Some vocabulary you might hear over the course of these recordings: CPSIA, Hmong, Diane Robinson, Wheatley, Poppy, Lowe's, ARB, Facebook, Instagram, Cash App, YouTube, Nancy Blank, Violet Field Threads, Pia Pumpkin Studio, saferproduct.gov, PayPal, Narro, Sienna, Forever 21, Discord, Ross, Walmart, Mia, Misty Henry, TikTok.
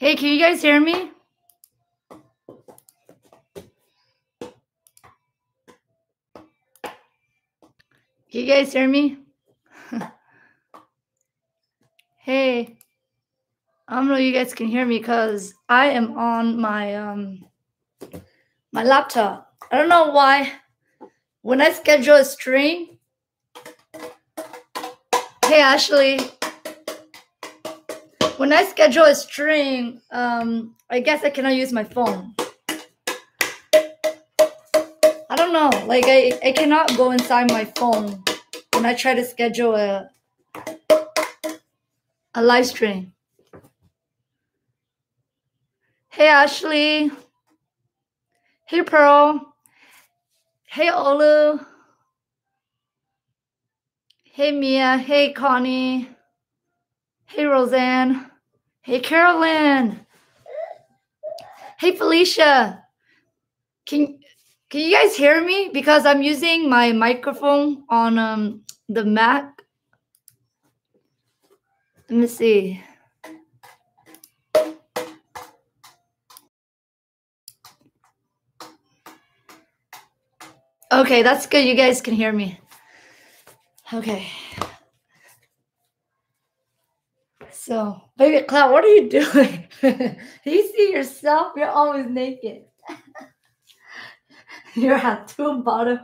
Hey, can you guys hear me? Can you guys hear me? Hey, I don't know if you guys can hear me because I am on my my laptop. I don't know why. When I schedule a stream, hey Ashley, when I schedule a stream, I guess I cannot use my phone. I don't know. Like I cannot go inside my phone when I try to schedule a live stream. Hey Ashley. Hey Pearl. Hey Olu. Hey Mia. Hey Connie. Hey Roseanne. Hey Carolyn. Hey Felicia. Can you guys hear me? Because I'm using my microphone on the Mac. Let me see. Okay, that's good. You guys can hear me. Okay. So, baby Cloud, what are you doing? Do you see yourself? You're always naked. You're at two bottom.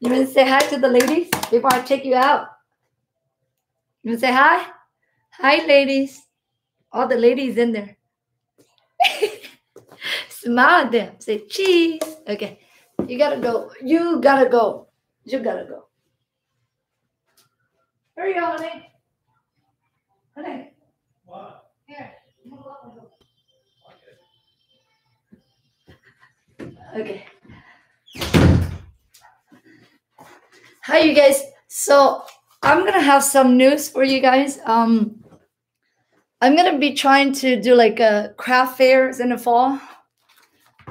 You want to say hi to the ladies before I take you out? You want to say hi? Hi, ladies. All the ladies in there. Smile at them. Say cheese. Okay. You gotta go. You gotta go. You gotta go. Hurry up, honey. Honey. What? Here. Okay. Hi, you guys. So I'm gonna have some news for you guys. I'm gonna be trying to do like a craft fairs in the fall,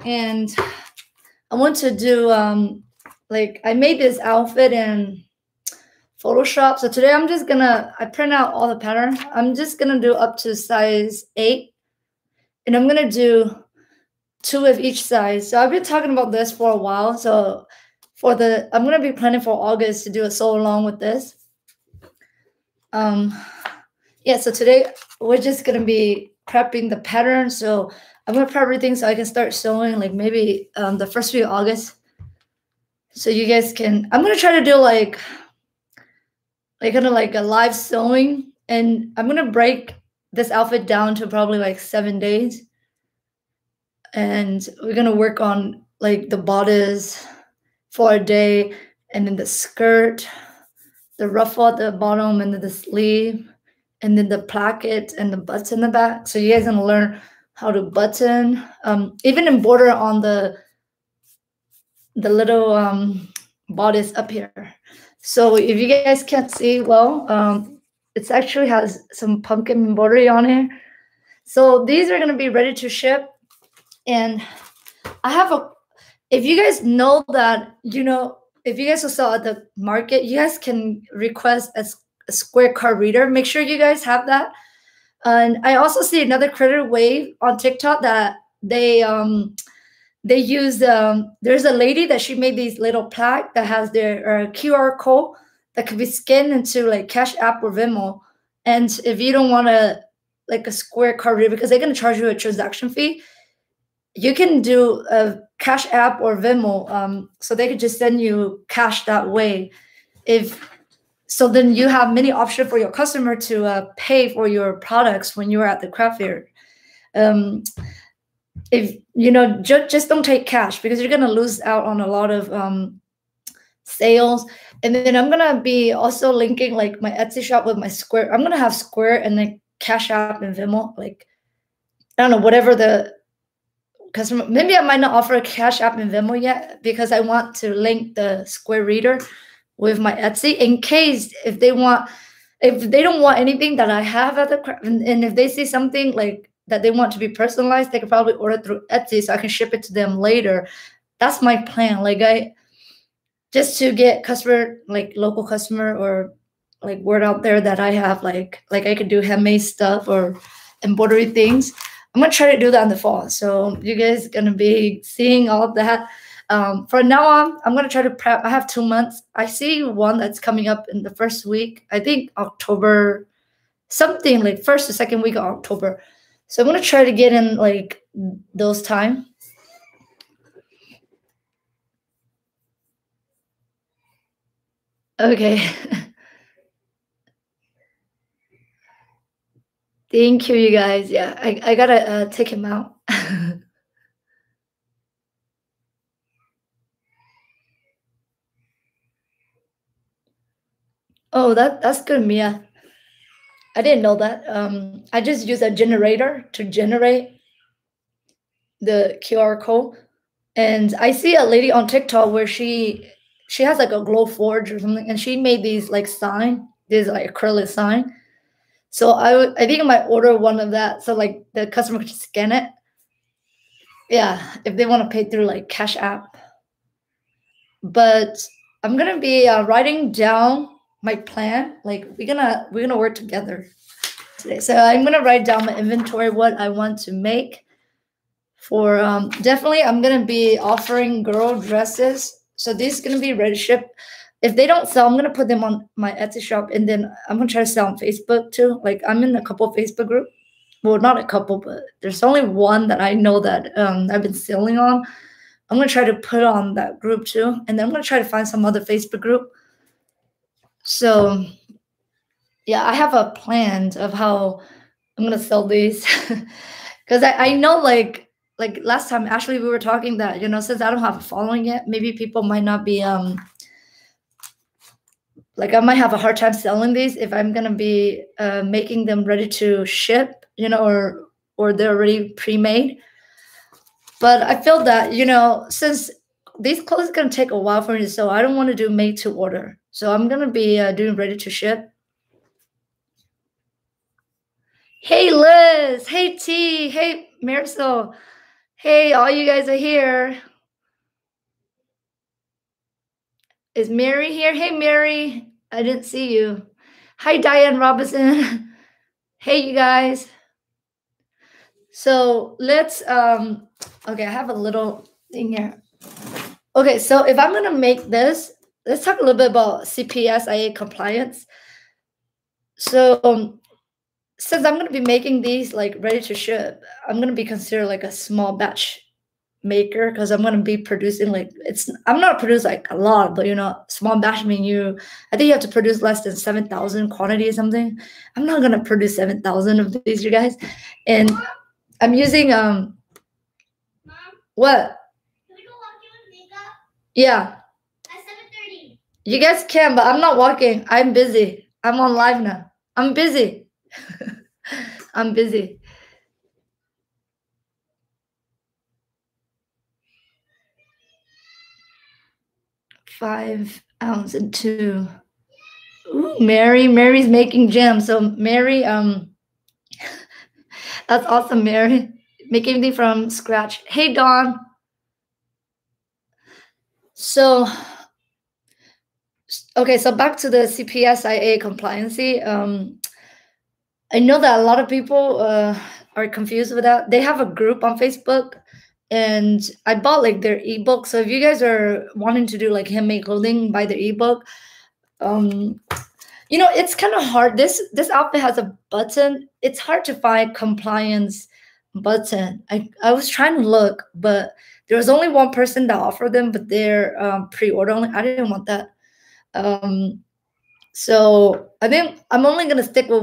and I want to do like I made this outfit in Photoshop. So today I'm just gonna print out all the pattern. I'm just gonna do up to size 8, and I'm gonna do 2 of each size. So I've been talking about this for a while. So for the I'm gonna be planning for August to do a solo along with this. Yeah. So today we're just gonna be prepping the pattern. So I'm gonna prep everything so I can start sewing like maybe the first week of August. So you guys can. I'm gonna try to do like kind of like a live sewing, and I'm gonna break this outfit down to probably like 7 days. And we're going to work on like the bodice for a day, and then the skirt, the ruffle at the bottom, and then the sleeve, and then the placket and the button in the back. So you guys are going to learn how to button, even embroider on the little bodice up here. So if you guys can't see, well, it actually has some pumpkin embroidery on it. So these are going to be ready to ship. And I have a, if you guys know that, you know, if you guys also at the market, you guys can request a Square card reader. Make sure you guys have that. And I also see another creator wave on TikTok that they use, there's a lady that she made these little plaque that has their QR code that could be scanned into like Cash App or Venmo. And if you don't want to like a Square card reader, because they're going to charge you a transaction fee, you can do a Cash App or Venmo, so they could just send you cash that way. If so, then you have many options for your customer to pay for your products when you are at the craft fair. If you know, just don't take cash because you're gonna lose out on a lot of sales. And then I'm gonna be also linking like my Etsy shop with my Square. I'm gonna have Square and then Cash App and Venmo. Like I don't know, whatever the customer, maybe I might not offer a Cash App and Venmo yet because I want to link the Square reader with my Etsy in case if they want, if they don't want anything that I have at the and if they see something like that they want to be personalized, they could probably order through Etsy so I can ship it to them later. That's my plan. Like I just to get customer like local customer or like word out there that I have like I could do handmade stuff or embroidery things. I'm going to try to do that in the fall. So you guys are going to be seeing all of that. From now on, I'm going to try to prep. I have 2 months. I see one that's coming up in the first week. I think October, something like first or second week of October. So I'm going to try to get in like those time. Okay. Thank you, you guys. Yeah, I got to take him out. Oh, that's good, Mia. I didn't know that. I just use a generator to generate the QR code. And I see a lady on TikTok where she has like a glow forge or something, and she made these like sign, this like acrylic sign. So I think I might order one of that. So like the customer can scan it. Yeah, if they want to pay through like Cash App. But I'm gonna be writing down my plan. Like we're gonna work together today. So I'm gonna write down my inventory, what I want to make. For definitely, I'm gonna be offering girl dresses. So these are gonna be ready to ship. If they don't sell, I'm going to put them on my Etsy shop, and then I'm going to try to sell on Facebook too. Like, I'm in a couple of Facebook groups. Well, not a couple, but there's only one that I know that I've been selling on. I'm going to try to put on that group too. And then I'm going to try to find some other Facebook group. So, yeah, I have a plan of how I'm going to sell these. Because I know, like last time, actually, we were talking that, you know, since I don't have a following yet, maybe people might not be... Like I might have a hard time selling these if I'm gonna be making them ready to ship, you know, or they're already pre-made. But I feel that, you know, since these clothes are gonna take a while for me, so I don't want to do made to order. So I'm gonna be doing ready to ship. Hey Liz, hey T, hey Marisol, hey all you guys are here. Is Mary here? Hey, Mary. I didn't see you. Hi, Diane Robinson. Hey, you guys. So let's, okay, I have a little thing here. Okay, so if I'm going to make this, let's talk a little bit about CPSIA compliance. So since I'm going to be making these like ready to ship, I'm going to be considered like a small batch maker, because I'm gonna be producing like I'm not produce like a lot, but you know, small batch menu. I think you have to produce less than 7,000 quantity or something. I'm not gonna produce 7,000 of these, you guys. And Mom? I'm using Mom? What? Can we go walk you in makeup? Yeah. At 7:30. You guys can, but I'm not walking. I'm busy. I'm on live now. I'm busy. I'm busy. £5 and 2. Ooh, Mary's making gems. So Mary, that's awesome, Mary. Make everything from scratch. Hey Dawn. So okay, so back to the CPSIA compliancy. I know that a lot of people are confused with that. They have a group on Facebook. And I bought like their ebook. So if you guys are wanting to do like handmade clothing, buy their ebook. You know, it's kind of hard. This outfit has a button. It's hard to find compliance button. I was trying to look, but there was only one person that offered them, but they're pre-order only. I didn't want that. So I think I'm only gonna stick with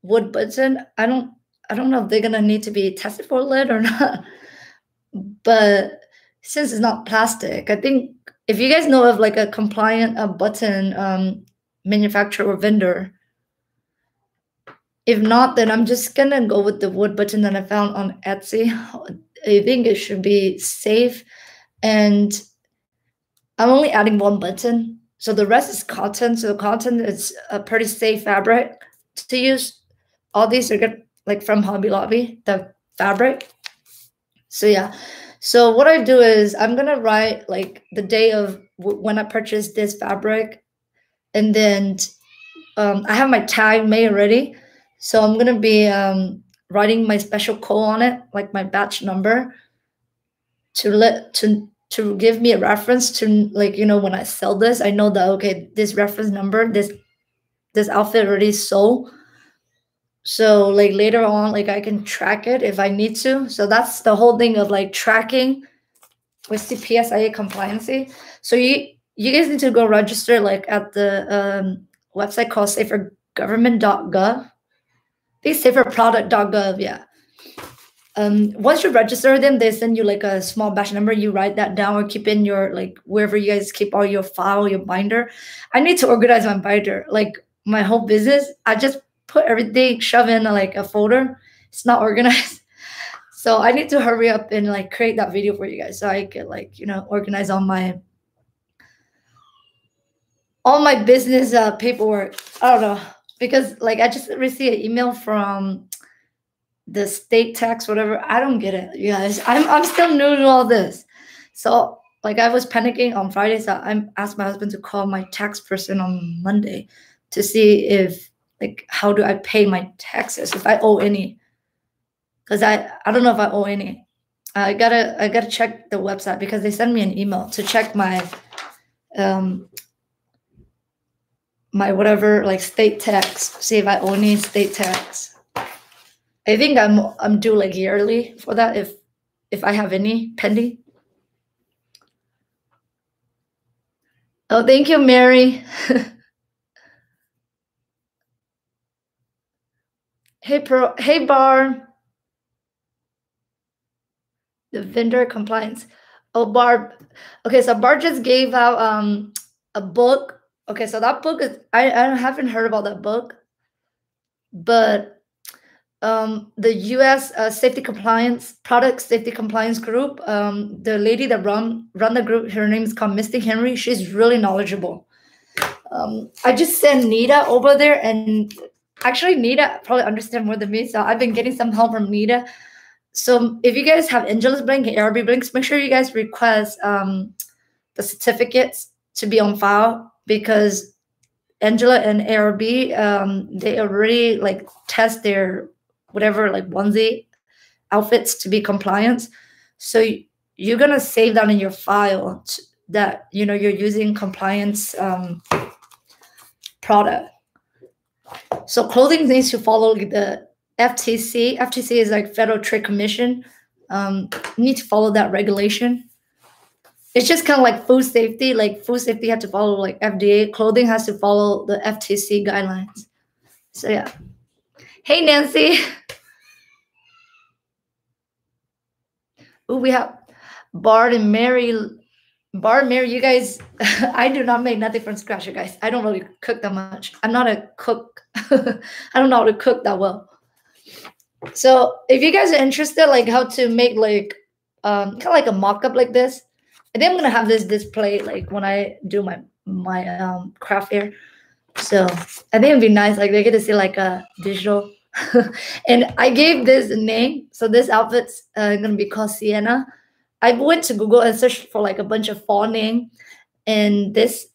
wood button. I don't know if they're going to need to be tested for lead or not. But since it's not plastic, I think if you guys know of like a compliant button manufacturer or vendor, if not, then I'm just going to go with the wood button that I found on Etsy. I think it should be safe. And I'm only adding one button. So the rest is cotton. So cotton is a pretty safe fabric to use. All these are good. Like from Hobby Lobby, the fabric. So yeah. So what I do is I'm going to write like the day of when I purchased this fabric. And then I have my tag made already. So I'm going to be writing my special code on it, like my batch number, to give me a reference to, like, you know, when I sell this, I know that, okay, this reference number, this outfit already sold. So like later on, like I can track it if I need to. So that's the whole thing of like tracking with CPSIA compliancy. So you guys need to go register like at the website called safergovernment.gov. I think saferproduct.gov, yeah. Once you register them, they send you like a small batch number. You write that down or keep in your, like, wherever you guys keep all your file, your binder. I need to organize my binder. Like my whole business, I just put everything, shove in like a folder. It's not organized. So I need to hurry up and like create that video for you guys so I can, like, you know, organize all my business paperwork. I don't know, because like I just received an email from the state tax, whatever. I don't get it, you guys. I'm still new to all this. So like I was panicking on Friday, so I asked my husband to call my tax person on Monday to see if, like, how do I pay my taxes, if I owe any. Because I don't know if I owe any. I gotta check the website because they sent me an email to check my whatever, like, state tax, see if I owe any state tax. I think I'm due like yearly for that, if I have any pending. Oh, thank you, Mary. Hey, Pearl. Hey, Barb. The vendor compliance. Oh, Barb. Okay, so Barb just gave out a book. Okay, so that book is, I haven't heard about that book, but the U.S. Product Safety Compliance Group. The lady that run the group, her name is called Misty Henry. She's really knowledgeable. I just sent Nita over there, and actually Nita probably understands more than me, so I've been getting some help from Nita. So if you guys have Angela's Blank and ARB Blinks, make sure you guys request the certificates to be on file, because Angela and ARB, they already like test their whatever, like, onesie outfits to be compliant. So you're going to save that in your file that, you know, you're using compliance product. So clothing needs to follow the FTC. FTC is like Federal Trade Commission. You need to follow that regulation. It's just kind of like food safety. Like food safety had to follow like FDA. Clothing has to follow the FTC guidelines. So yeah. Hey, Nancy. Oh, we have Bart and Mary. Bart, Mary, you guys, I do not make nothing from scratch, you guys. I don't really cook that much. I'm not a cook. I don't know how to cook that well. So if you guys are interested, like how to make like kind of like a mock-up like this, I think I'm going to have this display like when I do my craft fair. So I think it'd be nice. Like they get to see like a digital. And I gave this a name. So this outfit's going to be called Sienna. I went to Google and searched for like a bunch of fall name. And this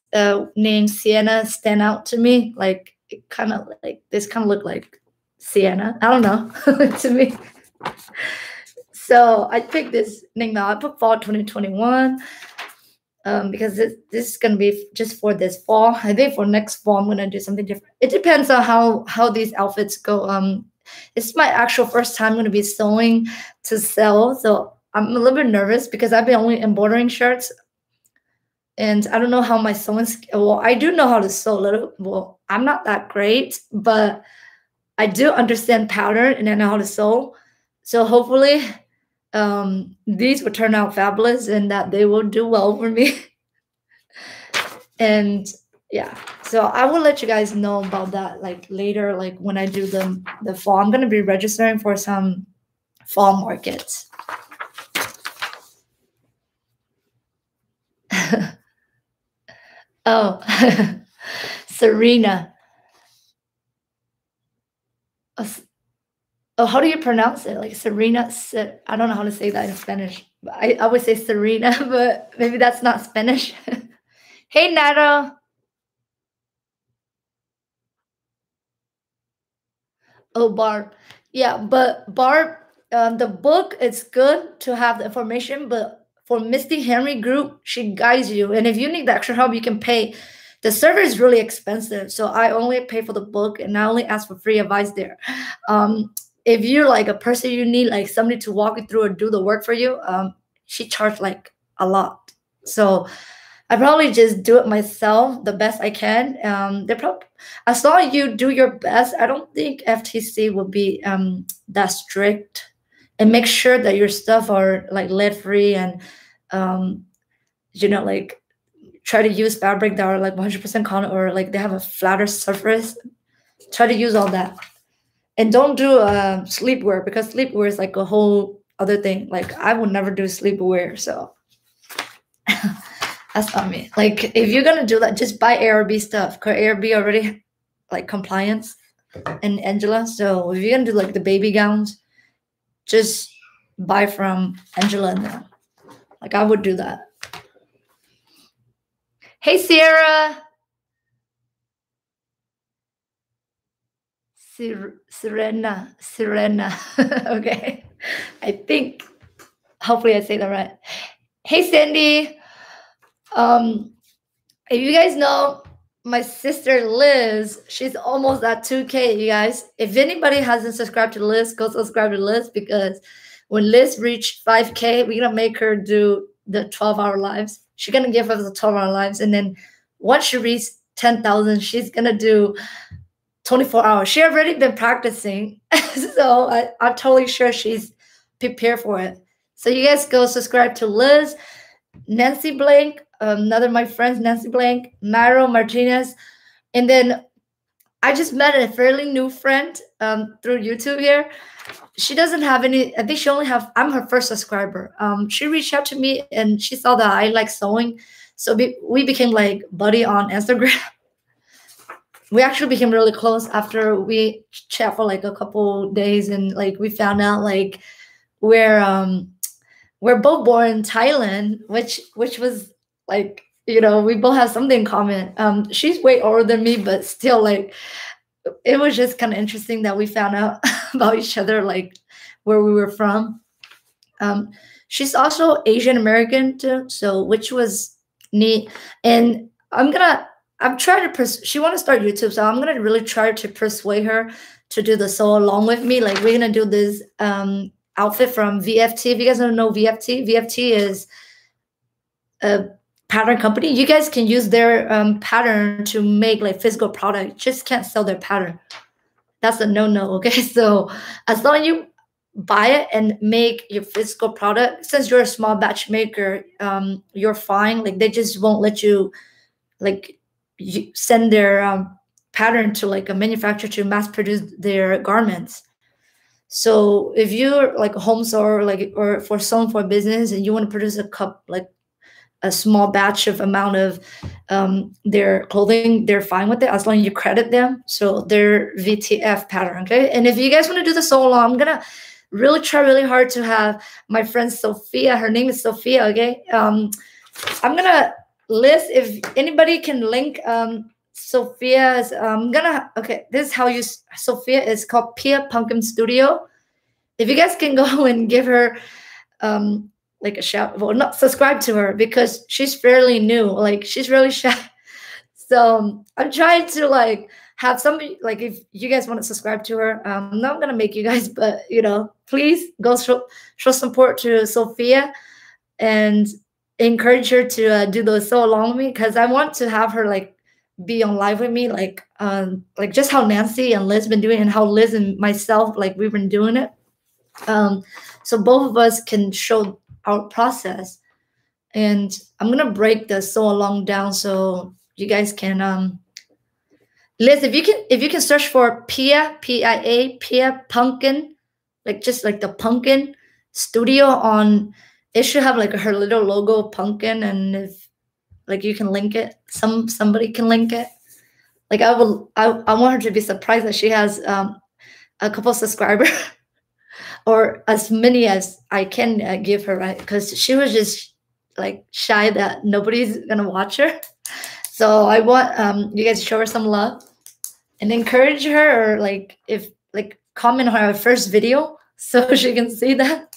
name Sienna stand out to me. Like it kind of like, this kind of look like Sienna. I don't know. To me. So I picked this name out. I put fall 2021 because this is going to be just for this fall. I think for next fall, I'm going to do something different. It depends on how these outfits go. It's my actual first time going to be sewing to sell. So I'm a little bit nervous because I've been only embroidering shirts. And I don't know how my sewing skill. Well, I do know how to sew a little. Well, I'm not that great, but I do understand pattern and I know how to sew. So hopefully... these will turn out fabulous and that they will do well for me. And yeah, so I will let you guys know about that like later, like when I do the fall. I'm going to be registering for some fall markets. Oh, Serena. Oh, how do you pronounce it? Like Serena, I don't know how to say that in Spanish. I would say Serena, but maybe that's not Spanish. Hey, Narro. Oh, Barb. Yeah, but Barb, the book, it's good to have the information, but for Misty Henry group, she guides you. And if you need the extra help, you can pay. The server is really expensive, so I only pay for the book and I only ask for free advice there. If you're like a person you need like somebody to walk you through or do the work for you, she charged like a lot. So I probably just do it myself the best I can. They probably, as long as you do your best, I don't think FTC will be that strict. And make sure that your stuff are like lead free and you know, like try to use fabric that are like 100% cotton or like they have a flatter surface. Try to use all that. And don't do sleepwear, because sleepwear is like a whole other thing. Like I will never do sleepwear, so that's not me. Like if you're gonna do that, just buy ARB stuff. Cause ARB already like compliance and Angela. So if you're gonna do like the baby gowns, just buy from Angela and them. Like I would do that. Hey, Sierra. Serena. Okay. I think, hopefully I say that right. Hey, Sandy. If you guys know, my sister Liz, she's almost at 2K, you guys. If anybody hasn't subscribed to Liz, go subscribe to Liz, because when Liz reached 5K, we're going to make her do the 12-hour lives. She's going to give us the 12-hour lives. And then once she reaches 10,000, she's going to do 24 hours. She already been practicing. So I'm totally sure she's prepared for it. So you guys go subscribe to Liz, Nancy Blank, another of my friends, Nancy Blank, Narro, Martinez. And then I just met a fairly new friend through YouTube here. She doesn't have any, I think she only have, I'm her first subscriber. She reached out to me and she saw that I like sewing. So we became like buddy on Instagram. We actually became really close after we chat for like a couple days, and like we found out like we're both born in Thailand, which was like, you know, we both have something in common. She's way older than me, but still like it was just kind of interesting that we found out about each other, like where we were from. She's also Asian American too, so which was neat. And I'm trying to she want to start YouTube, so I'm gonna really try to persuade her to do the sew along with me. Like we're gonna do this outfit from VFT. If you guys don't know VFT, VFT is a pattern company. You guys can use their pattern to make like physical product. Just can't sell their pattern. That's a no-no. Okay, so as long as you buy it and make your physical product, since you're a small batch maker, you're fine. Like they just won't let you like. You send their pattern to like a manufacturer to mass produce their garments. So if you're like a home sewer, like or for someone for a business, and you want to produce a cup, like a small batch of amount of their clothing, they're fine with it as long as you credit them. So their VTF pattern, okay. And if you guys want to do the solo, I'm gonna really try really hard to have my friend Sophia. Her name is Sophia, okay. I'm gonna. Liz, if anybody can link Sophia's, okay, this is how you, Sophia is called Pia Pumpkin Studio. If you guys can go and give her like a shout, well, not subscribe to her because she's fairly new, like she's really shy. So I'm trying to like have somebody, like if you guys want to subscribe to her, I'm not going to make you guys, but you know, please go show support to Sophia and encourage her to do those so along with me, because I want to have her like be on live with me, like just how Nancy and Liz been doing and how Liz and myself, like we've been doing it. So both of us can show our process, and I'm gonna break the so along down so you guys can. Liz, if you can search for Pia, P-I-A, Pia Pumpkin, like just like the pumpkin studio on. It should have like her little logo pumpkin, and if like you can link it, somebody can link it. Like I want her to be surprised that she has a couple subscribers or as many as I can give her, right? Because she was just like shy that nobody's gonna watch her. So I want you guys to show her some love and encourage her, or like if like comment on our first video so she can see that.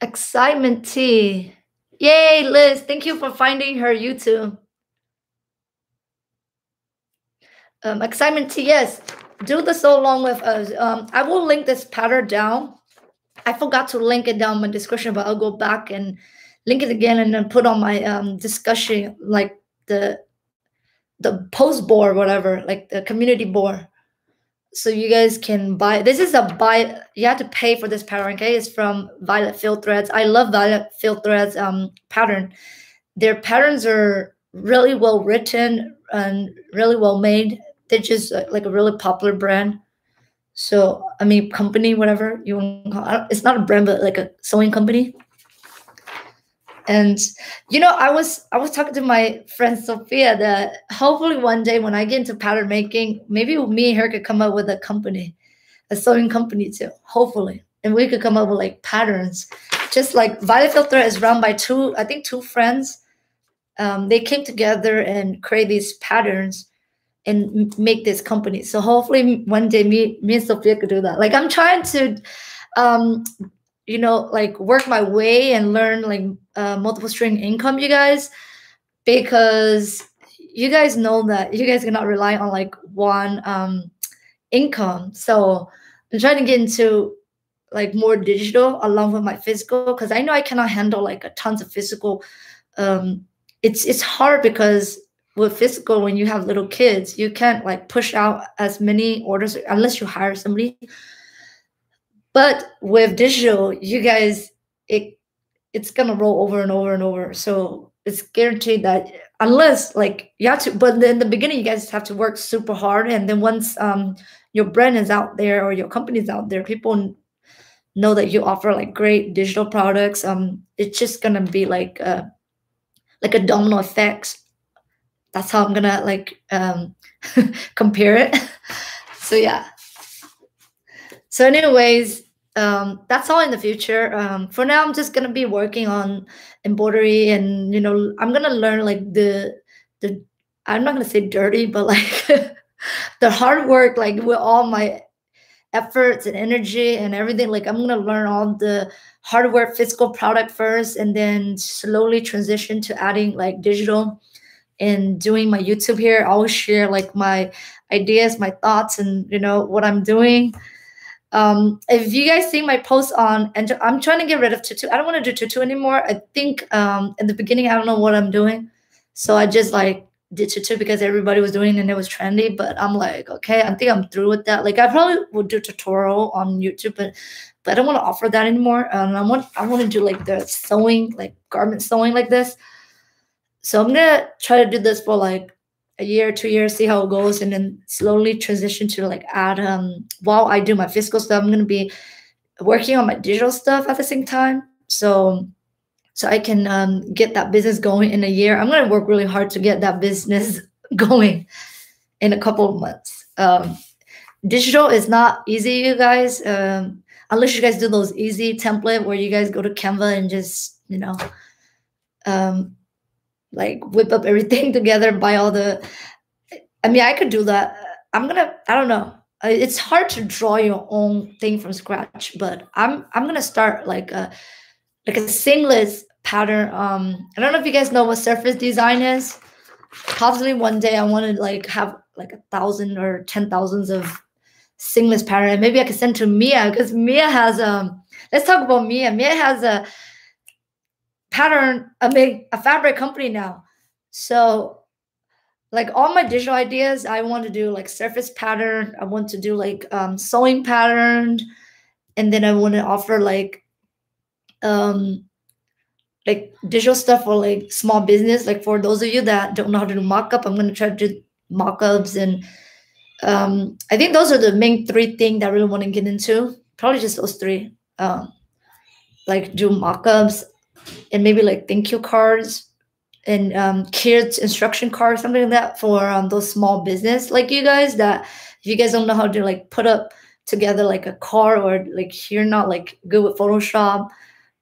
Excitement T. Yay, Liz. Thank you for finding her YouTube. Excitement T, yes. Do the so long with us. I will link this pattern down. I forgot to link it down in my description, but I'll go back and link it again and then put on my discussion, like the post board, whatever, like the community board. So you guys can buy. This is a buy. You have to pay for this pattern. Okay, it's from Violet Field Threads. I love Violet Field Threads pattern. Their patterns are really well written and really well made. They're just like a really popular brand. So I mean, company, whatever you want to call it. It's not a brand, but like a sewing company. And you know, I was talking to my friend Sophia that hopefully one day when I get into pattern making, maybe me and her could come up with a company, a sewing company too. Hopefully, and we could come up with like patterns, just like Violet Field Threads is run by two friends. They came together and create these patterns and make this company. So hopefully one day me and Sophia could do that. Like I'm trying to, you know, like work my way and learn like multiple stream income, you guys, because you guys know that you guys cannot rely on like one income. So I'm trying to get into like more digital along with my physical, because I know I cannot handle like a tons of physical. It's hard because with physical, when you have little kids, you can't like push out as many orders unless you hire somebody. But with digital, you guys, it's gonna roll over and over and over. So it's guaranteed that unless like you have to, but in the beginning, you guys have to work super hard. And then once your brand is out there or your company is out there, people know that you offer like great digital products. It's just gonna be like a domino effect. That's how I'm gonna like compare it. So yeah. So anyways, that's all in the future. For now, I'm just gonna be working on embroidery, and you know, I'm gonna learn like the I'm not gonna say dirty, but like the hard work, like with all my efforts and energy and everything. Like I'm gonna learn all the hardware, physical product first, and then slowly transition to adding like digital. And doing my YouTube here, I always share like my ideas, my thoughts, and you know what I'm doing. If you guys see my posts on, and I'm trying to get rid of tutu. I don't want to do tutu anymore. I think in the beginning, I don't know what I'm doing. So I just like did tutu because everybody was doing it and it was trendy. But I'm like, okay, I think I'm through with that. Like I probably will do tutorial on YouTube, but I don't want to offer that anymore. I want to do like the sewing, like garment sewing like this. So I'm gonna try to do this for like a year, 2 years, see how it goes, and then slowly transition to like add. While I do my physical stuff, I'm gonna be working on my digital stuff at the same time, so I can get that business going in a year. I'm gonna work really hard to get that business going in a couple of months. Digital is not easy, you guys. Unless you guys do those easy template where you guys go to Canva and just you know. Like whip up everything together, buy all the, I mean, I could do that. I don't know. It's hard to draw your own thing from scratch, but I'm going to start like a seamless pattern. I don't know if you guys know what surface design is. Possibly one day I want to like have like 1,000 or 10,000s of seamless pattern. Maybe I could send to Mia because Mia has, let's talk about Mia. Mia has a pattern, a fabric company now. So like all my digital ideas, I want to do like surface pattern. I want to do like sewing pattern. And then I want to offer like digital stuff for like small business. Like for those of you that don't know how to do mock-up, I'm going to try to do mock-ups. And I think those are the main three things that I really want to get into. Probably just those three. Like do mock-ups, and maybe like thank you cards and kids instruction cards, something like that for those small business like you guys, that if you guys don't know how to like put up together like a card, or like you're not like good with Photoshop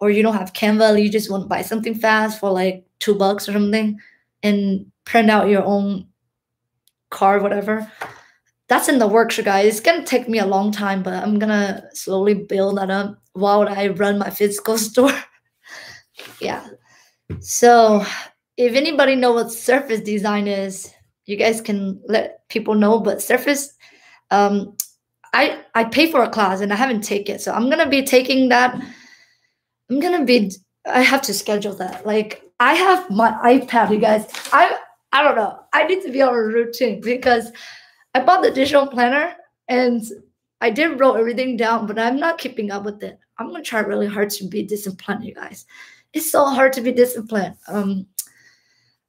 or you don't have Canva, you just want to buy something fast for like $2 or something and print out your own card, whatever. That's in the works, you guys. It's going to take me a long time, but I'm going to slowly build that up while I run my physical store. Yeah. So if anybody knows what surface design is, you guys can let people know. But surface, I pay for a class and I haven't taken it. So I'm going to be taking that. I have to schedule that. Like, I have my iPad, you guys. I don't know. I need to be on a routine because I bought the digital planner and I did wrote everything down, but I'm not keeping up with it. I'm going to try really hard to be disciplined, you guys. It's so hard to be disciplined.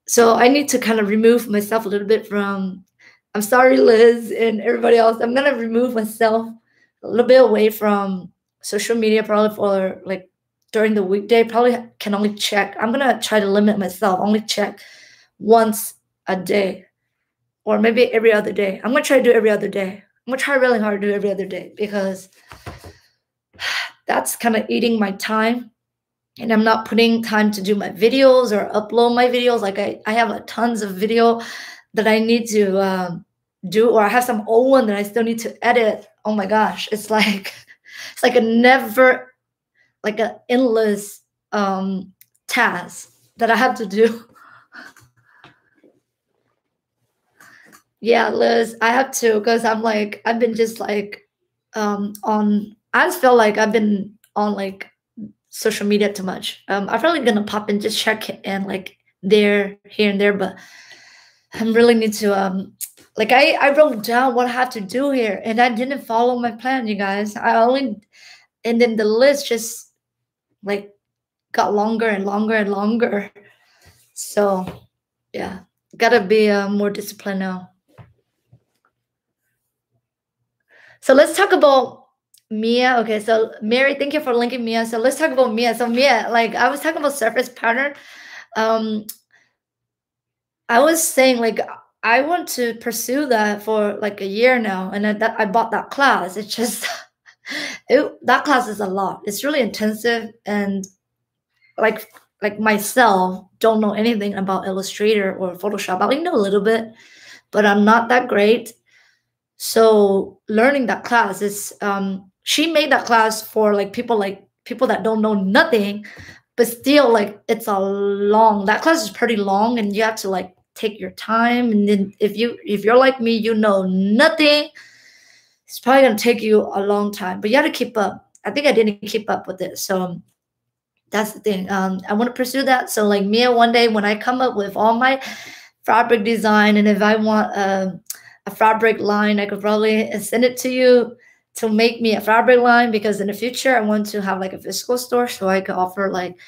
So I need to kind of remove myself a little bit from, I'm sorry, Liz and everybody else. I'm going to remove myself a little bit away from social media probably for like during the weekday. Probably can only check. I'm going to try to limit myself, only check once a day. Or maybe every other day. I'm going to try to do every other day. I'm going to try really hard to do every other day because that's kind of eating my time. And I'm not putting time to do my videos or upload my videos. Like I have a tons of video that I need to do. Or I have some old one that I still need to edit. Oh my gosh. It's like a never, like an endless task that I have to do. Yeah, Liz, I have to because I've been just like I just feel like I've been on like social media too much. I'm probably going to pop and just check it in like there, here and there. But I really need to like I wrote down what I had to do here and I didn't follow my plan, you guys. And then the list just like got longer and longer and longer. So yeah, got to be more disciplined now. So let's talk about Mia. Okay, so Mary, thank you for linking Mia. So let's talk about Mia. So Mia, like I was talking about surface pattern. I was saying like I want to pursue that for like a year now, and I bought that class. It's just that class is a lot. It's really intensive, and like myself don't know anything about Illustrator or Photoshop. I only know a little bit, but I'm not that great. So learning that class is, she made that class for like people that don't know nothing, but still like it's a long, that class is pretty long and you have to like take your time. And then if you're like me, you know nothing, it's probably going to take you a long time, but you have to keep up. I think I didn't keep up with it. So that's the thing. I want to pursue that. So like Mia, one day when I come up with all my fabric design and if I want, a fabric line, I could probably send it to you to make me a fabric line because in the future I want to have like a physical store so I could offer like,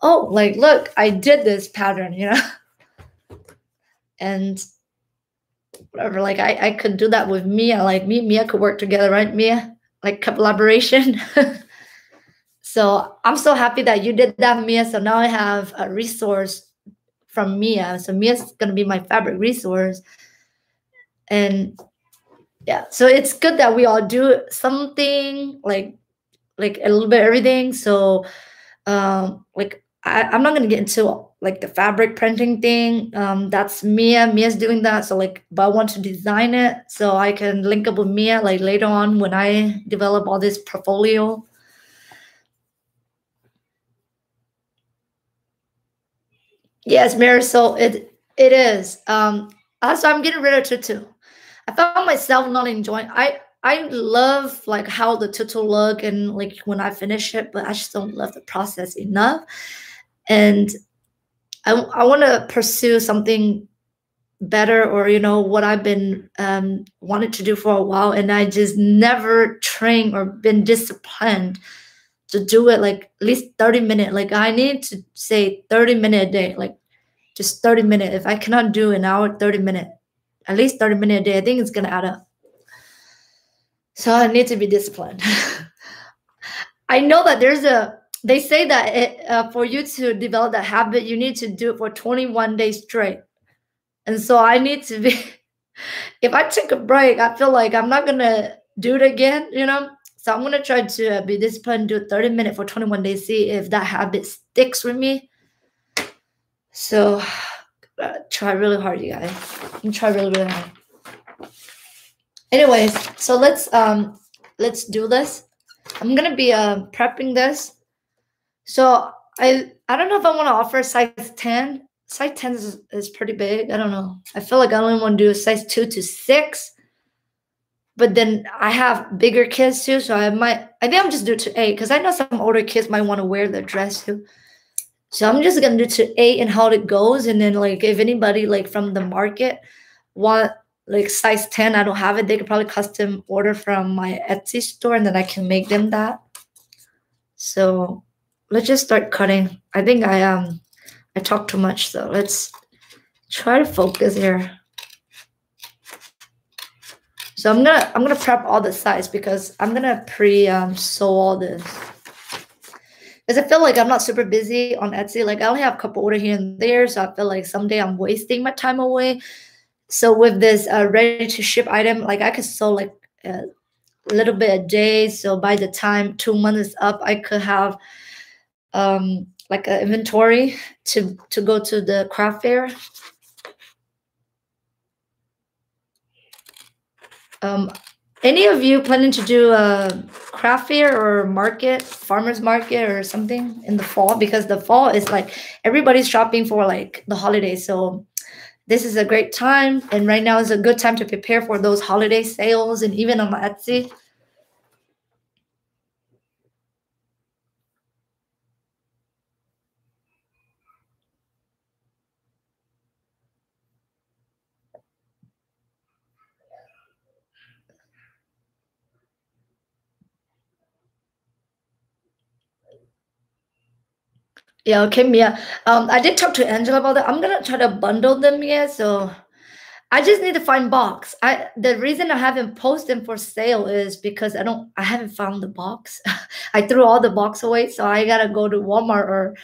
oh, like look, I did this pattern, you know, and whatever. Like I could do that with Mia. Like me, Mia could work together, right? Mia, like collaboration. So I'm so happy that you did that, Mia. So now I have a resource from Mia. So Mia's gonna be my fabric resource. And yeah, so it's good that we all do something like a little bit everything. So like I'm not gonna get into like the fabric printing thing. That's Mia. Mia's doing that. So like, but I want to design it so I can link up with Mia like later on when I develop all this portfolio. Yes, Marisol, it is. Also, I'm getting rid of tutu. I found myself not enjoying. I love like how the tutu look and like when I finish it, but I just don't love the process enough. And I want to pursue something better, or you know what I've been wanted to do for a while, and I just never trained or been disciplined to do it. Like at least 30 minutes. Like I need to say 30 minutes a day. Like just 30 minutes. If I cannot do an hour, 30 minutes. At least 30 minutes a day, I think it's going to add up. So I need to be disciplined. I know that they say that for you to develop that habit, you need to do it for 21 days straight. And so I need to be, if I take a break, I feel like I'm not going to do it again, you know. So I'm going to try to be disciplined, do 30 minutes for 21 days, see if that habit sticks with me. So try really hard, you guys. You try really, really hard. Anyways, so let's do this. I'm gonna be prepping this. So I don't know if I want to offer size 10. Size 10 is pretty big. I don't know. I feel like I only want to do size 2 to 6. But then I have bigger kids too, so I think I'm just do to 8 because I know some older kids might want to wear the dress too. So I'm just gonna do to 8 and how it goes, and then like if anybody like from the market want like size 10, I don't have it, they could probably custom order from my Etsy store, and then I can make them that. So let's just start cutting. I think I talk too much, so let's try to focus here. So I'm gonna prep all the sides because I'm gonna pre-sew all this. Because I feel like I'm not super busy on Etsy. Like I only have a couple orders here and there, so I feel like someday I'm wasting my time away. So with this ready to ship item, like I could sew like a little bit a day. So by the time 2 months is up, I could have like an inventory to go to the craft fair. Any of you planning to do a craft fair or market, farmer's market or something in the fall? Because the fall is like everybody's shopping for like the holidays. So this is a great time. And right now is a good time to prepare for those holiday sales and even on Etsy. Yeah, okay, Mia. I did talk to Angela about that. I'm gonna try to bundle them here. So I just need to find box. The reason I haven't posted them for sale is because I haven't found the box. I threw all the box away, so I gotta go to Walmart or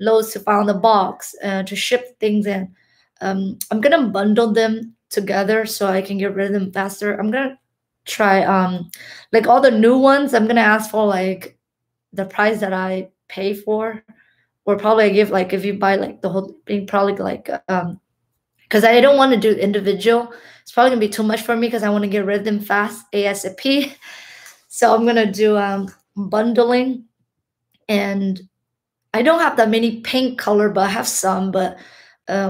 Lowe's to find the box to ship things in. I'm gonna bundle them together so I can get rid of them faster. I'm gonna try like all the new ones. I'm gonna ask for like the price that I pay for. Or probably I give like if you buy like the whole thing, probably like because I don't want to do individual. It's probably gonna be too much for me because I want to get rid of them fast ASAP. So I'm gonna do bundling, and I don't have that many pink color, but I have some. But a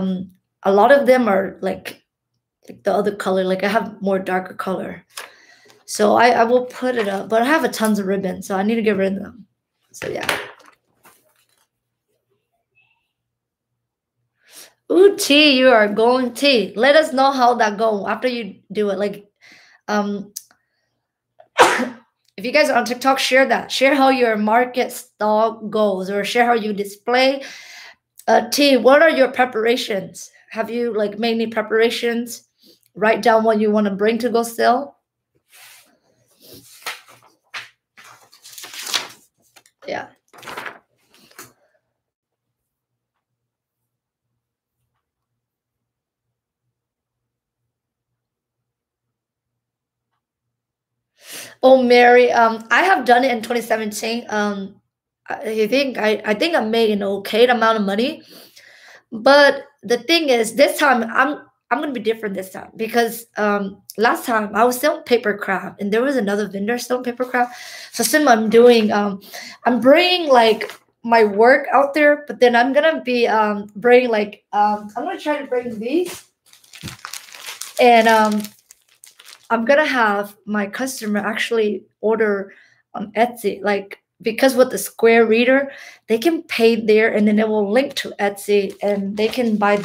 lot of them are like the other color. Like I have more darker color, so I will put it up. But I have a tons of ribbon, so I need to get rid of them. So yeah. Ooh, T, you are going T. Let us know how that goes after you do it. Like, if you guys are on TikTok, share that. Share how your market style goes, or share how you display. T, what are your preparations? Have you like made any preparations? Write down what you want to bring to go sell. Yeah. Oh, Mary, I have done it in 2017. I think I made an okay amount of money. But the thing is, this time I'm gonna be different this time because last time I was selling paper craft and there was another vendor selling paper craft. So since I'm doing I'm bringing like my work out there, but then I'm gonna be bringing like I'm gonna try to bring these and I'm gonna have my customer actually order on Etsy, like because with the Square reader, they can pay there and then it will link to Etsy and they can buy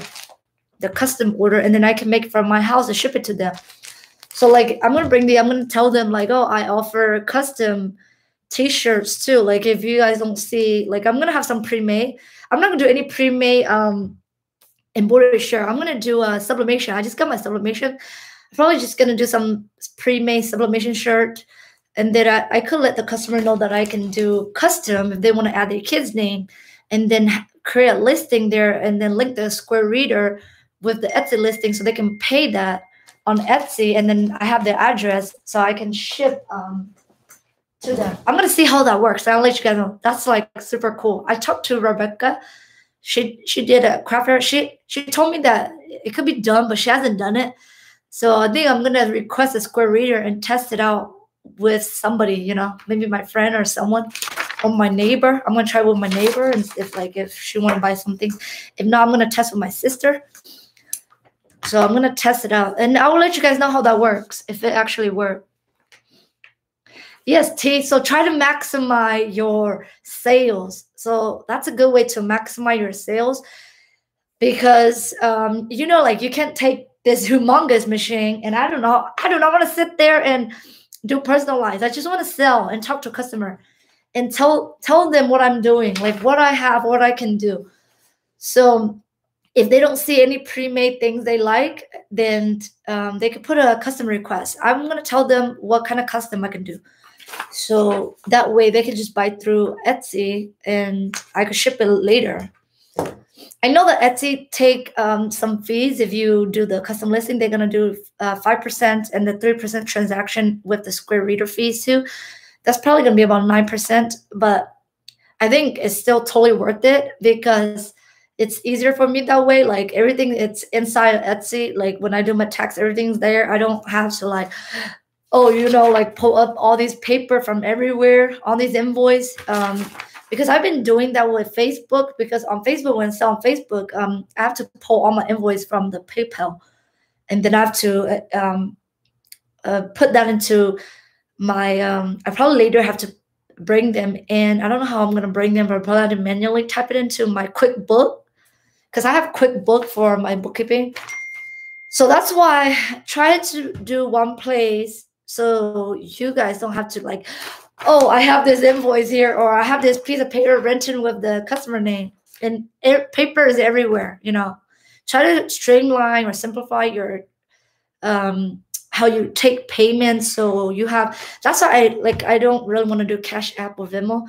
the custom order and then I can make it from my house and ship it to them. So like I'm gonna tell them like, oh, I offer custom t-shirts too. Like if you guys don't see, like I'm gonna have some pre-made. I'm not gonna do any pre-made embroidery shirt. I'm gonna do a sublimation. I just got my sublimation. I'm probably just gonna do some pre-made sublimation shirt, and then I could let the customer know that I can do custom if they want to add their kid's name, and then create a listing there, and then link the Square reader with the Etsy listing so they can pay that on Etsy, and then I have their address so I can ship to them. I'm gonna see how that works. I'll let you guys know. That's like super cool. I talked to Rebecca. She did a craft. She told me that it could be done, but she hasn't done it. So I think I'm gonna request a Square reader and test it out with somebody, you know, maybe my friend or someone, or my neighbor. I'm gonna try with my neighbor and if she wanna buy some things. If not, I'm gonna test with my sister. So I'm gonna test it out, and I will let you guys know how that works, if it actually works. Yes, T, so try to maximize your sales. So that's a good way to maximize your sales, because you know, like, you can't take this humongous machine, and I do not want to sit there and do personalized. I just want to sell and talk to a customer and tell them what I'm doing, like what I have, what I can do. So if they don't see any pre-made things they like, then they could put a custom request. I'm going to tell them what kind of custom I can do. So that way they can just buy through Etsy and I could ship it later. I know that Etsy take some fees. If you do the custom listing, they're going to do 5% and the 3% transaction with the Square reader fees too. That's probably going to be about 9%, but I think it's still totally worth it because it's easier for me that way. Like everything, it's inside Etsy. Like when I do my tax, everything's there. I don't have to like, oh, you know, like pull up all these paper from everywhere, all these invoice. Because I've been doing that with Facebook, because on Facebook, when I sell on Facebook, I have to pull all my invoice from the PayPal, and then I have to put that into my, I probably later have to bring them in. I don't know how I'm gonna bring them, but I probably have to manually type it into my QuickBook, because I have QuickBook for my bookkeeping. So that's why I try to do one place so you guys don't have to like, oh, I have this invoice here, or I have this piece of paper written with the customer name, and paper is everywhere, you know. Try to streamline or simplify your how you take payments. So you have, that's why I don't really want to do Cash App or Venmo.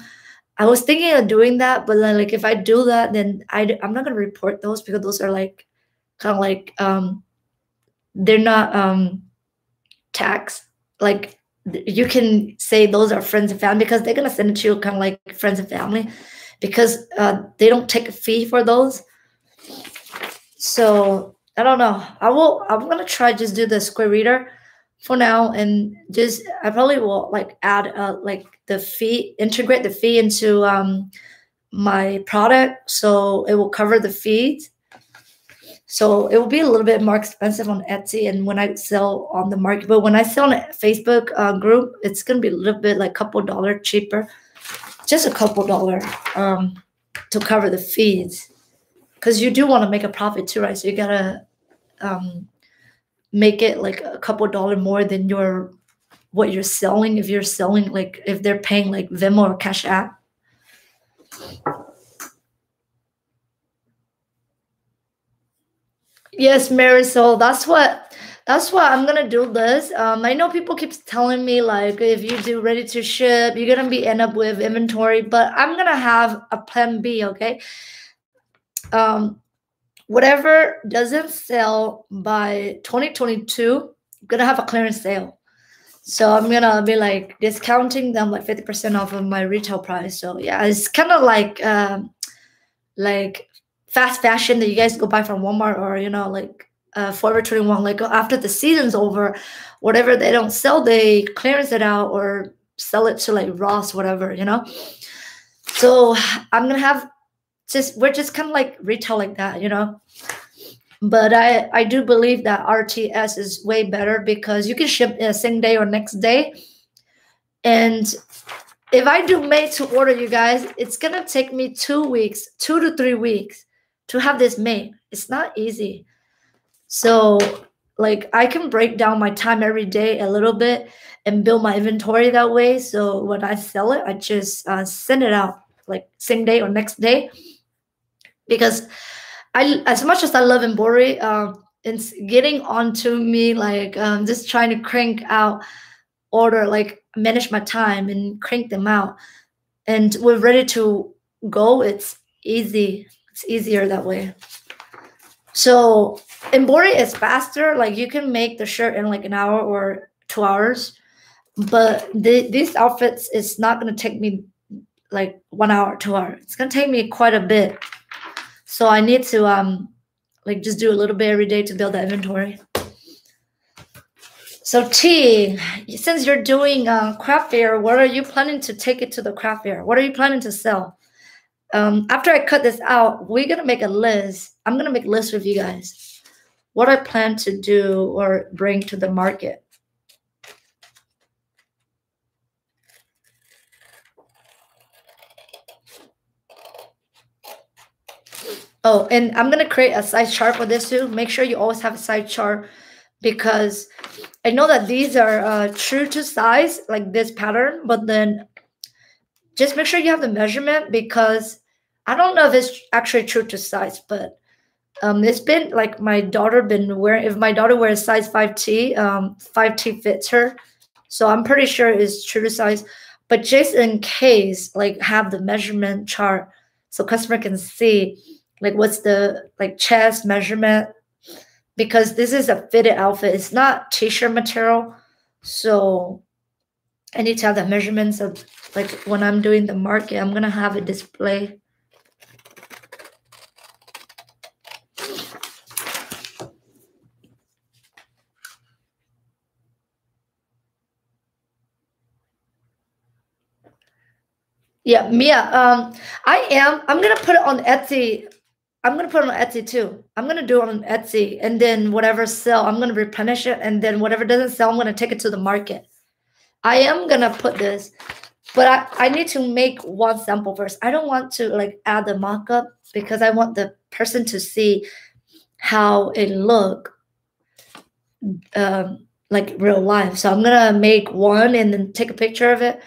I was thinking of doing that, but then, like, if I do that, then I'm not gonna report those, because those are like kind of like they're not tax, like. You can say those are friends and family, because they're going to send it to you kind of like friends and family, because they don't take a fee for those. So I don't know. I'm going to try just do the Square reader for now, and just, I probably will like add like the fee, integrate the fee into my product. So it will cover the fees. So it will be a little bit more expensive on Etsy, and when I sell on the market. But when I sell on a Facebook group, it's going to be a little bit like $2 cheaper, just a $2 to cover the fees. Because you do want to make a profit too, right? So you got to make it like a $2 more than your what you're selling, if you're selling like, if they're paying like Venmo or Cash App. Yes, Marisol, that's what I'm gonna do this. I know people keep telling me like, if you do ready to ship, you're gonna be end up with inventory, but I'm gonna have a plan B, okay? Whatever doesn't sell by 2022, I'm gonna have a clearance sale. So I'm gonna be like discounting them like 50% off of my retail price. So yeah, it's kind of like fast fashion that you guys go buy from Walmart, or, you know, like Forever 21, like after the season's over, whatever they don't sell, they clearance it out or sell it to like Ross, whatever, you know. So I'm going to have just, we're just kind of like retail like that, you know. But I do believe that RTS is way better, because you can ship the same day or next day. And if I do made to order, you guys, it's going to take me 2 weeks, 2 to 3 weeks. To have this made, it's not easy. So like I can break down my time every day a little bit and build my inventory that way. So when I sell it, I just send it out like same day or next day. Because as much as I love embroidery, it's getting onto me, like just trying to crank out order, like manage my time and crank them out. And we're ready to go. It's easy. It's easier that way. So embroidery is faster. Like you can make the shirt in like an hour or 2 hours, but these outfits, it's not going to take me like 1 hour, 2 hours. It's going to take me quite a bit. So I need to like just do a little bit every day to build that inventory. So T, since you're doing craft fair, what are you planning to take it to the craft fair? What are you planning to sell? After I cut this out, we're going to make a list. I'm going to make a list with you guys. What I plan to do or bring to the market. Oh, and I'm going to create a size chart for this too. Make sure you always have a size chart because I know that these are true to size, like this pattern, but then just make sure you have the measurement because I don't know if it's actually true to size, but it's been like my daughter been wearing, if my daughter wears size 5T, 5T fits her. So I'm pretty sure it's true to size, but just in case, like have the measurement chart so customer can see like what's the like chest measurement, because this is a fitted outfit. It's not t-shirt material. So I need to have the measurements of like when I'm doing the market, I'm going to have a display. Yeah, Mia, I'm going to put it on Etsy. I'm going to put it on Etsy too. I'm going to do it on Etsy and then whatever sell, I'm going to replenish it. And then whatever doesn't sell, I'm going to take it to the market. I am going to put this, but I need to make one sample first. I don't want to like add the mock-up because I want the person to see how it look like real life. So I'm going to make one and then take a picture of it.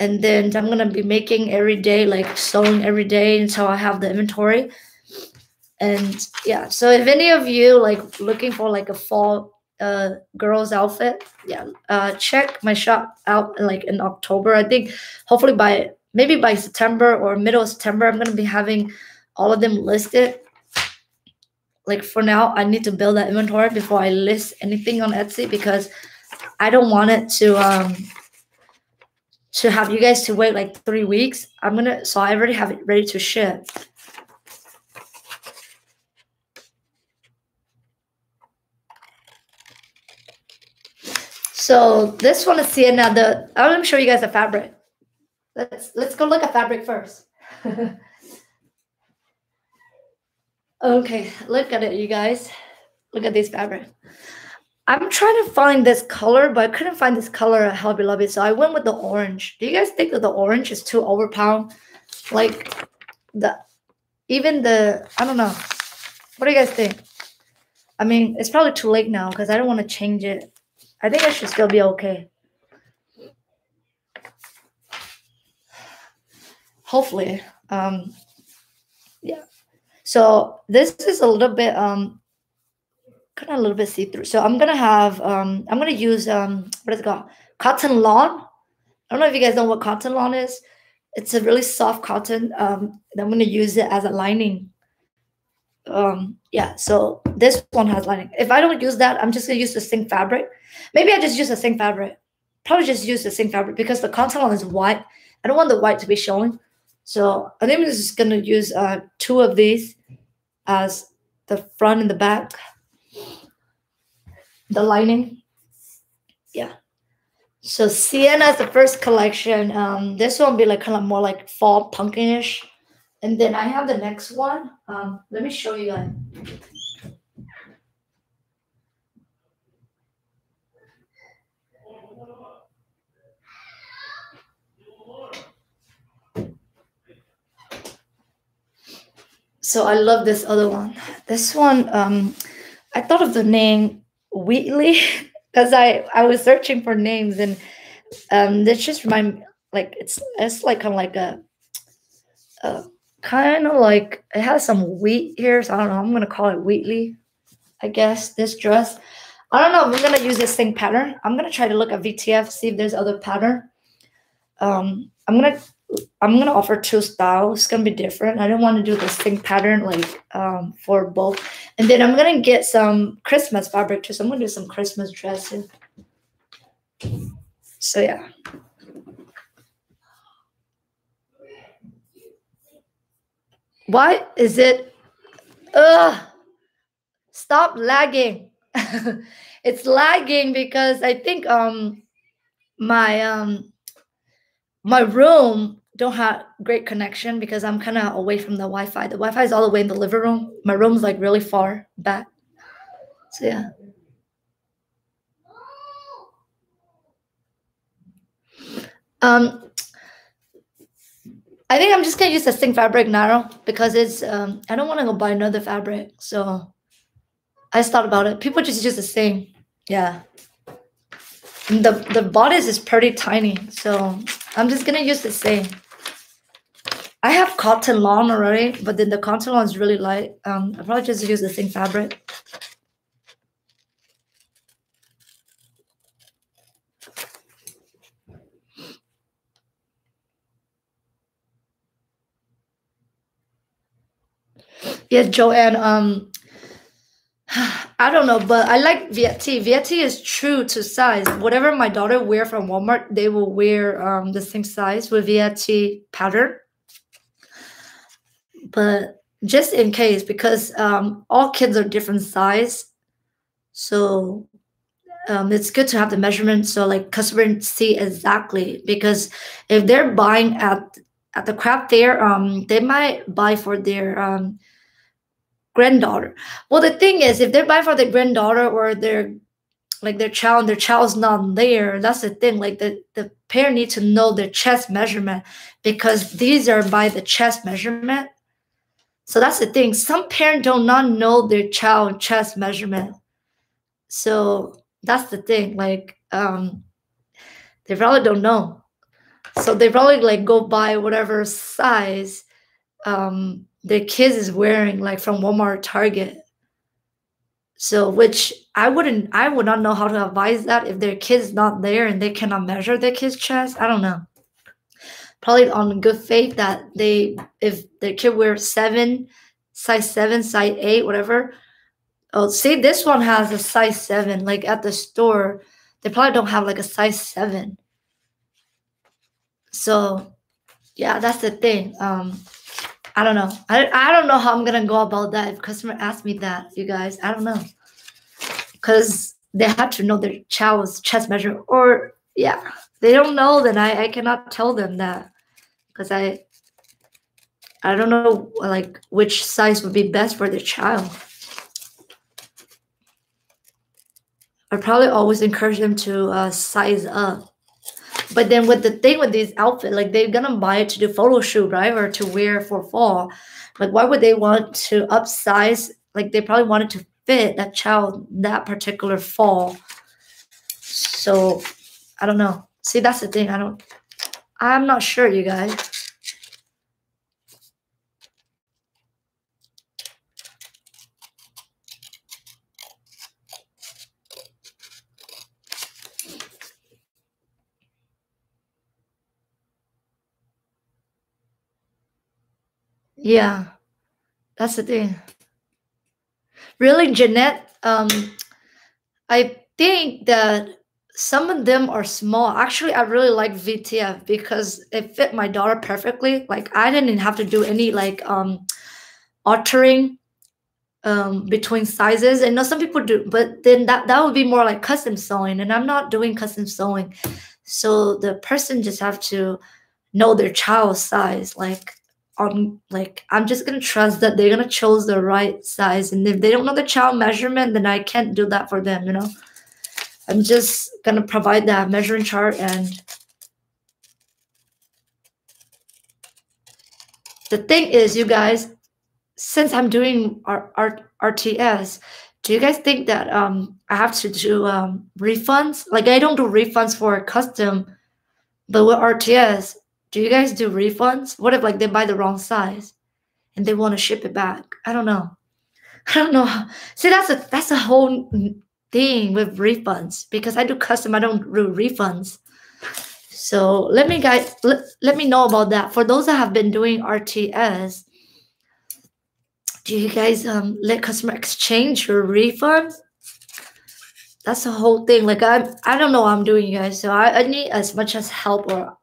And then I'm going to be making every day, like sewing every day until I have the inventory. And yeah, so if any of you like looking for like a fall girls outfit, yeah, check my shop out like in October. I think hopefully by maybe by September or middle of September, I'm going to be having all of them listed. Like for now, I need to build that inventory before I list anything on Etsy because I don't want it to have you guys to wait like 3 weeks. So I already have it ready to ship. So this one is Sienna. I'm going to show you guys the fabric. Let's go look at fabric first. Okay, look at it, you guys. Look at this fabric. I'm trying to find this color, but I couldn't find this color at Hobby Lobby, so I went with the orange. Do you guys think that the orange is too overpowered? Like I don't know. What do you guys think? I mean, it's probably too late now because I don't want to change it. I think I should still be okay. Hopefully. Yeah. So this is a little bit kind of a little bit see-through. So I'm gonna have I'm gonna use what is it called? Cotton lawn. I don't know if you guys know what cotton lawn is. It's a really soft cotton. I'm gonna use it as a lining. Yeah, so this one has lining. If I don't use that, I'm just gonna use the same fabric. Maybe I just use the same fabric. Probably just use the same fabric because the cotton one is white. I don't want the white to be showing. So I think I'm just gonna use two of these as the front and the back, the lining. Yeah. So Sienna is the first collection. This one will be like kind of more like fall pumpkin-ish. And then I have the next one. Let me show you guys. So I love this other one. This one, I thought of the name Wheatley because I was searching for names, and this just reminds me, like it's like kind of like a kind of like it has some wheat here, so I don't know. I'm gonna call it Wheatley, I guess. This dress, I don't know if I'm gonna use this same pattern. I'm gonna try to look at VTF, see if there's other pattern. I'm gonna offer two styles. It's gonna be different. I don't want to do the same pattern like for both. And then I'm gonna get some Christmas fabric too. So I'm gonna do some Christmas dresses. So yeah. Why is it Ugh, stop lagging. It's lagging because I think my room don't have great connection because I'm kind of away from the Wi-Fi. The Wi-Fi is all the way in the living room. My room's like really far back. So yeah. I think I'm just gonna use the same fabric, Narrow, because it's I don't want to go buy another fabric. So I just thought about it. People just use the same. Yeah. And the bodice is pretty tiny, so I'm just gonna use the same. I have cotton lawn already, but then the cotton lawn is really light. I probably just use the same fabric. Yeah, Joanne, I don't know, but I like Viet Tee. Viet Tee is true to size. Whatever my daughter wear from Walmart, they will wear the same size with Viet Tee pattern. But just in case, because all kids are different size, so it's good to have the measurements so like customers see exactly. Because if they're buying at the craft fair, they might buy for their granddaughter. Well, the thing is, if they buy for their granddaughter or their child, and their child's not there, that's the thing. Like the parent needs to know their chest measurement because these are by the chest measurement. So that's the thing. Some parents do not know their child chest measurement. So that's the thing. Like they probably don't know. So they probably like go buy whatever size their kids is wearing, like from Walmart or Target. So which I would not know how to advise that if their kid's not there and they cannot measure their kid's chest. I don't know. Probably on good faith that if their kid wears size 7, size 8, whatever. Oh, see, this one has a size 7. Like at the store, they probably don't have like a size 7. So, yeah, that's the thing. I don't know. I don't know how I'm going to go about that if customer asks me that, you guys. I don't know. Because they have to know their child's chest measure. Or, yeah, they don't know, then I cannot tell them that. Because I don't know, like, which size would be best for their child. I probably always encourage them to size up. But then with the thing with these outfits, like they're going to buy it to do photo shoot, right? Or to wear for fall. Like why would they want to upsize? Like they probably wanted to fit that child that particular fall. So I don't know. See, that's the thing. I'm not sure, you guys. Yeah, that's the thing. Really, Jeanette, I think that some of them are small. Actually, I really like VTF because it fit my daughter perfectly. Like I didn't have to do any like altering between sizes. And I know some people do, but then that would be more like custom sewing, and I'm not doing custom sewing. So the person just have to know their child's size, I'm just gonna trust that they're gonna choose the right size, and if they don't know the child measurement, then I can't do that for them, you know. I'm just gonna provide that measuring chart, and the thing is, you guys, since I'm doing RTS, do you guys think that I have to do refunds? Like I don't do refunds for custom, but with RTS. Do you guys do refunds? What if like they buy the wrong size and they want to ship it back? I don't know. See, that's a whole thing with refunds because I do custom. I don't do refunds. So let me know about that. For those that have been doing RTS, do you guys let customer exchange your refunds? That's the whole thing. Like I don't know what I'm doing, you guys. So I need as much as help or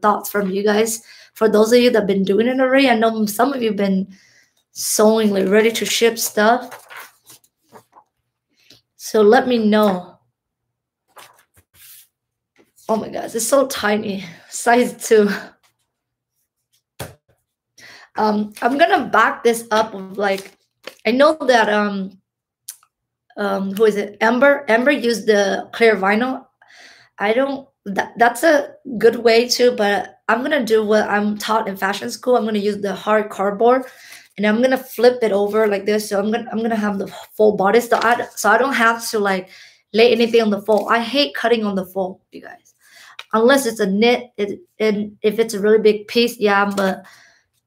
thoughts from you guys. For those of you that have been doing it already, I know some of you have been sewing, like ready to ship stuff. So let me know. Oh my gosh, it's so tiny, size 2. I'm gonna back this up with like, I know that who is it? Amber used the clear vinyl. I don't. That's a good way too, but I'm gonna do what I'm taught in fashion school. I'm gonna use the hard cardboard, and I'm gonna flip it over like this. So I'm gonna have the full bodice. So I don't have to like lay anything on the fold. I hate cutting on the fold, you guys. Unless it's a knit, and if it's a really big piece, yeah. But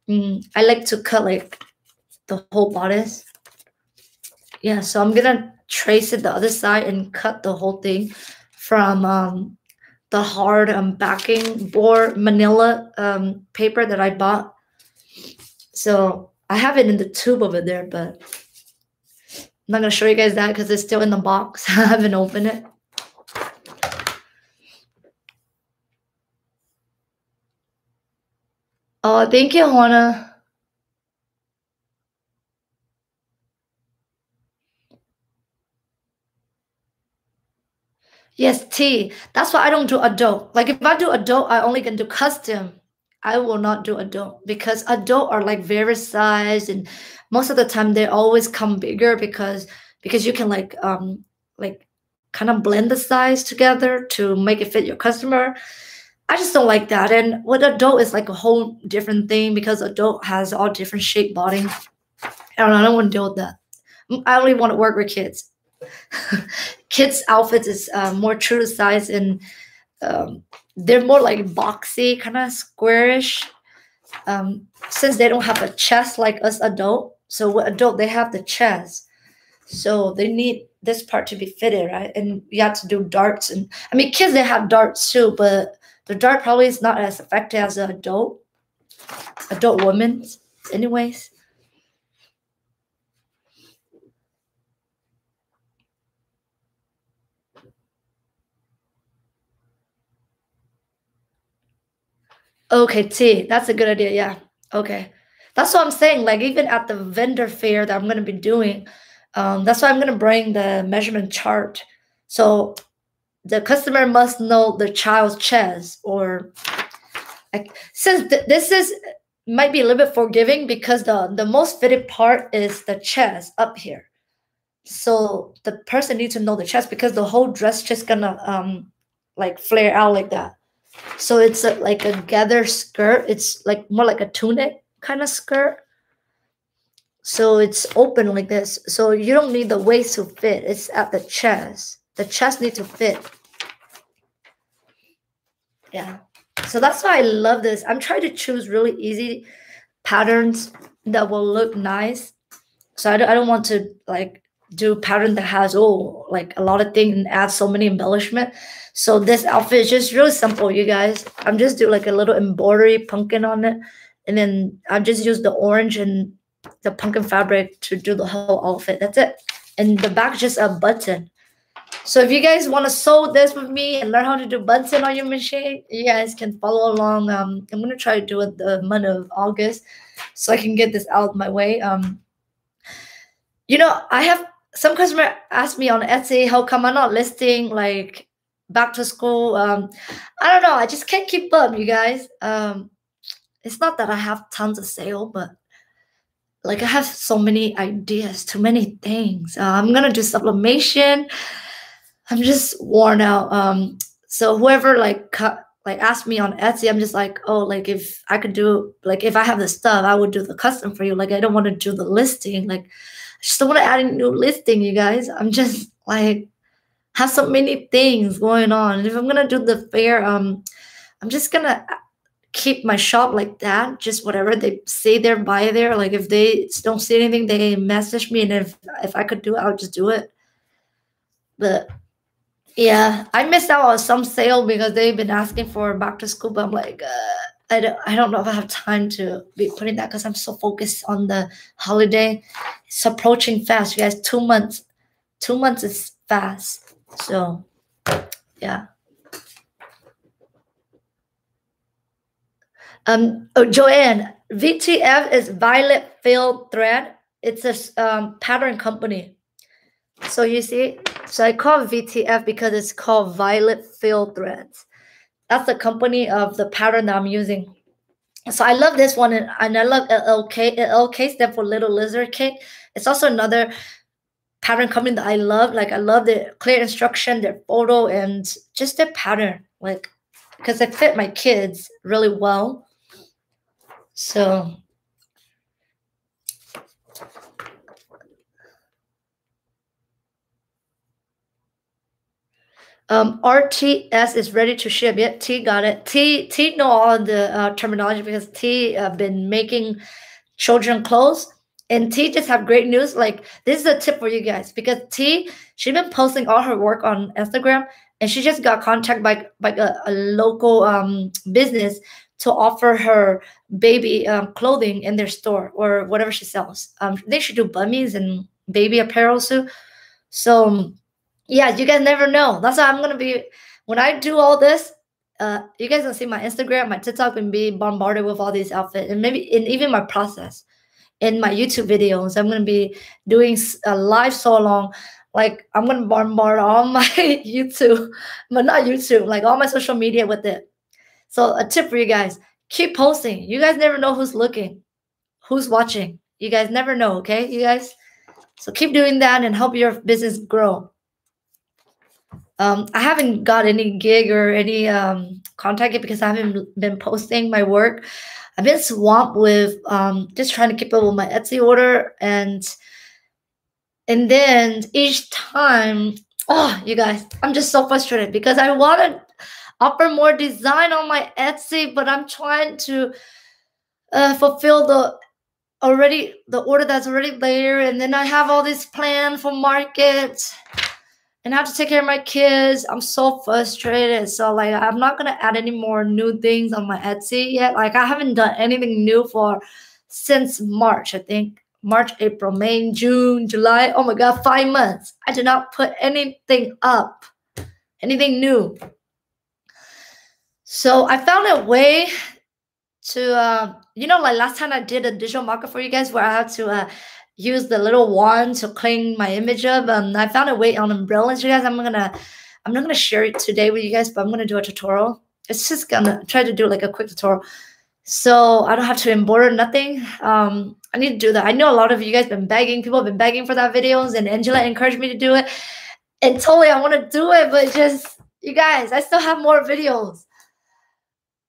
I like to cut like the whole bodice. Yeah, so I'm gonna trace it the other side and cut the whole thing from the hard backing board manila paper that I bought. So I have it in the tube over there, but I'm not gonna show you guys that because it's still in the box. I haven't opened it. Oh, thank you, Juana. Yes, T. That's why I don't do adult. Like if I do adult, I only can do custom. I will not do adult because adult are like various size, and most of the time they always come bigger because you can like kind of blend the size together to make it fit your customer. I just don't like that. And with adult is like a whole different thing because adult has all different shape body. I don't want to deal with that. I only want to work with kids. Kids' outfits is more true to size, and they're more like boxy, kind of squarish. Since they don't have a chest like us adult, so with adult they have the chest, so they need this part to be fitted, right? And you have to do darts, and I mean kids they have darts too, but the dart probably is not as effective as an adult women, anyways. Okay, T, that's a good idea, yeah. Okay, that's what I'm saying. Like even at the vendor fair that I'm gonna be doing, that's why I'm gonna bring the measurement chart. So the customer must know the child's chest, or like since this is might be a little bit forgiving because the most fitted part is the chest up here. So the person needs to know the chest because the whole dress just gonna like flare out like that. So it's a, like a gather skirt. It's like more like a tunic kind of skirt. So it's open like this. So you don't need the waist to fit. It's at the chest. The chest needs to fit. Yeah. So that's why I love this. I'm trying to choose really easy patterns that will look nice. So I don't want to like do pattern that has like a lot of things and add so many embellishment. So this outfit is just really simple, you guys. I'm just doing like a little embroidery pumpkin on it, and then I just use the orange and the pumpkin fabric to do the whole outfit. That's it. And the back just a button. So if you guys want to sew this with me and learn how to do button on your machine, you guys can follow along. I'm gonna try to do it the month of August, so I can get this out of my way. You know, I have. Some customer asked me on Etsy, how come I'm not listing like back to school? I don't know. I just can't keep up, you guys. It's not that I have tons of sale, but like I have so many ideas, too many things. I'm going to do sublimation. I'm just worn out. So whoever like asked me on Etsy, I'm just like, oh, like if I could do, like if I have the stuff, I would do the custom for you. Like I don't want to do the listing. Like I just don't want to add a new listing, you guys. I'm just like have so many things going on. And if I'm gonna do the fair, I'm just gonna keep my shop like that. Just whatever they say there, buy there. Like if they don't see anything, they message me, and if I could do it, I'll just do it. But yeah, I missed out on some sale because they've been asking for back to school. But I'm like, I don't know if I have time to be putting that because I'm so focused on the holiday. It's approaching fast, you guys. 2 months. 2 months is fast. So, yeah. Joanne, VTF is Violet Field Thread. It's a pattern company. So you see, so I call it VTF because it's called Violet Field Threads. That's the company of the pattern that I'm using. So I love this one, and I love LLK. LLK stands for Little Lizard Kit. It's also another pattern company that I love. Like, I love the clear instruction, their photo, and just their pattern. Like, because they fit my kids really well. So RTS is ready to ship. Yep, T got it. T know all the terminology because T been making children clothes. And T just have great news. Like, this is a tip for you guys, because T, she's been posting all her work on Instagram, and she just got contacted by a local business to offer her baby clothing in their store or whatever she sells. They should do bunnies and baby apparel too. So yeah, you guys never know. That's why I'm gonna be, when I do all this, you guys will see my Instagram, my TikTok, and be bombarded with all these outfits, and maybe in even my process. In my YouTube videos, I'm gonna be doing a live so long, like I'm gonna bombard all my YouTube, but not YouTube, like all my social media with it. So a tip for you guys, keep posting. You guys never know who's looking, who's watching. You guys never know, okay, you guys? So keep doing that and help your business grow. I haven't got any gig or any contact yet because I haven't been posting my work. I've been swamped with just trying to keep up with my Etsy order, and then each time, oh, you guys, I'm just so frustrated because I want to offer more design on my Etsy, but I'm trying to fulfill the order that's already there, and then I have all this plan for market, and I have to take care of my kids. I'm so frustrated. So, like, I'm not going to add any more new things on my Etsy yet. Like, I haven't done anything new since March, I think. March, April, May, June, July. Oh, my God, 5 months. I did not put anything up, anything new. So, I found a way to, you know, like last time I did a digital market for you guys where I had to use the little wand to clean my image up. I found a way on umbrellas, you guys. I'm not gonna share it today with you guys, but I'm gonna do a tutorial. It's just gonna try to do like a quick tutorial, so I don't have to embroider nothing. I need to do that. I know a lot of you guys been begging. People have been begging for that videos, and Angela encouraged me to do it. And totally, I want to do it, but just you guys, I still have more videos.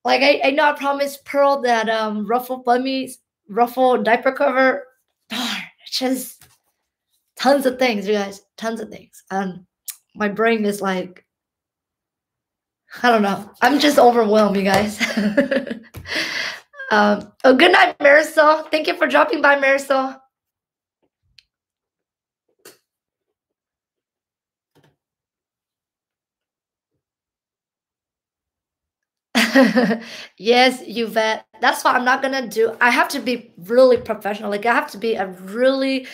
Like I know I promised Pearl that ruffle bunnies, ruffle diaper cover. Darn. Just tons of things, you guys, tons of things. And my brain is like, I don't know. I'm just overwhelmed, you guys. Oh, good night, Marisol. Thank you for dropping by, Marisol. Yes, Yvette. That's what I'm not gonna do. I have to be really professional. Like, I have to be a really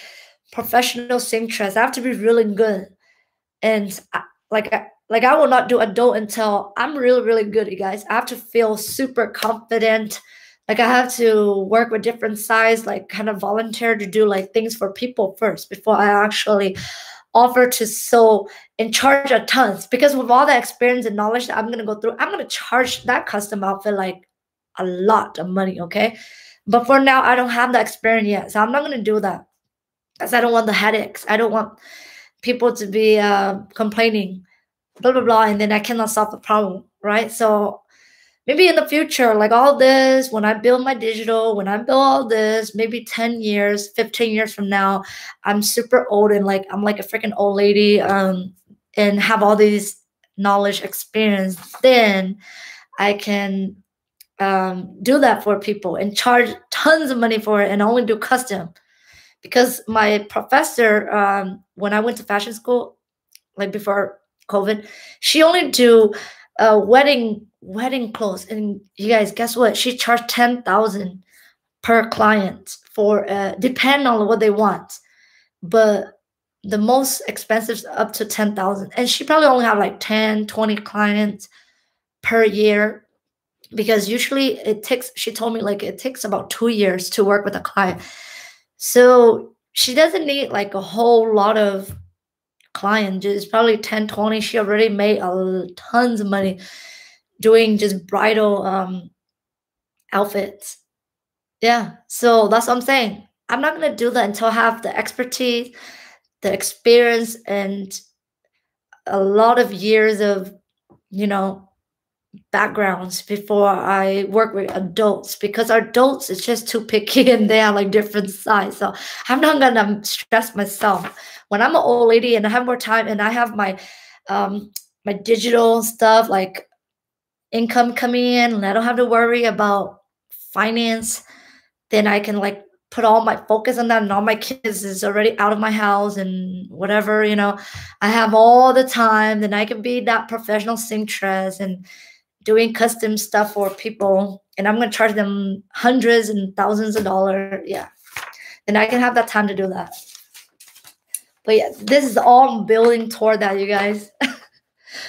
professional seamstress. I have to be really good. And I will not do adult until I'm really, really good, you guys. I have to feel super confident. Like, I have to work with different size, like kind of volunteer to do like things for people first before I actually offer to sew and charge a tons, because with all the experience and knowledge that I'm going to go through, I'm going to charge that custom outfit like a lot of money, okay? But for now, I don't have the experience yet, so I'm not going to do that because I don't want the headaches. I don't want people to be complaining, blah, blah, blah, and then I cannot solve the problem, right? So maybe in the future, like all this, when I build my digital, when I build all this, maybe 10 years, 15 years from now, I'm super old and like I'm like a freaking old lady and have all these knowledge, experience, then I can do that for people and charge tons of money for it and only do custom. Because my professor, when I went to fashion school, like before COVID, she only do wedding clothes, and you guys, guess what? She charged $10,000 per client for depend on what they want, but the most expensive is up to $10,000, and she probably only have like 10, 20 clients per year. because usually it takes, she told me like it takes about 2 years to work with a client. So she doesn't need like a whole lot of clients, just probably 10, 20. She already made tons of money doing just bridal outfits. Yeah, so that's what I'm saying. I'm not going to do that until I have the expertise, the experience, and a lot of years of, you know, backgrounds before I work with adults, because adults is just too picky and they are like different size. So I'm not going to stress myself. When I'm an old lady and I have more time and I have my my digital stuff, like income coming in, and I don't have to worry about finance, then I can like put all my focus on that, and all my kids is already out of my house and whatever, you know, I have all the time. Then I can be that professional seamstress and doing custom stuff for people, and I'm going to charge them hundreds and thousands of dollars. Yeah. Then I can have that time to do that. But yeah, this is all building toward that, you guys.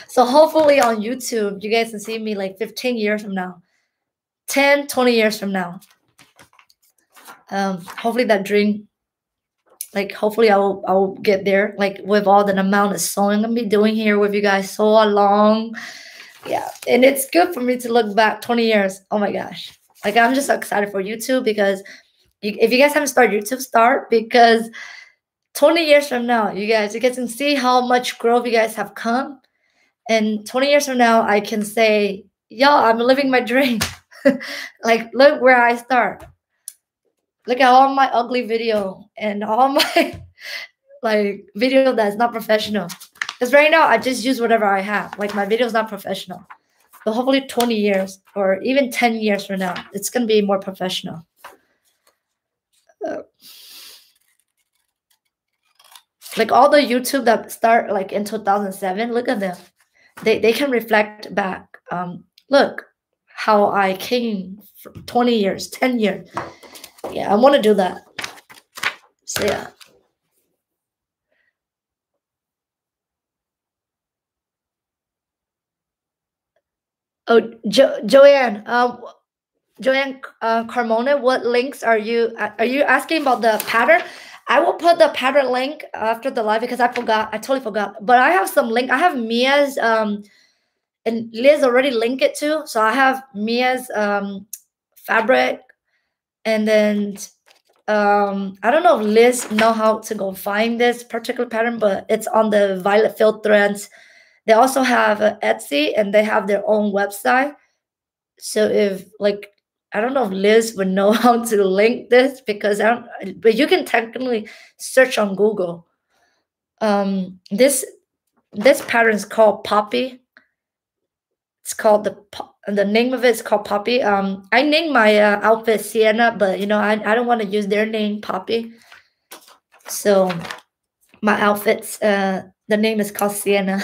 So hopefully on YouTube, you guys can see me like 15 years from now, 10, 20 years from now. Hopefully that dream, like hopefully I'll get there, like with all the amount of sewing I'm gonna be doing here with you guys so long. Yeah, and it's good for me to look back 20 years. Oh my gosh, like I'm just so excited for YouTube, because if you guys haven't started YouTube, start, because 20 years from now, you guys can see how much growth you guys have come, and 20 years from now I can say, yo, I'm living my dream. Like look where I start. Look at all my ugly video and all my like video that's not professional. Because right now I just use whatever I have. Like my video is not professional. But hopefully 20 years or even 10 years from now, it's going to be more professional. Like all the YouTube that start like in 2007, look at them. They can reflect back. Look how I came for 20 years, 10 years. Yeah, I want to do that. So yeah. Oh, Joanne, Joanne Carmona, what links are you asking about the pattern? I will put the pattern link after the live, because I forgot. I totally forgot. But I have some link. I have Mia's and Liz already linked it too. So I have Mia's fabric. And then I don't know if Liz know how to go find this particular pattern, but it's on the Violet Field Threads. They also have Etsy, and they have their own website. So if like, I don't know if Liz would know how to link this, because I don't, but you can technically search on Google. This pattern is called Poppy. It's called the name of it is called Poppy. I named my outfit Sienna, but you know, I don't want to use their name Poppy. So my outfit's the name is called Sienna.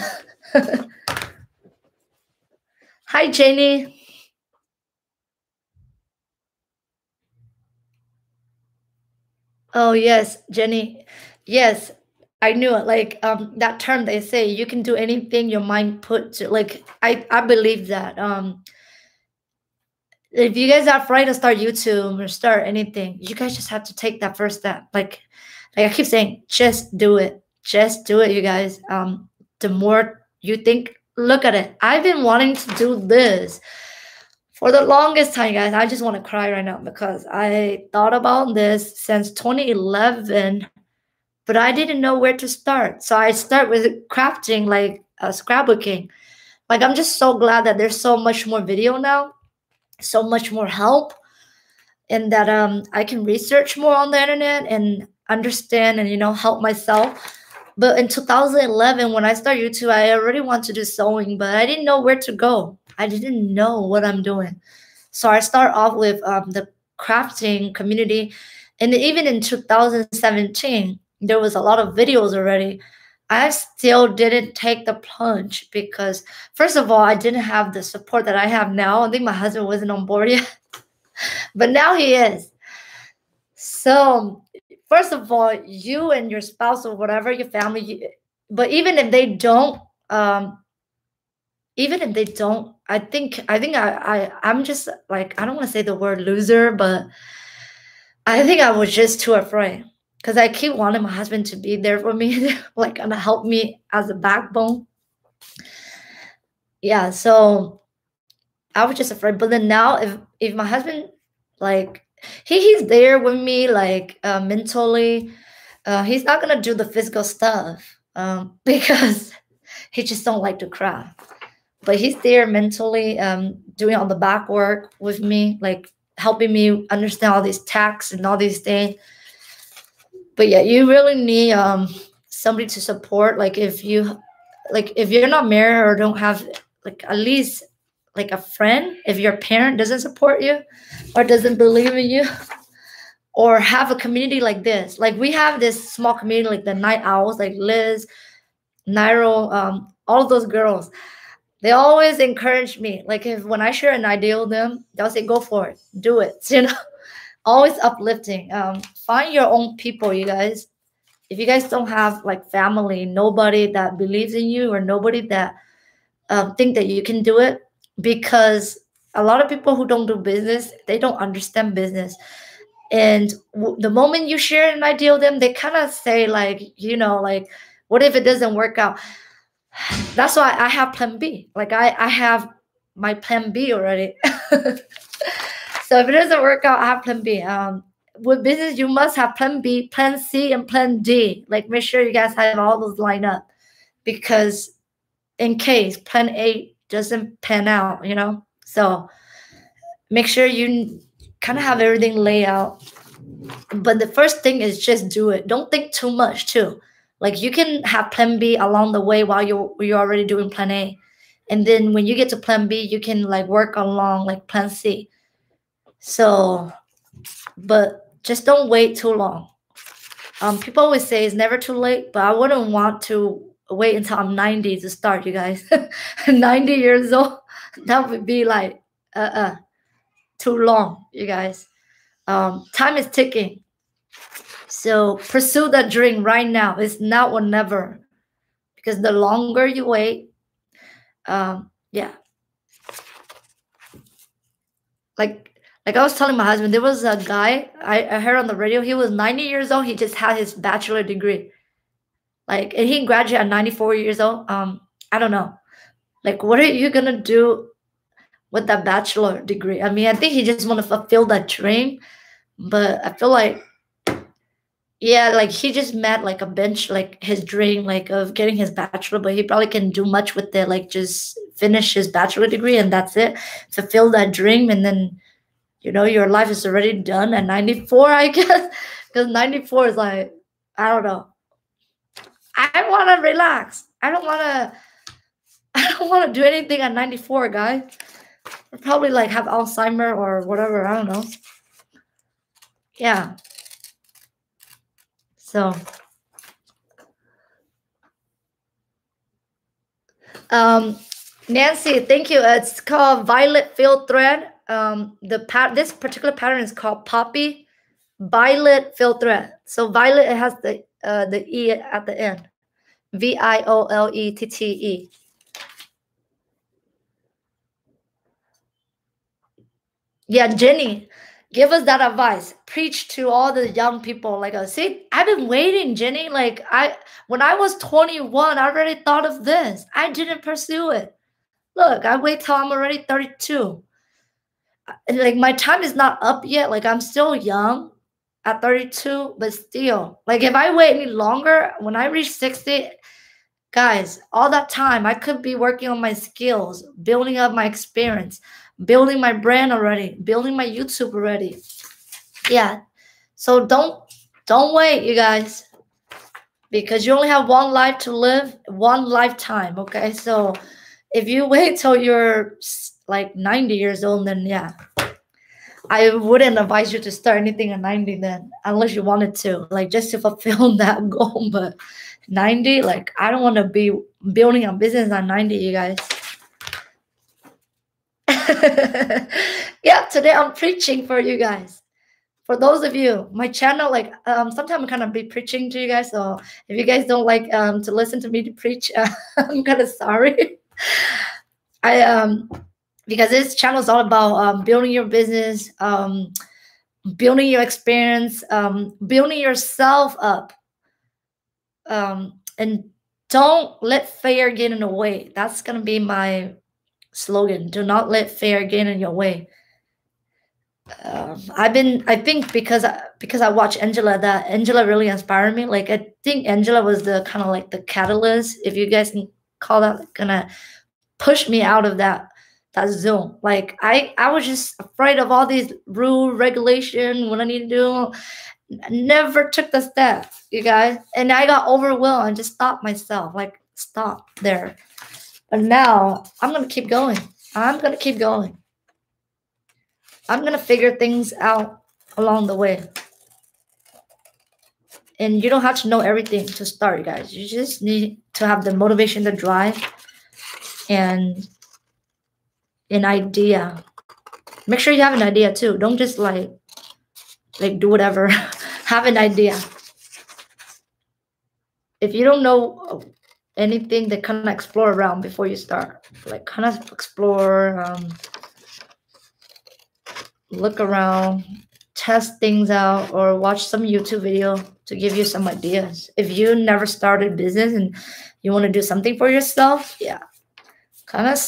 Hi Jenny. Oh yes, Jenny. Yes, I knew it. Like that term they say, you can do anything your mind put to. Like I believe that. If you guys are afraid to start YouTube or start anything, you guys just have to take that first step. Like I keep saying, just do it. Just do it, you guys. The more you think, look at it. I've been wanting to do this for the longest time, guys. I just want to cry right now, because I thought about this since 2011. But I didn't know where to start. So I start with crafting, like scrapbooking. Like I'm just so glad that there's so much more video now, so much more help, and that I can research more on the internet and understand and, you know, help myself. But in 2011, when I started YouTube, I already wanted to do sewing, but I didn't know where to go. I didn't know what I'm doing. So I start off with the crafting community. And even in 2017, there was a lot of videos already. I still didn't take the plunge, because first of all, I didn't have the support that I have now. I think my husband wasn't on board yet, but now he is. So first of all, you and your spouse or whatever, your family, but even if they don't even if they don't, I think I'm just like, I don't want to say the word loser, but I think I was just too afraid because I keep wanting my husband to be there for me, like, and help me as a backbone. Yeah, so I was just afraid. But then now, if my husband, like, he's there with me, like, mentally, he's not gonna do the physical stuff because he just don't like to cry. But he's there mentally, doing all the back work with me, like helping me understand all these tax and all these things. But yeah, you really need somebody to support. Like if you're not married or don't have like at least like a friend, if your parent doesn't support you or doesn't believe in you, or have a community like this. Like we have this small community, like the Night Owls, like Liz, Narro, all of those girls. They always encourage me. Like when I share an idea with them, they'll say, go for it, do it. You know, always uplifting. Find your own people, you guys. If you guys don't have like family, nobody that believes in you or nobody that think that you can do it, because a lot of people who don't do business, they don't understand business. And the moment you share an idea with them, they kind of say like, you know, like, what if it doesn't work out? That's why I have plan B. Like I have my plan B already. So if it doesn't work out, I have plan B. With business, you must have plan B, plan C, and plan D. Like make sure you guys have all those lined up, because in case plan A doesn't pan out, you know? So make sure you kind of have everything laid out. But the first thing is just do it. Don't think too much too. Like you can have plan B along the way while you're already doing plan A. And then when you get to plan B, you can like work along like plan C. So, but just don't wait too long. People always say it's never too late, but I wouldn't want to wait until I'm 90 to start, you guys. 90 years old, that would be like, too long, you guys. Time is ticking. So pursue that dream right now. It's now or never, because the longer you wait, yeah. Like I was telling my husband, there was a guy I heard on the radio. He was 90 years old. He just had his bachelor degree. Like, and he graduated at 94 years old. I don't know. Like, what are you gonna do with that bachelor degree? I mean, I think he just want to fulfill that dream, but I feel like, yeah, like he just met like a bench, like his dream, like of getting his bachelor, but he probably can do much with it, like just finish his bachelor degree and that's it, fulfill that dream. And then, you know, your life is already done at 94, I guess, because 94 is like, I don't know. I want to relax. I don't want to do anything at 94, guys. I'll probably like have Alzheimer's or whatever. I don't know. Yeah. So, Nancy, thank you. It's called Violet Field Thread. This particular pattern is called Poppy Violet Field Thread. So Violet, it has the E at the end. V-I-O-L-E-T-T-E. Yeah, Jenny. Give us that advice. Preach to all the young people. Like, see, I've been waiting, Jenny. Like, when I was 21, I already thought of this. I didn't pursue it. Look, I wait till I'm already 32. Like, my time is not up yet. Like, I'm still young at 32, but still. Like, if I wait any longer, when I reach 60, guys, all that time, I could be working on my skills, building up my experience, building my brand already, building my YouTube already. Yeah. So don't wait, you guys, because you only have one life to live, one lifetime. Okay. So if you wait till you're like 90 years old, then yeah, I wouldn't advise you to start anything at 90 then, unless you wanted to, like just to fulfill that goal. But 90, like I don't want to be building a business at 90, you guys. Yeah, today I'm preaching for you guys. For those of you, my channel, like sometimes I'm kind of be preaching to you guys. So if you guys don't like to listen to me to preach, I'm kind of sorry. Because this channel is all about building your business, building your experience, building yourself up. And don't let fear get in the way. That's going to be my slogan. Do not let fear get in your way. I think because I watched Angela, that Angela really inspired me. Like, I think Angela was the kind of like the catalyst, if you guys can call that, kind of pushed me out of that zone. Like, I was just afraid of all these rule regulation, what I need to do. I never took the steps, you guys, and I got overwhelmed and just stopped myself. Like, stop there. But now I'm gonna keep going. I'm gonna keep going. I'm going to figure things out along the way. And you don't have to know everything to start, you guys. You just need to have the motivation, the drive, and an idea. Make sure you have an idea too. Don't just like do whatever. Have an idea. If you don't know anything, then kind of explore around before you start. Like, kind of explore, look around, test things out, or watch some YouTube video to give you some ideas. If you never started business and you want to do something for yourself, yeah, kind of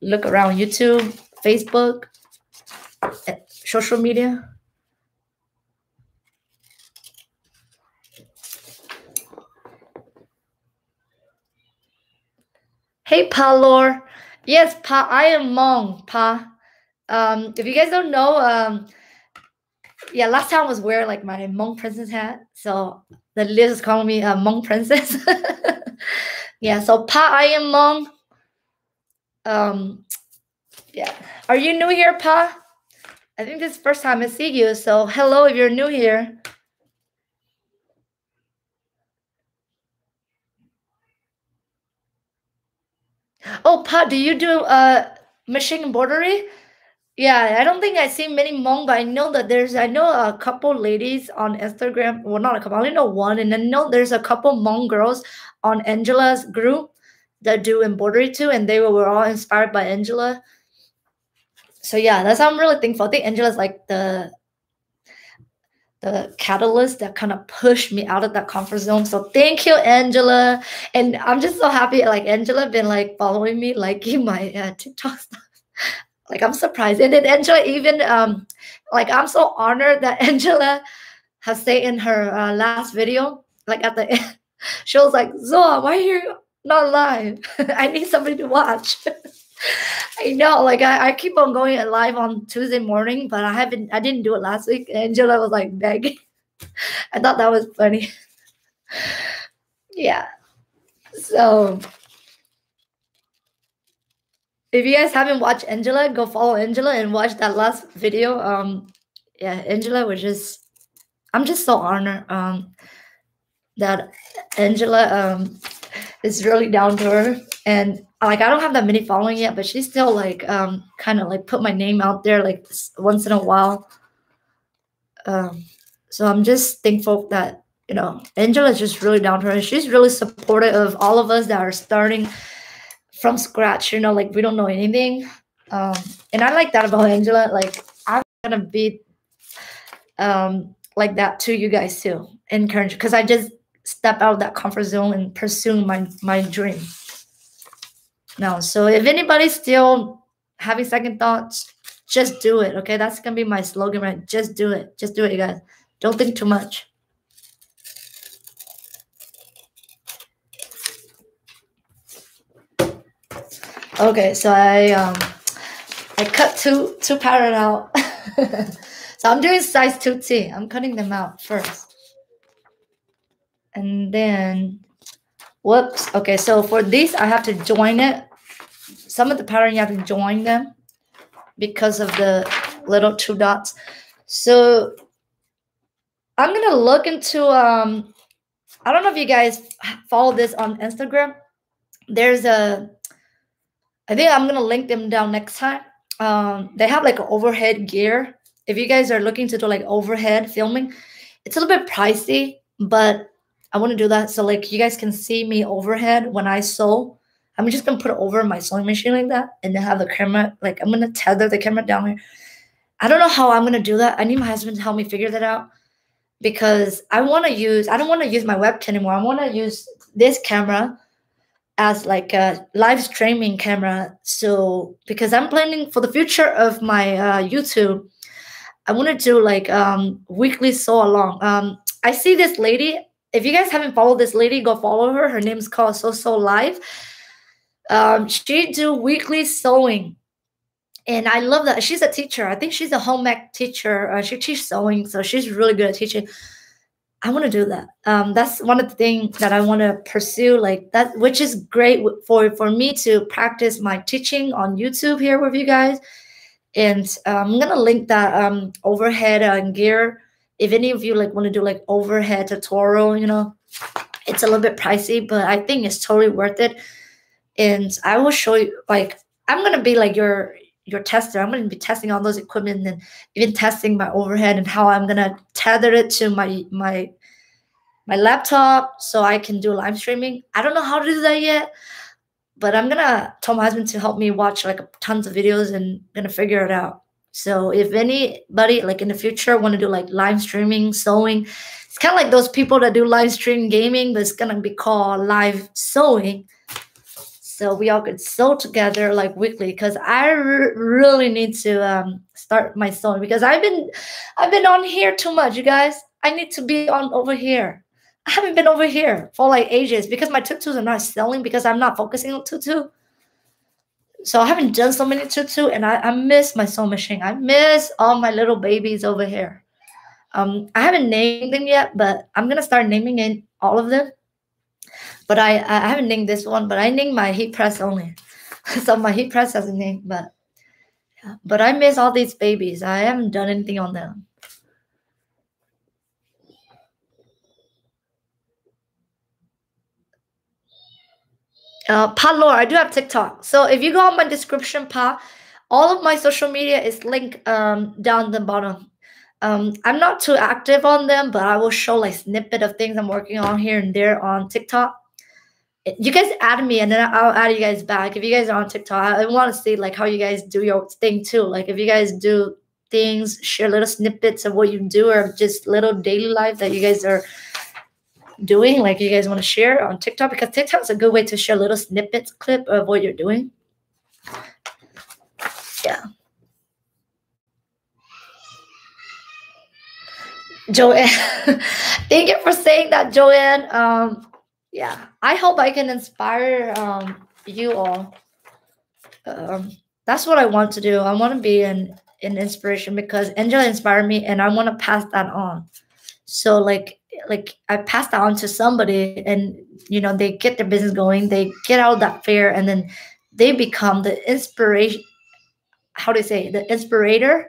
look around YouTube, Facebook, social media. Hey, Pa Lore. Yes, Pa, I am Hmong, Pa. If you guys don't know, yeah, last time I was wearing like my Hmong princess hat, so the list is calling me a Hmong princess. Yeah, so Pa, I am Hmong. Yeah, are you new here, Pa? I think this is the first time I see you, so hello if you're new here. Oh, Pa, do you do machine embroidery? Yeah, I don't think I see many Hmong, but I know that I know a couple ladies on Instagram. Well, not a couple, I only know one. And I know there's a couple Hmong girls on Angela's group that do embroidery too. And they were all inspired by Angela. So yeah, that's how I'm really thankful. I think Angela's like the catalyst that kind of pushed me out of that comfort zone. So thank you, Angela. And I'm just so happy, like, Angela been like following me, liking my TikTok stuff. Like, I'm surprised. And then Angela even, like, I'm so honored that Angela has said in her last video, like at the end, she was like, Zoa, why are you not live? I need somebody to watch. I know, like, I keep on going live on Tuesday morning, but I didn't do it last week. Angela was like begging. I thought that was funny. Yeah. So if you guys haven't watched Angela, go follow Angela and watch that last video. Yeah, Angela was just, I'm just so honored that Angela is really down to her. And like, I don't have that many following yet, but she still like kind of like put my name out there like once in a while. So I'm just thankful that, you know, Angela's just really down to her. And she's really supportive of all of us that are starting from scratch, you know, like we don't know anything. And I like that about Angela. Like, I'm gonna be like that to you guys too, encourage, because I just step out of that comfort zone and pursue my dream now. So if anybody's still having second thoughts, just do it. Okay, that's gonna be my slogan, right? Just do it. Just do it, you guys. Don't think too much. Okay, so I cut two pattern out. So I'm doing size 2T. I'm cutting them out first. And then, whoops. Okay, so for these, I have to join it. Some of the pattern, you have to join them because of the little two dots. So I'm going to look into, I don't know if you guys follow this on Instagram. There's a, I think I'm going to link them down next time. They have like an overhead gear. If you guys are looking to do like overhead filming, it's a little bit pricey, but I want to do that. So like, you guys can see me overhead when I sew. I'm just going to put it over my sewing machine like that and then have the camera, like I'm going to tether the camera down here. I don't know how I'm going to do that. I need my husband to help me figure that out because I want to use, I don't want to use my webcam anymore. I want to use this camera as like a live streaming camera. So because I'm planning for the future of my YouTube, I want to do like weekly sew along. I see this lady. If you guys haven't followed this lady, go follow her. Her name's called So Live. She do weekly sewing. And I love that. She's a teacher. I think she's a home ec teacher. She teaches sewing, so she's really good at teaching. I want to do that. That's one of the things that I want to pursue, like that, which is great for me to practice my teaching on YouTube here with you guys. And I'm gonna link that overhead gear. If any of you like want to do like overhead tutorial, you know, it's a little bit pricey, but I think it's totally worth it. And I will show you. Like I'm gonna be like your tester. I'm going to be testing all those equipment and even testing my overhead and how I'm going to tether it to my laptop so I can do live streaming. I don't know how to do that yet, but I'm going to tell my husband to help me watch like tons of videos and going to figure it out. So if anybody like in the future want to do like live streaming, sewing, it's kind of like those people that do live stream gaming, but it's going to be called live sewing. So we all could sew together like weekly because I really need to start my sewing because I've been on here too much, you guys. I need to be on over here. I haven't been over here for like ages because my tutus are not selling because I'm not focusing on tutu. So I haven't done so many tutu and I miss my sewing machine. I miss all my little babies over here. I haven't named them yet, but I'm going to start naming in all of them. But I haven't named this one, but I named my heat press only. So my heat press has a name, but yeah. But I miss all these babies. I haven't done anything on them. Pa Lore, I do have TikTok. So if you go on my description, Pa, all of my social media is linked down the bottom. I'm not too active on them, but I will show like snippet of things I'm working on here and there on TikTok. You guys add me and then I'll add you guys back. If you guys are on TikTok, I want to see like how you guys do your thing too. Like if you guys do things, share little snippets of what you do or just little daily life that you guys are doing. Like you guys want to share on TikTok because TikTok is a good way to share little snippets, clip of what you're doing. Yeah. Joanne, thank you for saying that, Joanne. Yeah, I hope I can inspire you all. That's what I want to do. I want to be an inspiration because Angela inspired me, and I want to pass that on. So, like I pass that on to somebody, and you know, they get their business going, they get out of that fear, and then they become the inspiration. How do you say the inspirator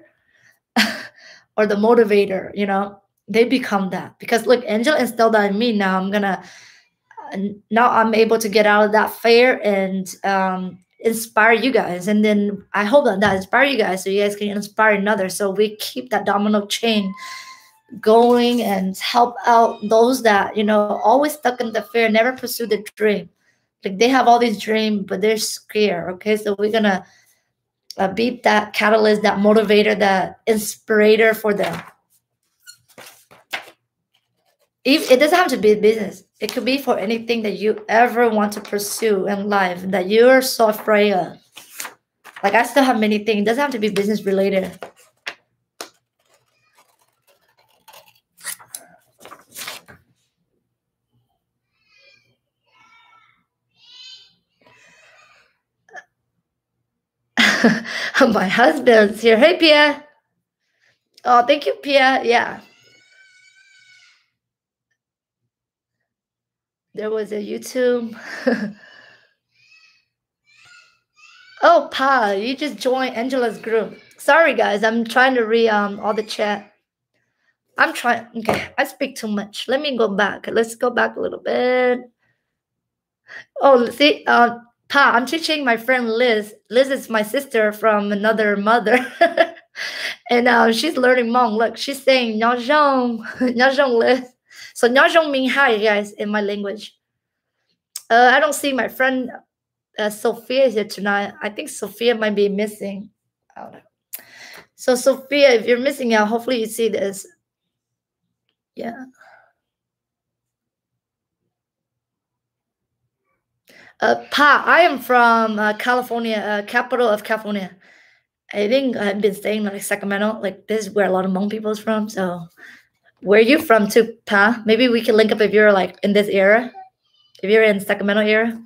or the motivator? You know, they become that because look, Angela instilled that in me. Now I'm gonna. Now I'm able to get out of that fear and inspire you guys. And then I hope that inspire you guys so you guys can inspire another. So we keep that domino chain going and help out those that, you know, always stuck in the fear, never pursue the dream. Like they have all these dreams, but they're scared. Okay, so we're going to be that catalyst, that motivator, that inspirator for them. If, it doesn't have to be business. It could be for anything that you ever want to pursue in life that you're so afraid of. Like I still have many things. It doesn't have to be business related. My husband's here. Hey, Pia. Oh, thank you, Pia. Yeah. There was a YouTube. Oh, Pa, you just joined Angela's group. Sorry, guys. I'm trying to read all the chat. I'm trying. Okay, I speak too much. Let me go back. Let's go back a little bit. Oh, see, Pa, I'm teaching my friend Liz. Liz is my sister from another mother. And she's learning Hmong. Look, she's saying, Nyo Zhong, Nyo Zhong Liz. So Nyo Zhong means hi, guys, in my language. I don't see my friend Sophia is here tonight. I think Sophia might be missing. I don't know. So Sophia, if you're missing out, hopefully you see this. Yeah. Pa, I am from California, capital of California. I think I've been staying in like Sacramento. Like this is where a lot of Hmong people is from. So where are you from too, Pa? Maybe we can link up if you're like in this era. If you're in Sacramento era.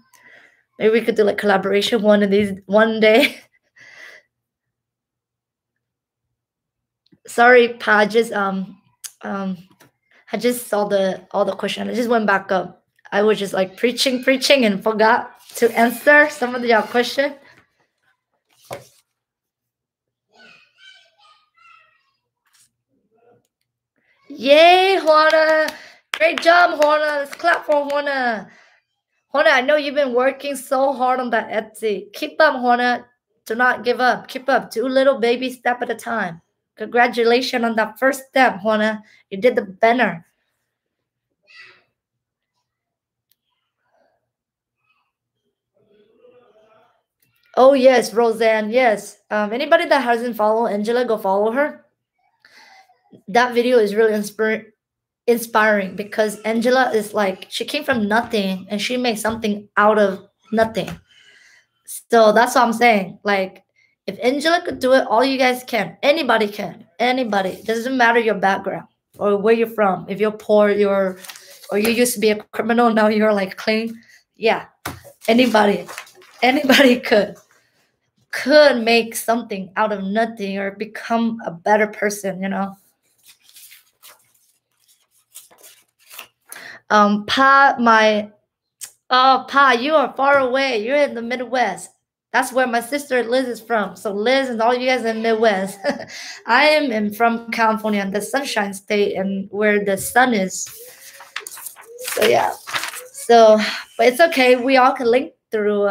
Maybe we could do like collaboration one day. Sorry, Pa, I just saw all the questions. I just went back up. I was just like preaching and forgot to answer some of your questions. Yay, Juana. Great job, Juana. Let's clap for Juana. Juana, I know you've been working so hard on that Etsy. Keep up, Juana. Do not give up. Keep up. Do little baby step at a time. Congratulations on that first step, Juana. You did the banner. Oh, yes, Roseanne. Yes. Anybody that hasn't followed Angela, go follow her. That video is really inspiring because Angela is like, she came from nothing and she made something out of nothing. So that's what I'm saying. Like, if Angela could do it, all you guys can. Anybody can. Anybody. It doesn't matter your background or where you're from. If you're poor, or you used to be a criminal, now you're like clean. Yeah. Anybody. Anybody could make something out of nothing or become a better person, you know. Pa, you are far away. You're in the Midwest. That's where my sister Liz is from. So Liz and all you guys in the Midwest. I am from California, and the Sunshine State, and where the sun is. So yeah. So, but it's okay. We all can link through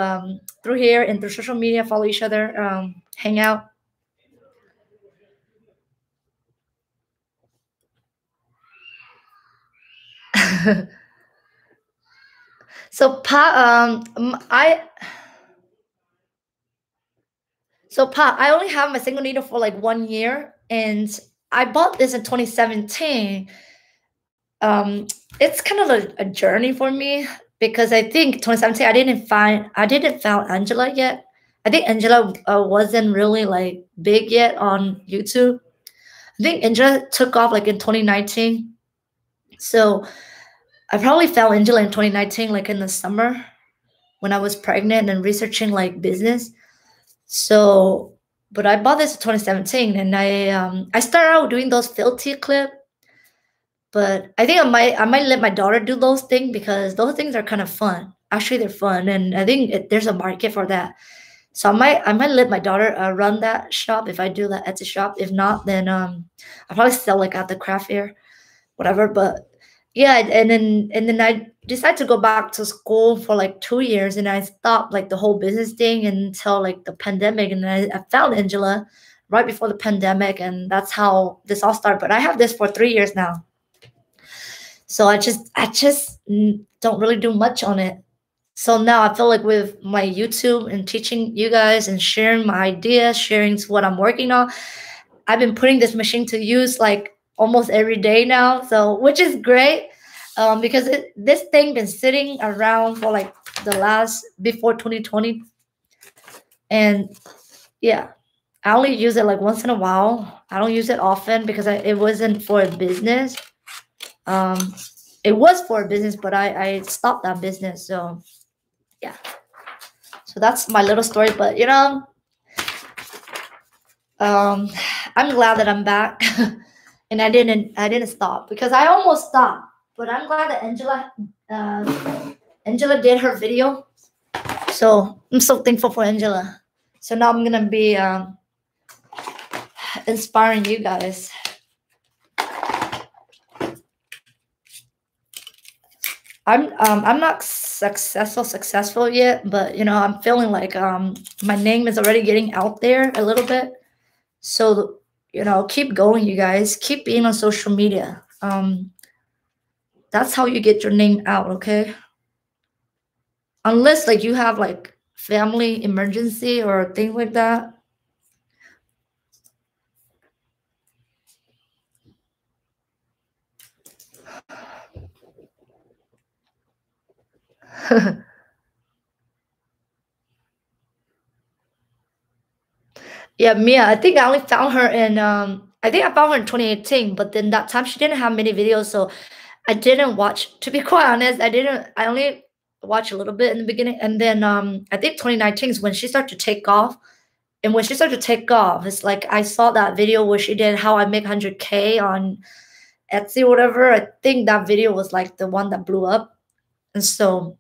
here and through social media, follow each other, hang out. So Pa, I only have my single needle for like 1 year, and I bought this in 2017. It's kind of a journey for me. Because I think 2017, I didn't find Angela yet. I think Angela wasn't really like big yet on YouTube. I think Angela took off like in 2019. So I probably found Angela in 2019, like in the summer when I was pregnant and researching like business. So, but I bought this in 2017, and I started out doing those filthy clips. But I think I might let my daughter do those things because those things are kind of fun. Actually, they're fun, and I think there's a market for that. So I might let my daughter run that shop if I do that Etsy shop. If not, then I'll probably sell like at the craft fair, whatever. But yeah, and then I decided to go back to school for like 2 years, and I stopped like the whole business thing until like the pandemic, and then I found Angela right before the pandemic, and that's how this all started. But I have this for 3 years now. So I just don't really do much on it. So now I feel like with my YouTube and teaching you guys and sharing my ideas, sharing what I'm working on, I've been putting this machine to use like almost every day now. So which is great because this thing been sitting around for like the last before 2020, and yeah, I only use it like once in a while. I don't use it often because it wasn't for a business. It was for a business, but I stopped that business. So yeah, so that's my little story. But you know, I'm glad that I'm back, and I didn't stop because I almost stopped. But I'm glad that Angela did her video, so I'm so thankful for Angela. So now I'm gonna be inspiring you guys. I'm not successful yet, but you know, I'm feeling like my name is already getting out there a little bit. So you know, keep going, you guys. Keep being on social media. That's how you get your name out, okay? Unless like you have like family emergency or things like that? Yeah, Mia, I think I only found her in, I think I found her in 2018, but then that time she didn't have many videos, so I didn't watch, to be quite honest, I only watched a little bit in the beginning. And then I think 2019 is when she started to take off. And when she started to take off, it's like I saw that video where she did how I make 100K on Etsy or whatever. I think that video was like the one that blew up. And so,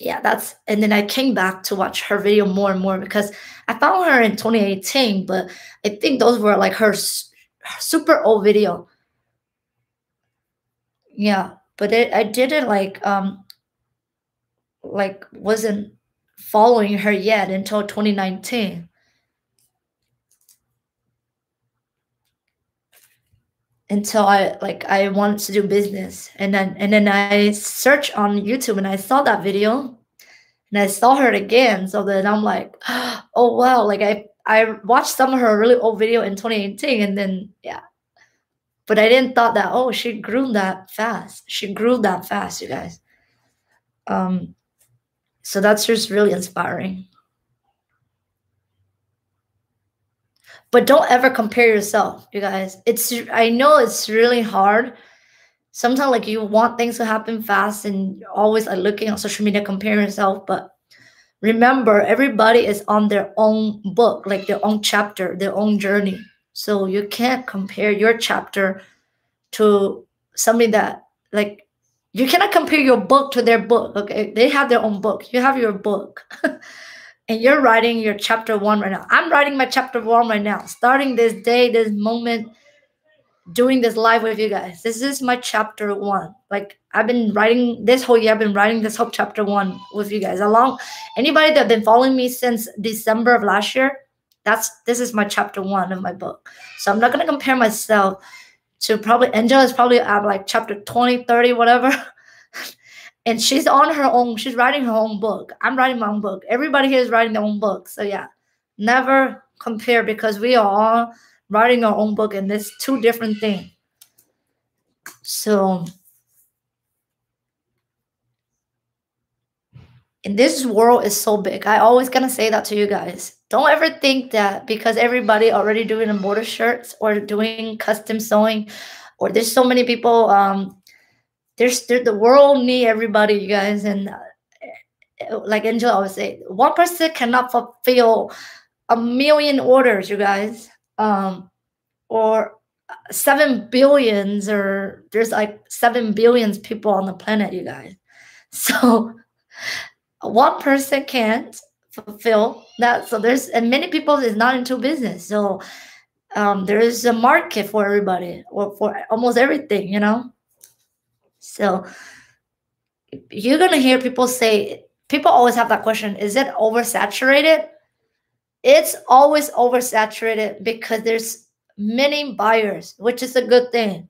yeah, that's, and then I came back to watch her video more and more because I found her in 2018, but I think those were like her super old video. Yeah, but I didn't like wasn't following her yet until 2019. Until I wanted to do business, and then I searched on YouTube and I saw that video, and I saw her again. So then I'm like, oh wow! Like I watched some of her really old video in 2018, and then yeah, but I didn't thought that oh she grew that fast. She grew that fast, you guys. So that's just really inspiring. But don't ever compare yourself, you guys. I know it's really hard. Sometimes like you want things to happen fast and you're always like looking on social media, comparing yourself. But remember, everybody is on their own book, like their own chapter, their own journey. So you can't compare your chapter to somebody that like you cannot compare your book to their book. Okay, they have their own book. You have your book. And you're writing your chapter one right now. I'm writing my chapter one right now. Starting this day, this moment, doing this live with you guys. This is my chapter one. Like I've been writing this whole year. I've been writing this whole chapter one with you guys. Along anybody that's been following me since December of last year, this is my chapter one of my book. So I'm not gonna compare myself to probably Angela is probably at like chapter 20, 30, whatever. And she's on her own. She's writing her own book. I'm writing my own book. Everybody here is writing their own book. So yeah, never compare because we are all writing our own book and it's two different things. So and this world is so big. I always gonna say that to you guys. Don't ever think that because everybody already doing embroidered shirts or doing custom sewing or there's so many people the world need everybody, you guys, and like Angela always say, one person cannot fulfill 1 million orders, you guys, or 7 billion, or there's like 7 billion people on the planet, you guys. So one person can't fulfill that. So there's and many people is not into business. So there is a market for everybody or for almost everything, you know. So you're going to hear people say, people always have that question, is it oversaturated? It's always oversaturated because there's many buyers, which is a good thing.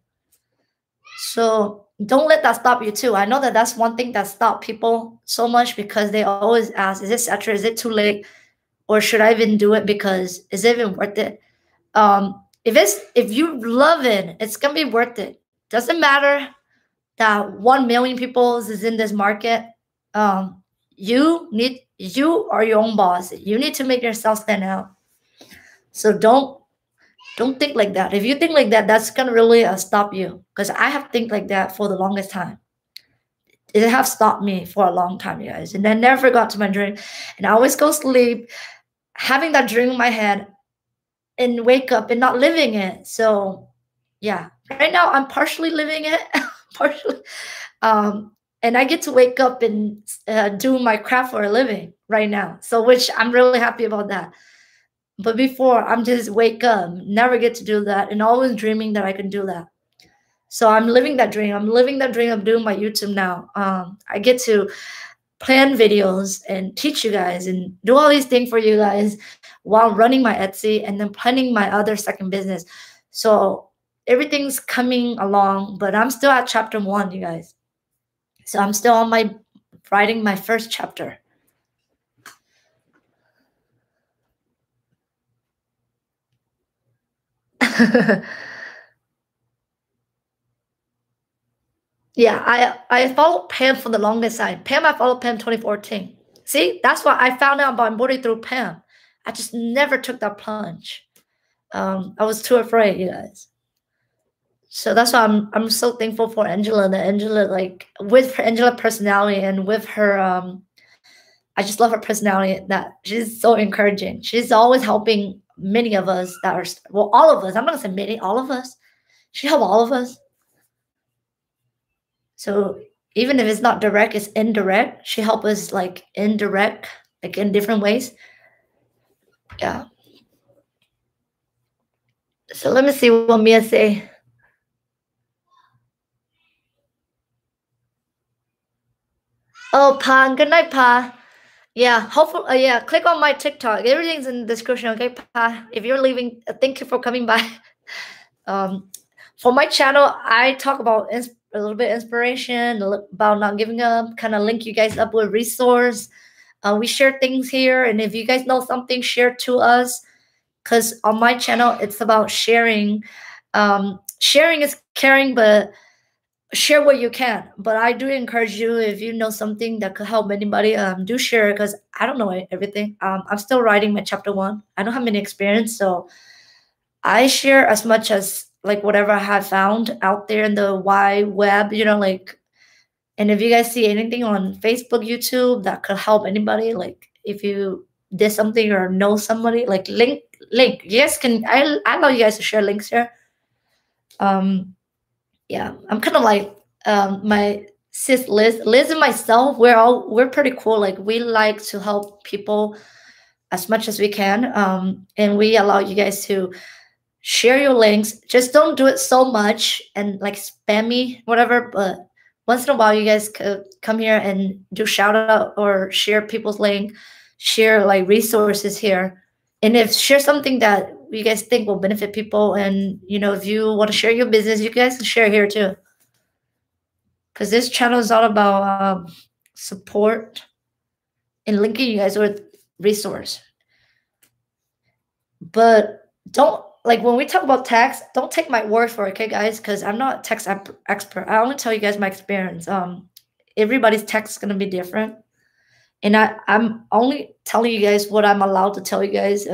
So don't let that stop you too. I know that that's one thing that stops people so much because they always ask, is it saturated? Is it too late? Or should I even do it because is it even worth it? If you love it, it's going to be worth it. Doesn't matter that 1 million people is in this market. You are your own boss. You need to make yourself stand out. So don't think like that. If you think like that, that's gonna really stop you. Because I have think like that for the longest time. It have stopped me for a long time, you guys. And I never got to my dream. And I always go sleep having that dream in my head, and wake up and not living it. So yeah, right now I'm partially living it. Partially, and I get to wake up and do my craft for a living right now, so which I'm really happy about that. But before, I'm just wake up, never get to do that, and always dreaming that I can do that. So I'm living that dream. I'm living that dream of doing my YouTube now. I get to plan videos and teach you guys and do all these things for you guys while running my Etsy and then planning my other second business. So everything's coming along, but I'm still at chapter one, you guys. So I'm still on writing my first chapter. Yeah, I followed Pam for the longest time. I followed Pam 2014. See, that's why I found out about embroidery through Pam. I just never took that plunge. I was too afraid, you guys. So that's why I'm so thankful for Angela. And Angela, like, with her Angela personality and with her, I just love her personality. That she's so encouraging. She's always helping many of us that are, well, all of us. I'm not gonna say many, all of us. She helped all of us. So even if it's not direct, it's indirect. She helped us, like, indirect, like, in different ways. Yeah. So let me see what Mia say. Oh, Pa. Good night, Pa. Yeah. Hopefully, yeah. Click on my TikTok. Everything's in the description, okay, Pa? If you're leaving, thank you for coming by. For my channel, I talk about a little bit inspiration, about not giving up, kind of link you guys up with resource. We share things here, and if you guys know something, share to us, because on my channel, it's about sharing. Sharing is caring, but share what you can. But I do encourage you, if you know something that could help anybody, do share, because I don't know everything. I'm still writing my chapter 1. I don't have any experience, so I share as much as, like, whatever I have found out there in the wide web, you know, like, and if you guys see anything on Facebook, YouTube that could help anybody, like, if you did something or know somebody, like, link. Yes, I love you guys to share links here. Yeah, I'm kind of like my sis Liz and myself. We're pretty cool. Like, we like to help people as much as we can, and we allow you guys to share your links. Just don't do it so much and, like, spammy, whatever. But once in a while, you guys could come here and do shout out or share people's link, share, like, resources here. And if share something that you guys think will benefit people, and, you know, if you want to share your business, you guys can share here too. Because this channel is all about support and linking you guys with resource. But don't, like, when we talk about tax, don't take my word for it, okay, guys? Because I'm not a tax expert. I only tell you guys my experience. Everybody's tax is going to be different. And I'm only telling you guys what I'm allowed to tell you guys,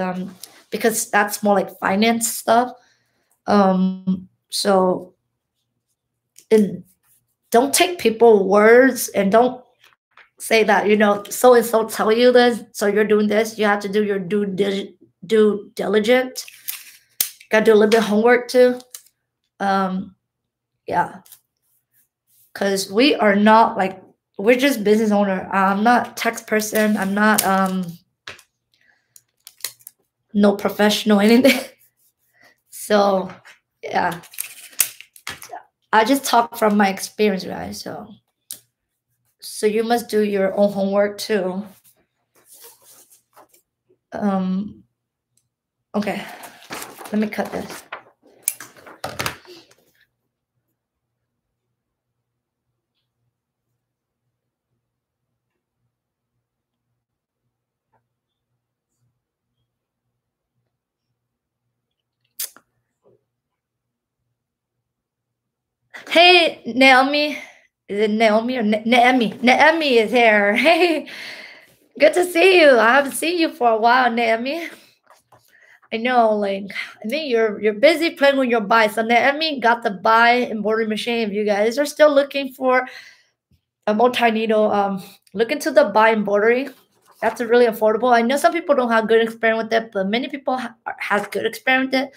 because that's more like finance stuff. So don't take people's words and don't say that, you know, so-and-so tell you this, so you're doing this. You have to do your due diligence. Got to do a little bit of homework too. Yeah. Because we are not, like, we're just business owner. I'm not tax person. I'm not no professional anything. So, yeah. I just talk from my experience, right? So you must do your own homework too. Okay. Let me cut this. Hey, Naomi. Is it Naomi or Naomi? Naomi is here. Hey, good to see you. I haven't seen you for a while, Naomi. I know, like, I think you're busy playing with your buy. So Naomi got the buy embroidery machine. If you guys are still looking for a multi-needle, look into the buy embroidery. That's really affordable. I know some people don't have good experience with it, but many people have good experience with it.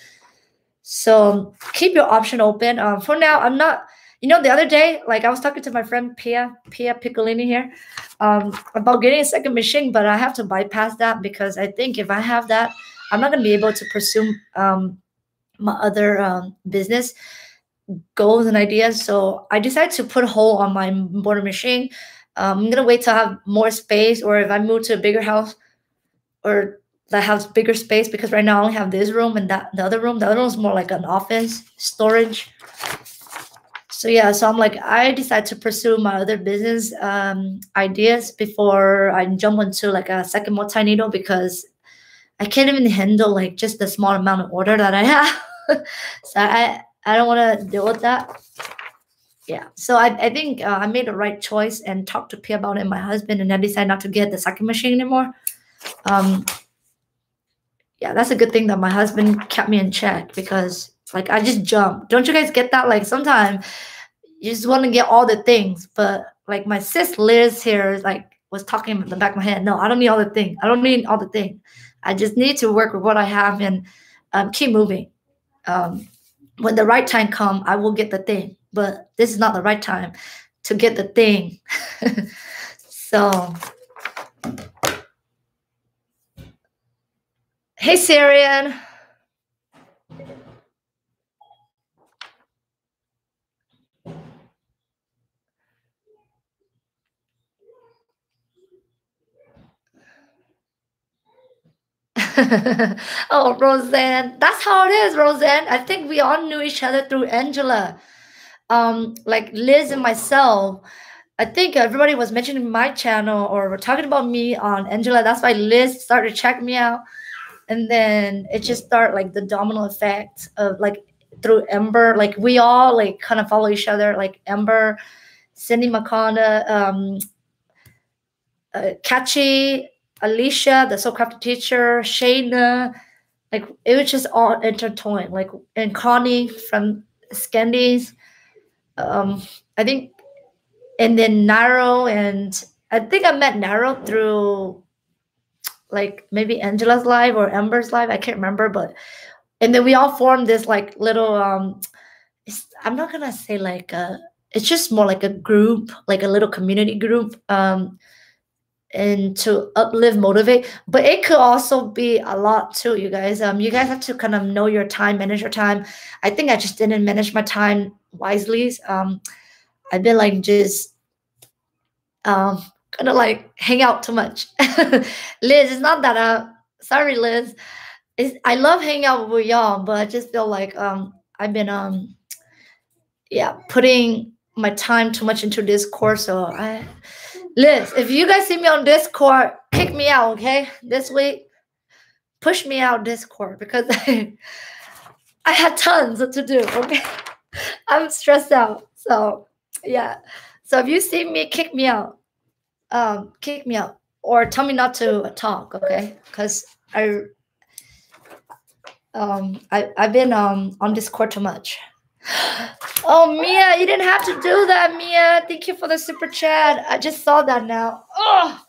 So keep your option open. For now, I'm not, you know, the other day, like, I was talking to my friend Pia Piccolini here, about getting a second machine, but I have to bypass that because I think if I have that, I'm not going to be able to pursue my other business goals and ideas. So I decided to put a hold on my border machine. I'm going to wait till I have more space, or if I move to a bigger house or that has bigger space, because right now I only have this room and that the other room. The other room is more like an office storage. So, yeah, so I'm like, I decided to pursue my other business ideas before I jump into, like, a second multi-needle, because I can't even handle, like, just the small amount of order that I have. So I don't want to deal with that. Yeah, so I think I made the right choice and talked to P about it, my husband, and I decided not to get the second machine anymore. Yeah, that's a good thing that my husband kept me in check, because like I just jump. Don't you guys get that? Like sometimes you just want to get all the things, but like my sis Liz here like was talking in the back of my head. No, I don't need all the things. I don't need all the things. I just need to work with what I have and keep moving. When the right time comes, I will get the thing. But this is not the right time to get the thing. So, hey, Syrian. Oh, Roseanne. That's how it is, Roseanne. I think we all knew each other through Angela. Like Liz and myself, I think everybody was mentioning my channel or were talking about me on Angela. That's why Liz started to check me out. And then it just started like the domino effect of like through Ember. Like we all like kind of follow each other, like Ember, Cindy Maconda, Kachi, Alicia, the so-crafted teacher, Shayna. Like it was just all intertwined. Like and Connie from Scandies. I think, and then Narro, and I think I met Narro through like maybe Angela's live or Amber's live. I can't remember, but, and then we all formed this like little, I'm not going to say like, it's just more like a group, like a little community group, and to uplift, motivate, but it could also be a lot too, you guys. You guys have to kind of know your time, manage your time. I think I just didn't manage my time wisely. I've been like just kind of like hang out too much. Liz, it's not that sorry, Liz. I love hanging out with y'all, but I just feel like I've been yeah, putting my time too much into Discord. So Liz, if you guys see me on Discord, kick me out, okay? This week, push me out Discord, because I had tons to do, okay? I'm stressed out. So, yeah. So if you see me, kick me out. Kick me out. Or tell me not to talk, okay? Because I've been on Discord too much. Oh, Mia, you didn't have to do that, Mia. Thank you for the super chat. I just saw that now. Oh.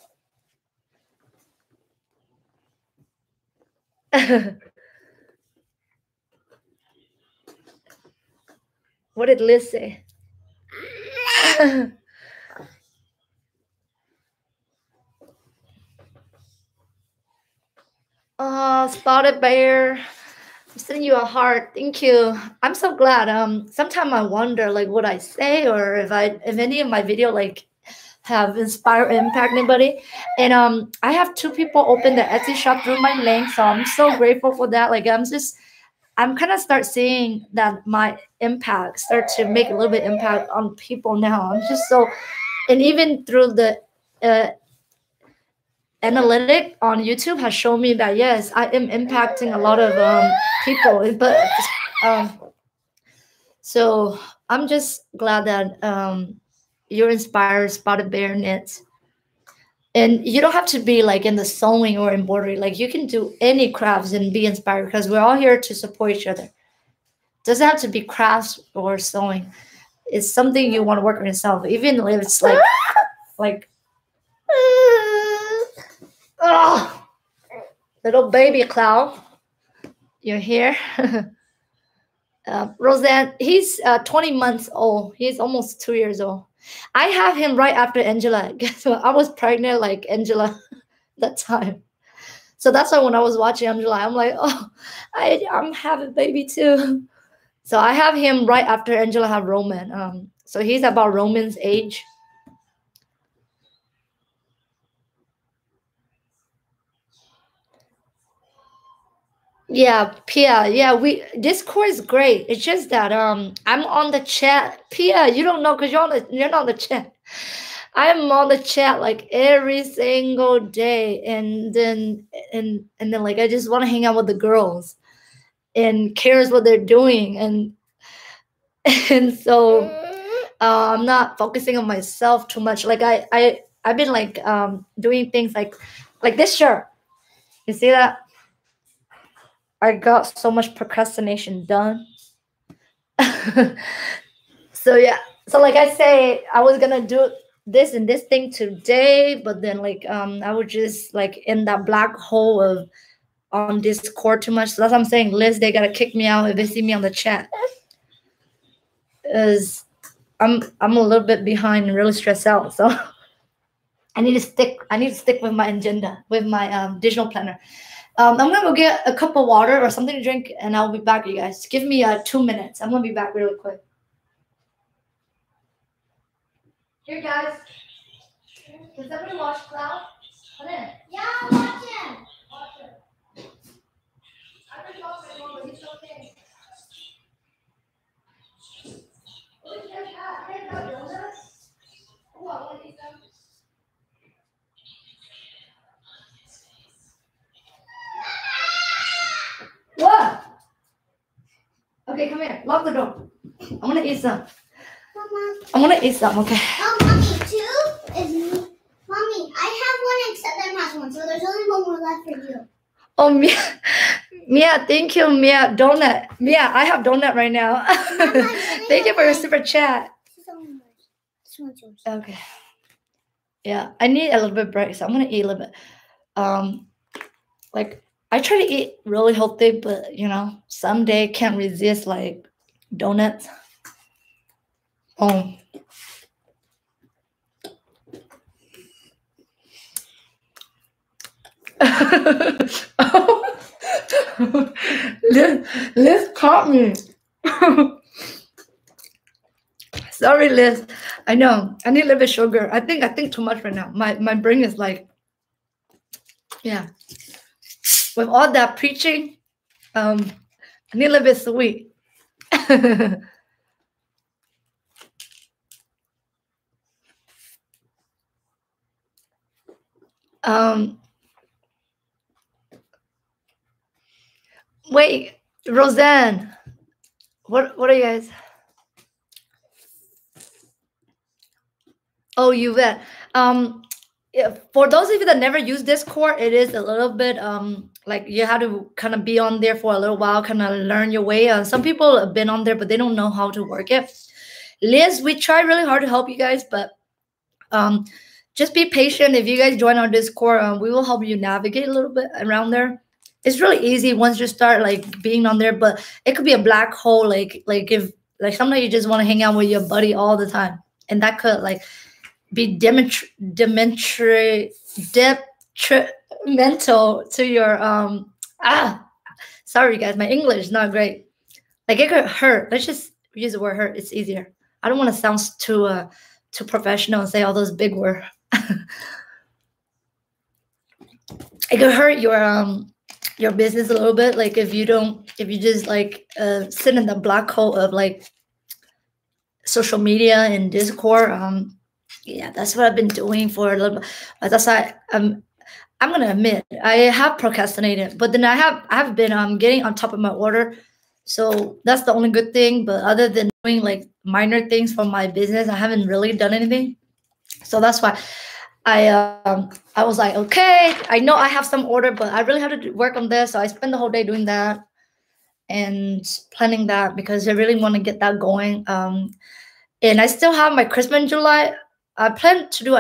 What did Liz say? Oh, Spotted Bear. I'm sending you a heart. Thank you. I'm so glad. Sometimes I wonder like what I say or if any of my video like have inspired or impact anybody. And I have two people open the Etsy shop through my link, so I'm so grateful for that. Like I'm kind of start seeing that my impact start to make a little bit impact on people now. I'm just so, and even through the analytic on YouTube has shown me that yes, I am impacting a lot of people. But so I'm just glad that you're inspired, Spotted Bear Knits. And you don't have to be like in the sewing or embroidery. Like you can do any crafts and be inspired, because we're all here to support each other. Doesn't have to be crafts or sewing. It's something you want to work on yourself, even if it's like oh, little baby clown, you're here. Roseanne, he's 20 months old. He's almost 2 years old. I have him right after Angela. Guess what? I was pregnant like Angela that time. So that's why when I was watching Angela, I'm like, oh, I'm having a baby too. So I have him right after Angela had Roman. So he's about Roman's age. Yeah, Pia. Yeah, Discord is great. It's just that I'm on the chat. Pia, you don't know because you're not on the chat. I'm on the chat like every single day, and then like I just want to hang out with the girls, and cares what they're doing. And so I'm not focusing on myself too much. Like I've been like doing things like this shirt. You see that? I got so much procrastination done. So yeah. So like I say, I was gonna do this and this thing today, but then like I was just like in that black hole of on Discord too much. So that's what I'm saying, Liz, they gotta kick me out if they see me on the chat. Is I'm a little bit behind and really stressed out. So I need to stick with my agenda, with my digital planner. I'm gonna go get a cup of water or something to drink, and I'll be back, you guys. Give me 2 minutes. I'm gonna be back really quick. Here, guys. Does everybody watch Cloud? Come in. Yeah, I'm watching. Watch it. I've been talking to him, but he's okay. Look at that. Hey, that donuts. Oh, I want to eat them. What? Okay, come here. Lock the door. I'm gonna eat some. Mama. I'm gonna eat some. Okay. Oh, mommy, two is me. Mommy, I have one and Southern has one, so there's only one more left for you. Oh, Mia, Mia, thank you, Mia. Donut, Mia, I have donut right now. Mama, thank you for your super chat. Okay. Yeah, I need a little bit break, so I'm gonna eat a little bit. Like. I try to eat really healthy, but, you know, someday can't resist, like, donuts. Oh. Liz caught me. Sorry, Liz. I know. I need a little bit of sugar. I think too much right now. My brain is like, yeah. With all that preaching, I need a little bit sweet. Wait, Roseanne, what are you guys? Oh, you bet. For those of you that never use Discord, it is a little bit like you have to kind of be on there for a little while, kind of learn your way. Some people have been on there, but they don't know how to work it. Liz, we try really hard to help you guys, but just be patient. If you guys join our Discord, we will help you navigate a little bit around there. It's really easy once you start like being on there, but it could be a black hole. Like if like sometimes you just want to hang out with your buddy all the time, and that could like be detrimental to your sorry guys, my English is not great. Like it could hurt. Let's just use the word hurt. It's easier. I don't want to sound too professional and say all those big words. It could hurt your business a little bit. Like if you just like sit in the black hole of like social media and Discord. Yeah, that's what I've been doing for a little bit. That's why I'm gonna admit I have procrastinated, but then I've been getting on top of my order, so that's the only good thing. But other than doing like minor things for my business, I haven't really done anything. So that's why I was like, okay, I know I have some order, but I really have to work on this. So I spent the whole day doing that and planning that because I really want to get that going. And I still have my Christmas in July. I plan to do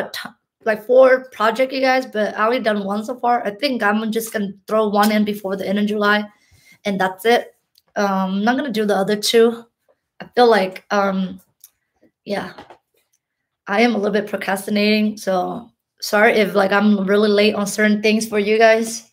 like 4 projects, you guys, but I only done one so far. I think I'm just going to throw one in before the end of July, and that's it. I'm not going to do the other 2. I feel like, yeah, I am a little bit procrastinating, so sorry if like I'm really late on certain things for you guys.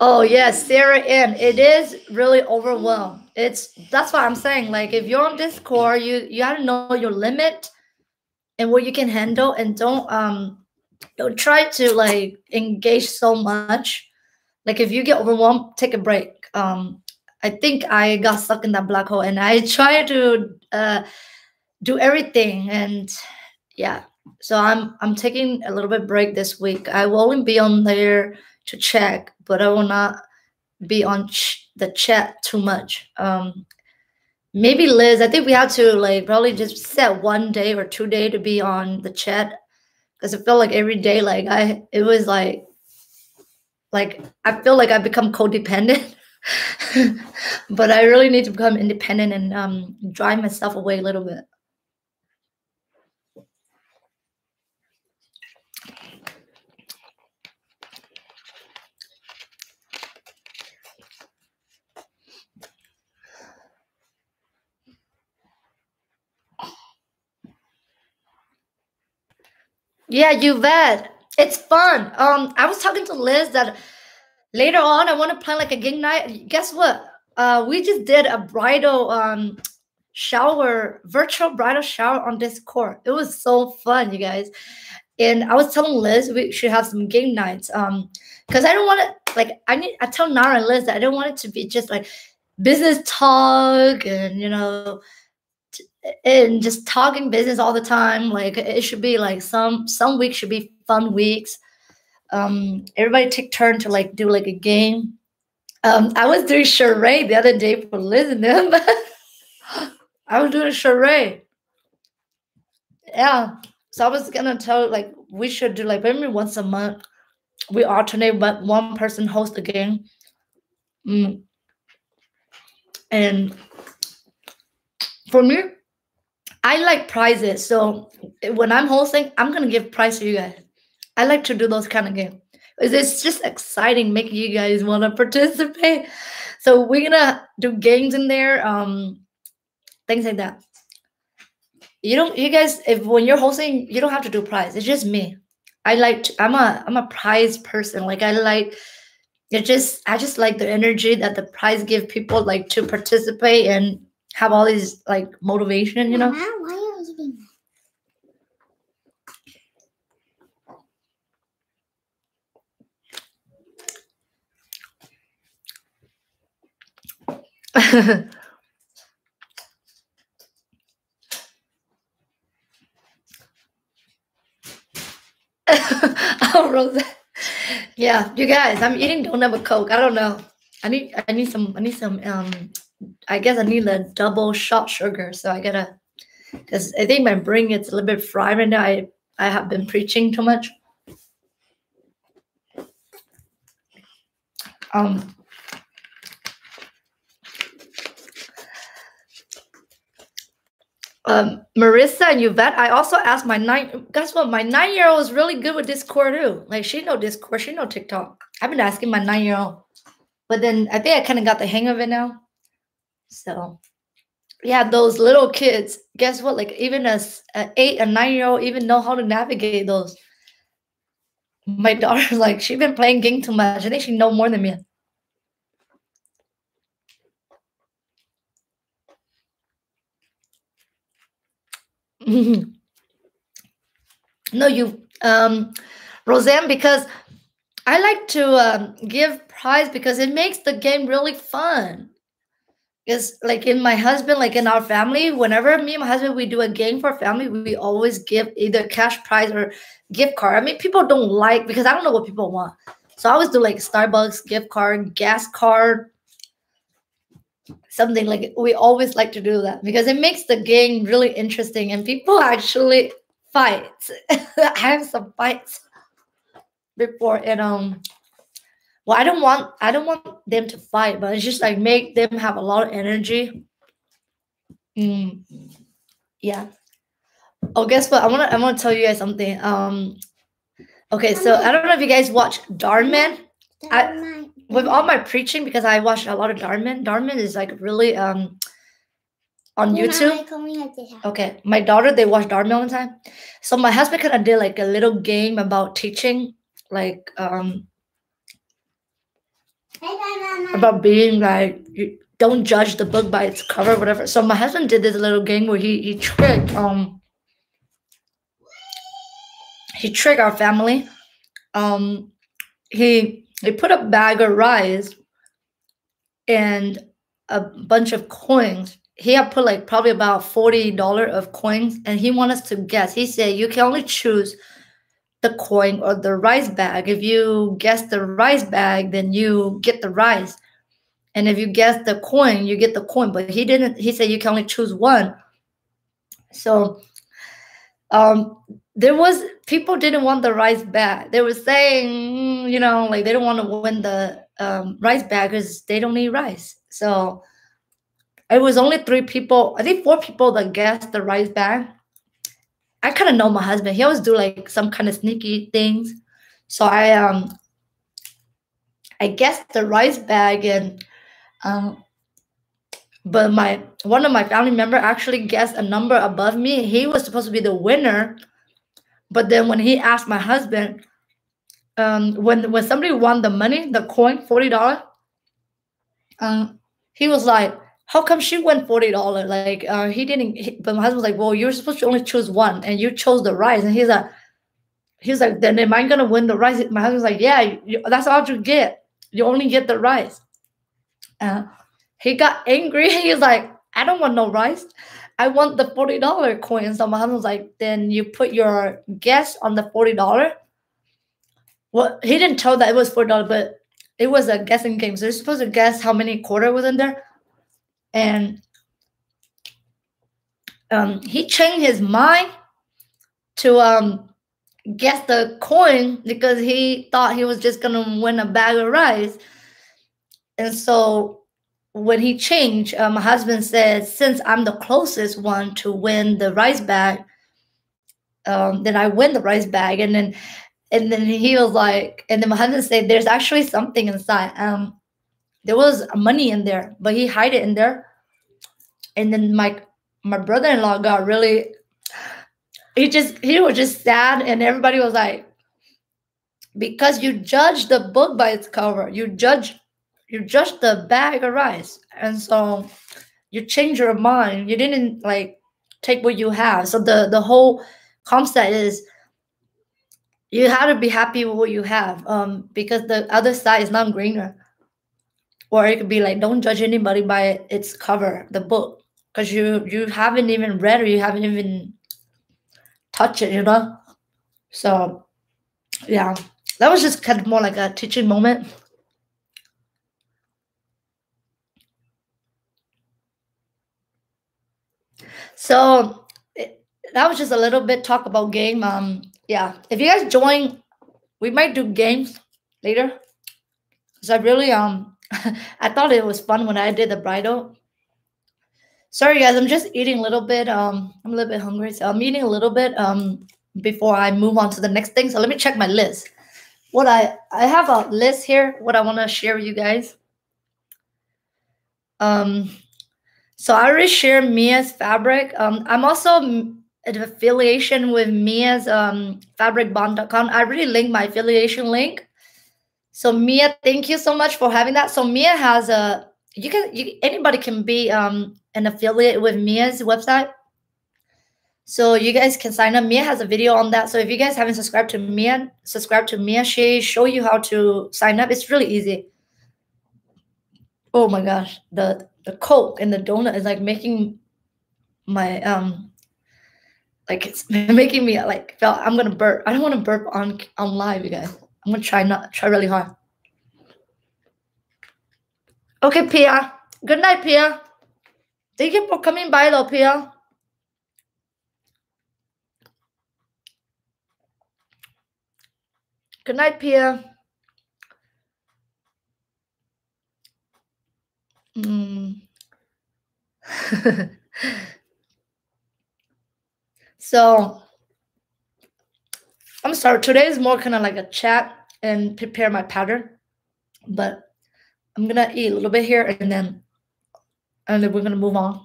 Oh yes, Sarah Ann. It is really overwhelmed. That's what I'm saying. Like if you're on Discord, you gotta know your limit and what you can handle, and don't try to like engage so much. Like if you get overwhelmed, take a break. I think I got stuck in that black hole, and I tried to do everything, and yeah, So I'm taking a little bit break this week. I will only be on there to check, but I will not be on the chat too much. Maybe Liz, I think we have to like probably just set one day or 2 days to be on the chat, because I feel like every day, like I feel like I become codependent. But I really need to become independent and drive myself away a little bit. Yeah, you bet. It's fun. I was talking to Liz that later on I want to plan like a gig night. Guess what? We just did a bridal shower, virtual bridal shower on Discord. It was so fun, you guys. And I was telling Liz we should have some gig nights. Because I don't want it like I tell Nara and Liz that I don't want it to be just like business talk and you know. And just talking business all the time. Like it should be like some weeks should be fun weeks. Everybody take turn to like do like a game. I was doing charade the other day for Liz and them. I was doing a charade. Yeah. So I was gonna tell like we should do like maybe once a month. We alternate, but one person hosts a game. And for me, I like prizes, so when I'm hosting, I'm gonna give prize to you guys. I like to do those kind of games. It's just exciting, making you guys wanna participate. So we're gonna do games in there, things like that. You guys, if when you're hosting, you don't have to do prize. It's just me. I'm a prize person. Like I just like the energy that the prize give people like to participate and have all these like motivation, you know. Why are you eating that? Oh, Rose. Yeah, you guys, I'm eating donut with Coke. I don't know. I guess I need a double shot sugar, so I gotta, because I think my brain gets a little bit fried right now. I have been preaching too much. Marissa and Yvette, I also asked my nine-year-old is really good with Discord too. Like she know Discord, she know TikTok. I've been asking my nine-year-old, but then I think I kind of got the hang of it now. So, yeah, those little kids, guess what? Like even as an 8- and 9-year-old even know how to navigate those. My daughter's like, she's been playing game too much. I think she know more than me. No, you, Roseanne, because I like to give prize because it makes the game really fun. It's like in my husband, like in our family, whenever me and my husband, we do a game for family, we always give either cash prize or gift card. I mean, people don't like, because I don't know what people want. So I always do like Starbucks, gift card, gas card, something like, we always like to do that because it makes the game really interesting and people actually fight. I have some fights before and well, I don't want them to fight, but it's just like make them have a lot of energy. Yeah. Oh, guess what? I wanna tell you guys something. Okay, so I don't know if you guys watch Darman. With all my preaching, because I watch a lot of Darman. Darman is like really on YouTube. Okay, my daughter, they watch Darman all the time. So my husband kind of did like a little game about teaching, like about being like, you don't judge the book by its cover, whatever. So my husband did this little game where he tricked our family. He put a bag of rice and a bunch of coins he had put like probably about $40 of coins, and he wanted us to guess. He said, you can only choose the coin or the rice bag. If you guess the rice bag, then you get the rice. And if you guess the coin, you get the coin. But he didn't, he said you can only choose one. So there was, people didn't want the rice bag. They were saying, you know, like they don't want to win the rice bag because they don't need rice. So it was only three people, I think four people that guessed the rice bag. I kind of know my husband. He always do like some kind of sneaky things. So I guessed the rice bag, and but one of my family members actually guessed a number above me. He was supposed to be the winner, but then when he asked my husband, when somebody won the money, the coin, $40, he was like, how come she won $40? Like he didn't. But my husband was like, well, you're supposed to only choose one, and you chose the rice. And he's like, then am I gonna win the rice? My husband's like, yeah, that's all you get. You only get the rice. He got angry. He's like, I don't want no rice. I want the $40 coin. So my husband's like, then you put your guess on the $40. Well, he didn't tell that it was $40, but it was a guessing game. So you're supposed to guess how many quarter was in there. And he changed his mind to guess the coin because he thought he was just gonna win a bag of rice. And so when he changed, my husband said, since I'm the closest one to win the rice bag, then I win the rice bag. And then he was like, and then my husband said, there's actually something inside. There was money in there, but he hid it in there. And then my brother-in-law got really, he was just sad, and everybody was like, because you judge the book by its cover, you judge the bag of rice, and so you change your mind. You didn't like take what you have. So the whole concept is you have to be happy with what you have, because the other side is not greener. Or it could be like, don't judge anybody by its cover, the book, because you haven't even read or you haven't even touched it, you know? So, yeah, that was just kind of more like a teaching moment. So that was just a little bit talk about game. Yeah, if you guys join, we might do games later. So I really I thought it was fun when I did the bridal. Sorry guys, I'm just eating a little bit. I'm a little bit hungry, so I'm eating a little bit before I move on to the next thing. So let me check my list. What I have a list here, what I want to share with you guys. So I already shared Mia's fabric. I'm also an affiliation with Mia's fabricbond.com. I already linked my affiliation link. So Mia, thank you so much for having that. So Mia has a, anybody can be an affiliate with Mia's website. So you guys can sign up. Mia has a video on that. So if you guys haven't subscribed to Mia, subscribe to Mia. She shows you how to sign up. It's really easy. Oh my gosh, the Coke and the donut is like making my, like it's making me like, felt I'm gonna burp. I don't wanna burp on live, you guys. I'm gonna try really hard. Okay, Pia. Good night, Pia. Thank you for coming by, though, Pia. Good night, Pia. So. I'm sorry, today is more kind of like a chat and prepare my pattern, but I'm going to eat a little bit here and then we're going to move on.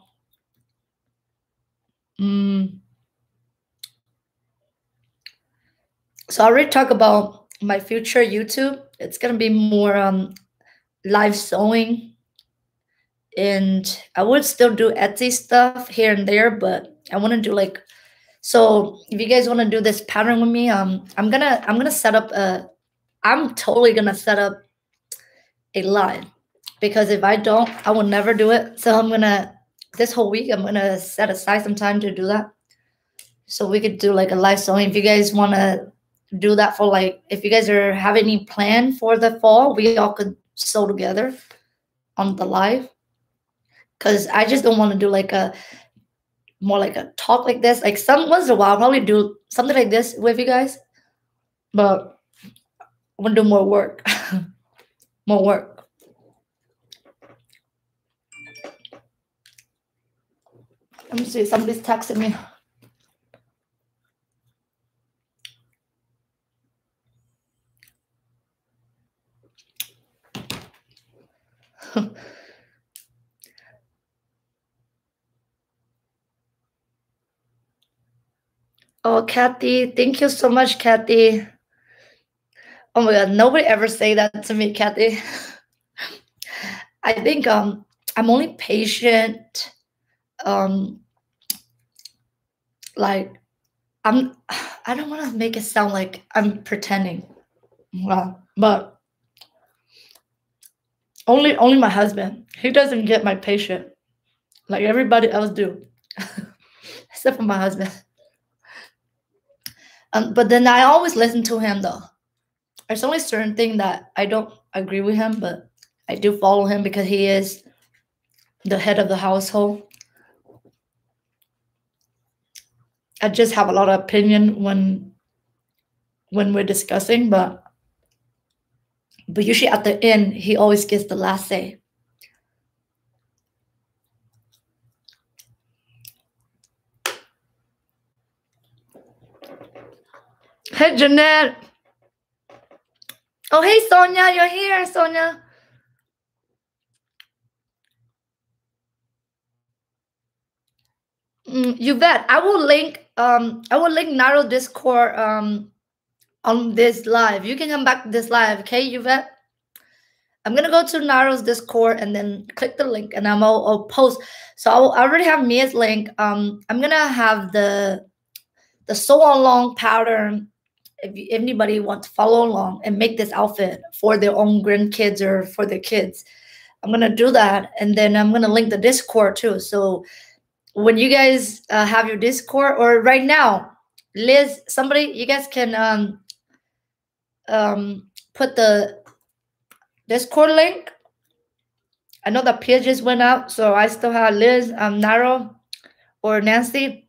So I already talked about my future YouTube. It's going to be more live sewing, and I would still do Etsy stuff here and there, but I want to do like, so if you guys want to do this pattern with me, I'm gonna set up a, I'm totally gonna set up a line, because if I don't, I will never do it. So I'm gonna this whole week, I'm going to set aside some time to do that. So we could do like a live sewing. If you guys want to do that for like, if you guys are having any plan for the fall, we all could sew together on the live. Because I just don't want to do like a, more like a talk like this. Like some once in a while, I'll probably do something like this with you guys. But I want to do more work. More work. Let me see, somebody's texting me. Oh, Kathy, thank you so much, Kathy. Oh my God, nobody ever say that to me, Kathy. I think I'm only patient. Like I don't want to make it sound like I'm pretending. Well, but only my husband. He doesn't get my patience like everybody else do, except for my husband. But then I always listen to him though. There's only certain thing that I don't agree with him, but I do follow him because he is the head of the household. I just have a lot of opinion when we're discussing, but usually at the end, he always gets the last say. Hey, Jeanette. Oh, hey, Sonia, you're here, Sonia. You bet. I will link Narro Discord on this live. You can come back to this live, okay, Yvette? I'm going to go to Narro's Discord and then click the link, and I'll post. So I already have Mia's link. I'm going to have the sew-along pattern if anybody wants to follow along and make this outfit for their own grandkids or for their kids. I'm going to do that, and then I'm going to link the Discord too. So when you guys have your Discord, or right now, Liz, somebody, you guys can put the Discord link. I know the page just went out, so I still have Liz, Narro, or Nancy,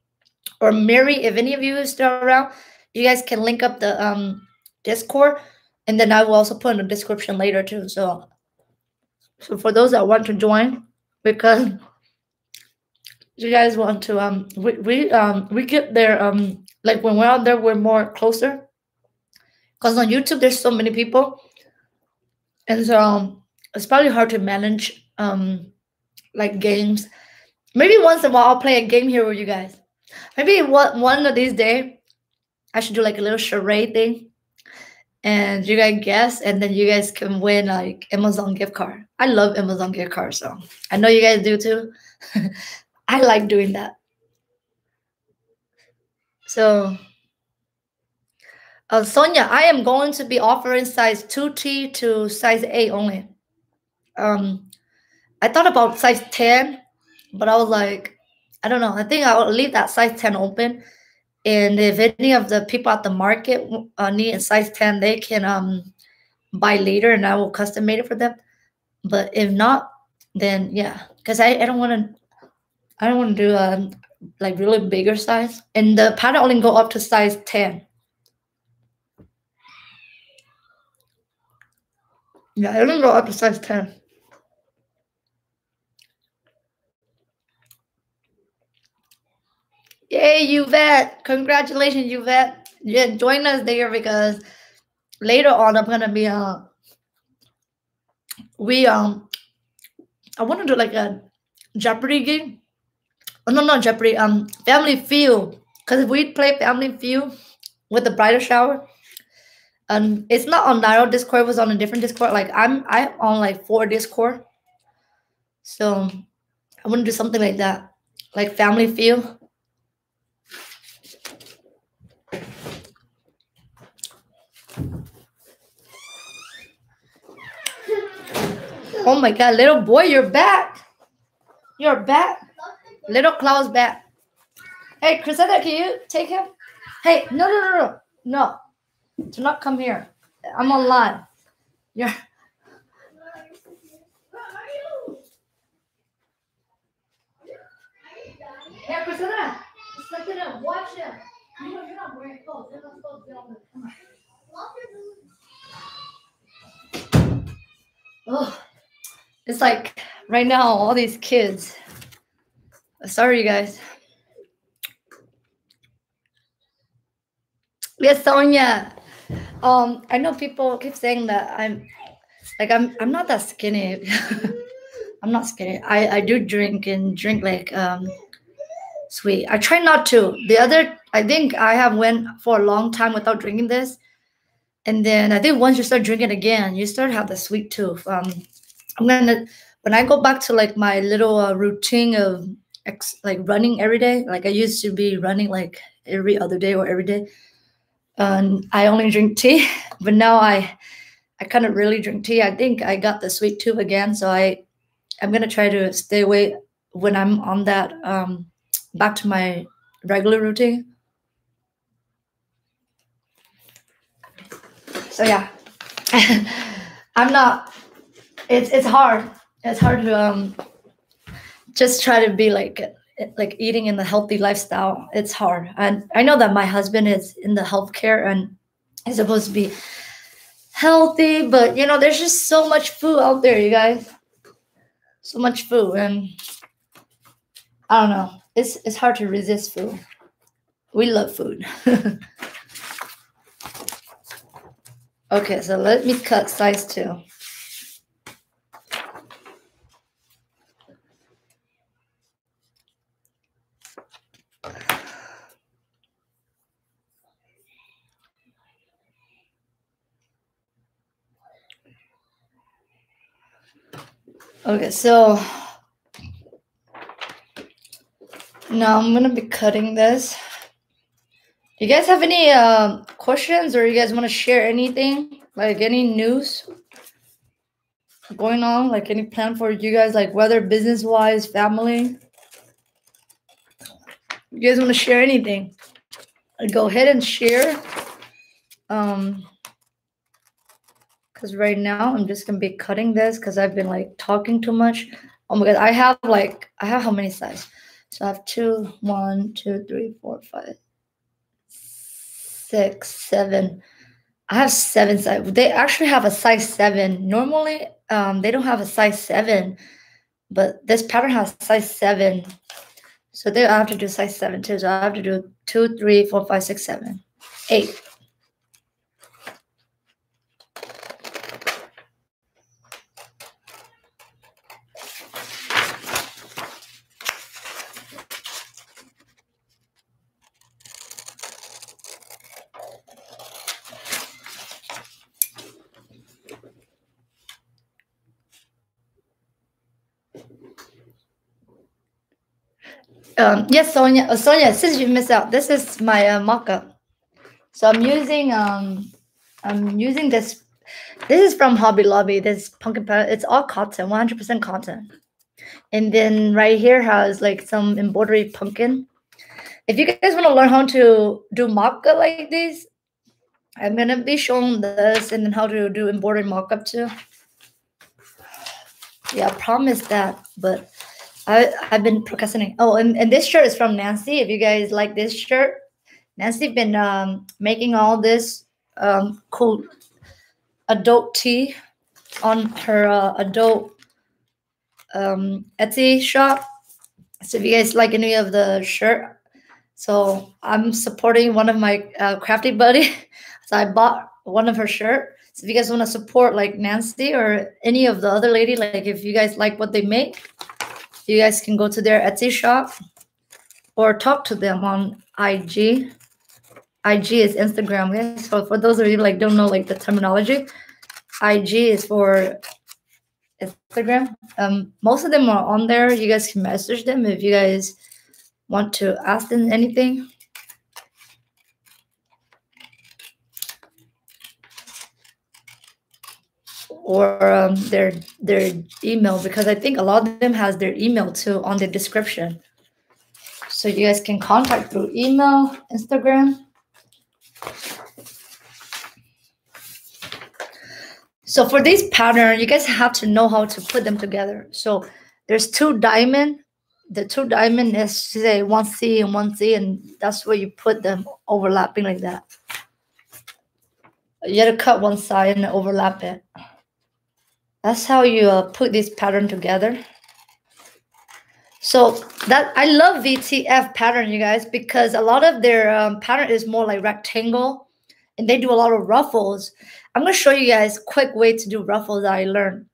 or Mary. If any of you are still around, you guys can link up the Discord, and then I will also put in the description later too. So for those that want to join, because you guys want to we get there like when we're out there, we're more closer. Because on YouTube, there's so many people. And so it's probably hard to manage like games. Maybe once in a while I'll play a game here with you guys. Maybe one of these days, I should do like a little charade thing. And you guys guess, and then you guys can win like Amazon gift card. I love Amazon gift cards, so I know you guys do too. I like doing that. So... Sonia, I am going to be offering size 2T to size 8 only. I thought about size 10, but I was like, I don't know. I think I will leave that size 10 open. And if any of the people at the market need a size 10, they can buy later and I will custom made it for them. But if not, then yeah. Because I don't want to do like really bigger size. And the pattern only go up to size 10. Yeah, I don't go up to size 10. Yay, Yvette. Congratulations, Yvette. Yeah, join us there because later on I'm going to be, I want to do like a Jeopardy game. Oh, no, not Jeopardy. Family Feud. Because we play Family Feud with the bridal shower. It's not on Narrow Discord. It was on a different Discord. Like I'm on like 4 Discord. So I want to do something like that, like Family Feel. Oh my God, little boy, you're back. You're back. Little Claus back. Hey, Chrisetta, can you take him? Hey, no. Do not come here. I'm on live. You're... Hey, Chrisetta, just sit down. Watch him. You know, you're not wearing clothes. You're not supposed to be on the camera. Oh, it's like right now, all these kids. Sorry, you guys. Yes, Sonia. I know people keep saying that I'm not that skinny. I'm not skinny. I do drink and drink like sweet. I try not to. I think I have went for a long time without drinking this. And then I think once you start drinking again, you start to have the sweet tooth. When I go back to like my little routine of running every day, like I used to be running like every other day or every day. I only drink tea, but now I kind of really drink tea. I think I got the sweet tooth again, so I'm gonna try to stay away when I'm on that back to my regular routine. So yeah, I'm not. It's hard. It's hard to just try to be like eating in the healthy lifestyle. It's hard, and I know that my husband is in the healthcare and he's supposed to be healthy, but you know, there's just so much food out there, you guys. So much food, and I don't know. It's hard to resist food. We love food. Okay, so let me cut size 2. Okay, so now I'm gonna be cutting this. You guys have any questions, or you guys want to share anything, like any news going on, like any plan for you guys, like whether business-wise, family? You guys want to share anything? Go ahead and share. Because right now I'm just gonna be cutting this because I've been like talking too much. Oh my god, I have how many sides? So I have 2, 1, 2, 3, 4, 5, 6, 7. I have 7 sides. They actually have a size 7. Normally, they don't have a size 7, but this pattern has size 7. So they have to do size 7 too. So I have to do 2, 3, 4, 5, 6, 7, 8. Yes, Sonia. Oh, Sonia, since you missed out, this is my mock-up. So I'm using this. This is from Hobby Lobby. This pumpkin pie. It's all cotton, 100% cotton. And then right here has like some embroidery pumpkin. If you guys want to learn how to do mock-up like this, I'm gonna be showing this and then how to do embroidery mock-up too. Yeah, I promise that, but. I've been procrastinating. Oh, and this shirt is from Nancy. If you guys like this shirt, Nancy's been making all this cool adult tea on her adult Etsy shop. So if you guys like any of the shirt, so I'm supporting one of my crafty buddy. So I bought one of her shirt. So if you guys want to support like Nancy or any of the other lady, like if you guys like what they make, you guys can go to their Etsy shop or talk to them on IG. IG is Instagram, guys. So for those of you like don't know like the terminology, IG is for Instagram. Most of them are on there. You guys can message them if you guys want to ask them anything. Or their email, because I think a lot of them has their email too on the description. So you guys can contact through email, Instagram. So for this pattern, you guys have to know how to put them together. So there's two diamond. The two diamond is say 1C and 1C, and that's where you put them overlapping like that. You have to cut one side and overlap it. That's how you put this pattern together. So that I love VTF pattern, you guys, because a lot of their pattern is more like rectangle, and they do a lot of ruffles. I'm going to show you guys a quick way to do ruffles that I learned.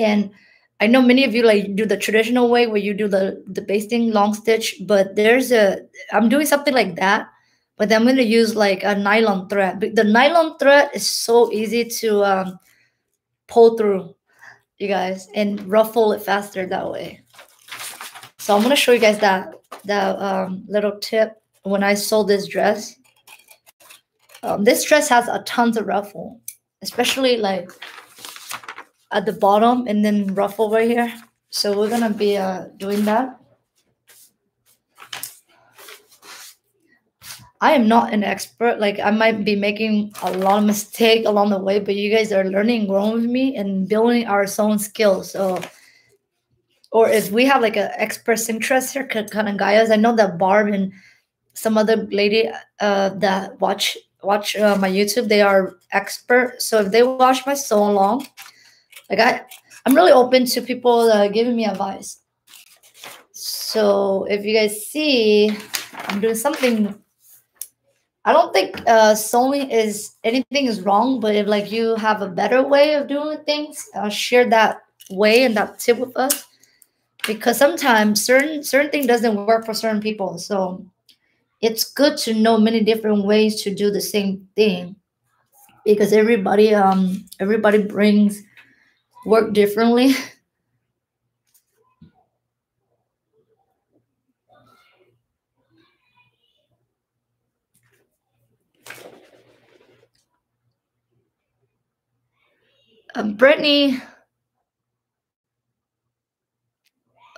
And I know many of you like do the traditional way where you do the basting long stitch, but there's a, I'm doing something like that, but then I'm going to use like a nylon thread. But the nylon thread is so easy to pull through, you guys, and ruffle it faster that way. So I'm going to show you guys that little tip when I sold this dress. This dress has a tons of ruffle, especially like at the bottom and then ruffle right here. So we're going to be doing that. I am not an expert. Like I might be making a lot of mistakes along the way, but you guys are learning, growing with me and building our own skills. So, or if we have like an expert interest here, kind of guy us. I know that Barb and some other lady that watch my YouTube, they are expert. So if they watch my so long, like I'm really open to people giving me advice. So if you guys see, I'm doing something. I don't think sewing is anything is wrong, but if like you have a better way of doing things, share that way and that tip with us, because sometimes certain thing doesn't work for certain people. So it's good to know many different ways to do the same thing, because everybody brings work differently. Brittany.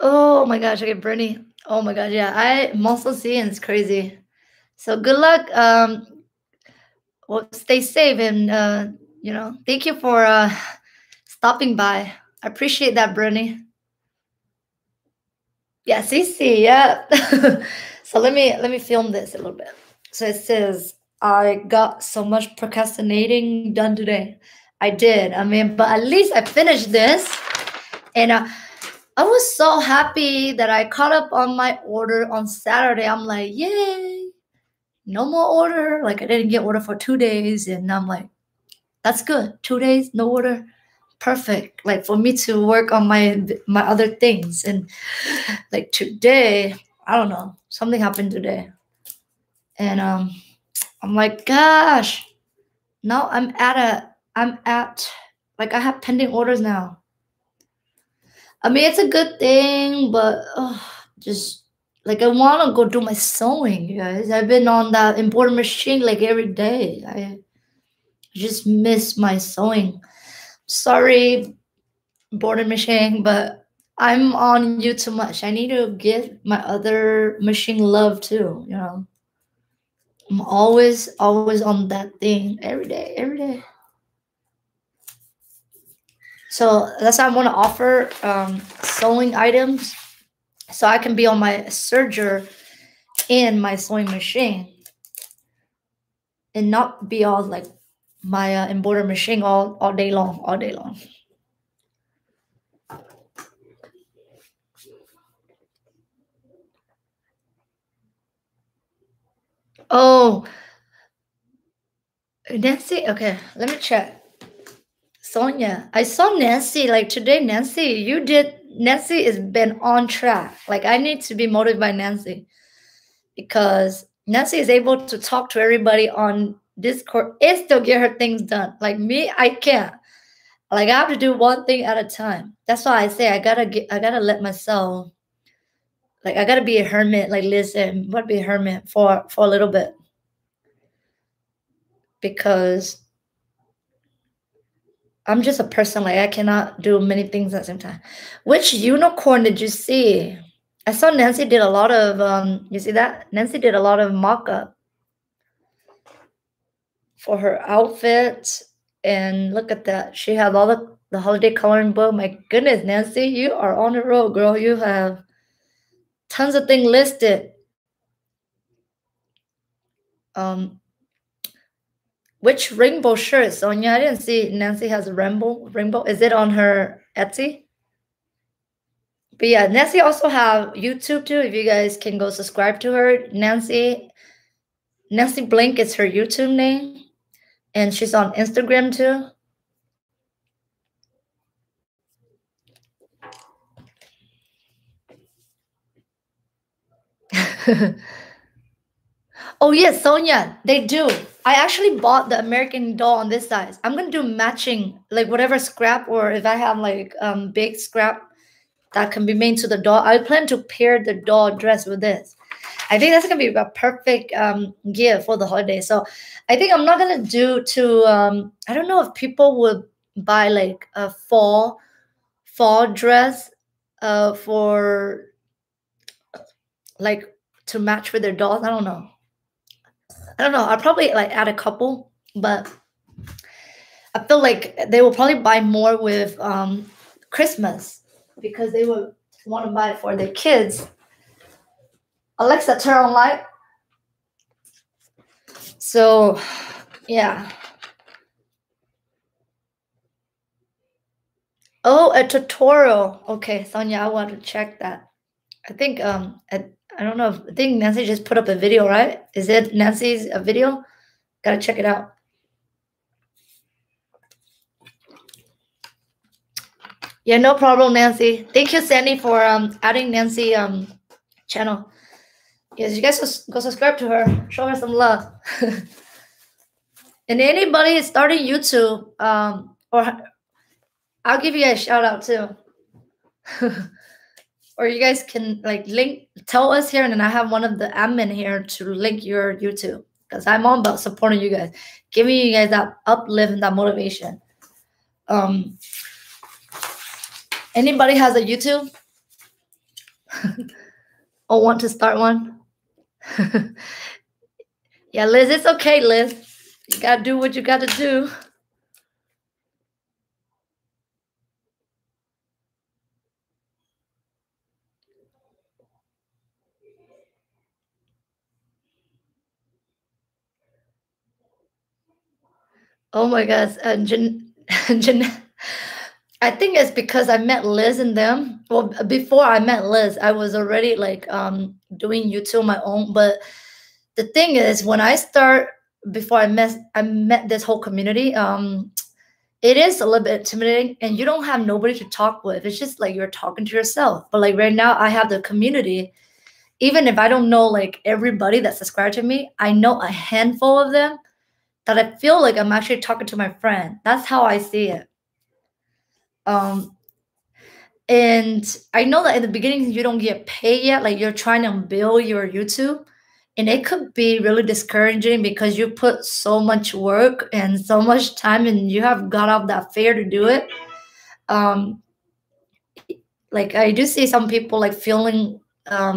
Oh my gosh, okay, Brittany. Oh my gosh, yeah, I'm also seeing it's crazy. So good luck. Well, stay safe and you know, thank you for stopping by. I appreciate that, Brittany. Yeah, Cece, yeah. So let me film this a little bit. So it says, I got so much procrastinating done today. I did. I mean, but at least I finished this. And I was so happy that I caught up on my order on Saturday. I'm like, yay, no more order. Like I didn't get order for 2 days. And I'm like, that's good. 2 days, no order. Perfect. Like for me to work on my other things. And like today, I don't know, something happened today. And I'm like, gosh, now I'm at like I have pending orders now. I mean, it's a good thing, but just like I want to go do my sewing, you guys. I've been on that important machine like every day. I just miss my sewing. Sorry, border machine, but I'm on you too much. I need to give my other machine love too, you know. I'm always on that thing every day. So that's why I want to offer sewing items, so I can be on my serger in my sewing machine and not be all like my embroider machine all day long. Oh, Nancy. Okay, let me check. Sonia, I saw Nancy like today. Nancy, you did. Nancy has been on track. Like I need to be motivated by Nancy, because Nancy is able to talk to everybody on Discord and still get her things done. Like me, I can't. Like I have to do one thing at a time. That's why I say I gotta let myself. Like I gotta be a hermit. Like listen, what be a hermit for a little bit, because I'm just a person, like I cannot do many things at the same time. Which unicorn did you see? I saw Nancy did a lot of, you see that? Nancy did a lot of mock-up for her outfit. And look at that. She had all the holiday coloring book. My goodness, Nancy, you are on the road, girl. You have tons of things listed. Which rainbow shirt, Sonia? I didn't see Nancy has a rainbow. Is it on her Etsy? But yeah, Nancy also have YouTube too. If you guys can go subscribe to her, Nancy Blank is her YouTube name, and she's on Instagram too. Oh yes, Sonia, they do. I actually bought the American doll on this size. I'm gonna do matching, like whatever scrap, or if I have like big scrap that can be made to the doll. I plan to pair the doll dress with this. I think that's gonna be a perfect gift for the holiday. So I think I'm not gonna do to. I don't know if people would buy like a fall dress for like to match with their dolls. I don't know. I'll probably like add a couple, but I feel like they will probably buy more with Christmas, because they would want to buy it for their kids. Alexa, turn on light. So, yeah. Oh, a tutorial. Okay, Sonia, I want to check that. I think, I don't know. I think Nancy just put up a video, right? Is it Nancy's video? Gotta check it out. Yeah, no problem, Nancy. Thank you, Sandy, for adding Nancy channel. Yes, you guys go subscribe to her. Show her some love. And anybody starting YouTube, or I'll give you a shout out too. Or you guys can like link, tell us here, and then I have one of the admin here to link your YouTube, because I'm all about supporting you guys, giving you guys that uplift and that motivation. Anybody has a YouTube or want to start one? Yeah, Liz, it's okay, Liz. You got to do what you got to do. Oh my gosh, I think it's because I met Liz and them. Well, before I met Liz, I was already like doing YouTube on my own. But the thing is, when I start, before I met this whole community, it is a little bit intimidating, and you don't have nobody to talk with. It's just like you're talking to yourself. But like right now, I have the community. Even if I don't know like everybody that subscribed to me, I know a handful of them, that I feel like I'm actually talking to my friend. That's how I see it. And I know that in the beginning, you don't get paid yet. Like you're trying to build your YouTube. And it could be really discouraging because you put so much work and so much time, and you have got off that fear to do it. Like I do see some people like feeling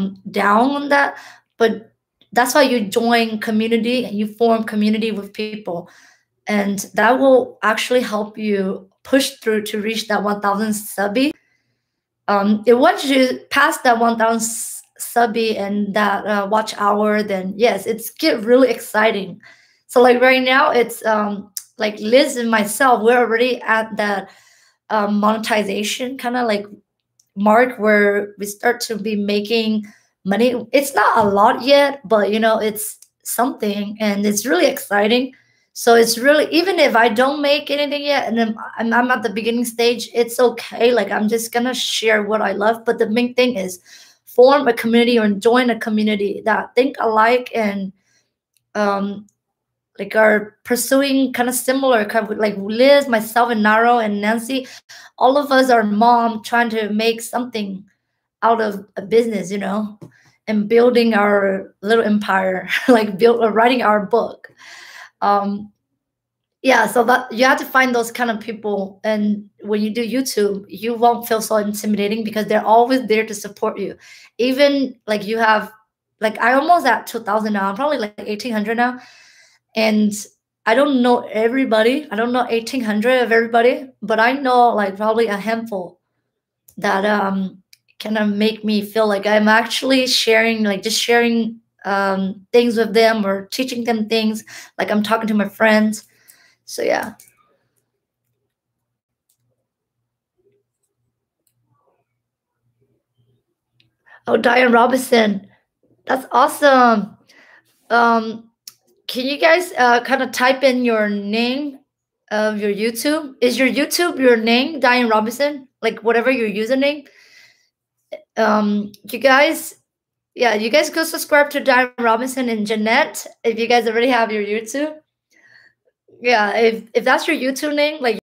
down on that. But that's why you join community and you form community with people. And that will actually help you push through to reach that 1,000 subby. Once you pass that 1,000 subby and that watch hour, then yes, it's get really exciting. So like right now, it's like Liz and myself, we're already at that monetization kind of like mark where we start to be making money. It's not a lot yet, but you know, it's something, and it's really exciting. So it's really, even if I don't make anything yet, and I'm at the beginning stage, it's okay. Like I'm just gonna share what I love. But the main thing is form a community or join a community that think alike and like are pursuing kind of similar, kind of like Liz, myself, and Narro and Nancy. All of us are mom trying to make something out of a business, you know, and building our little empire, like writing our book. Yeah, so that you have to find those kind of people, and when you do YouTube, you won't feel so intimidating because they're always there to support you. Even like you have, like I almost at 2,000 now. I'm probably like 1,800 now, and I don't know everybody. I don't know 1,800 of everybody, but I know like probably a handful that kind of make me feel like I'm actually sharing, like just sharing things with them or teaching them things. Like I'm talking to my friends. So yeah. Oh, Diane Robinson, that's awesome. Can you guys kind of type in your name of your YouTube? Is your YouTube your name, Diane Robinson? Like whatever your username. You guys, yeah, you guys go subscribe to Diane Robinson and Jeanette if you guys already have your YouTube. Yeah, if that's your YouTube name, like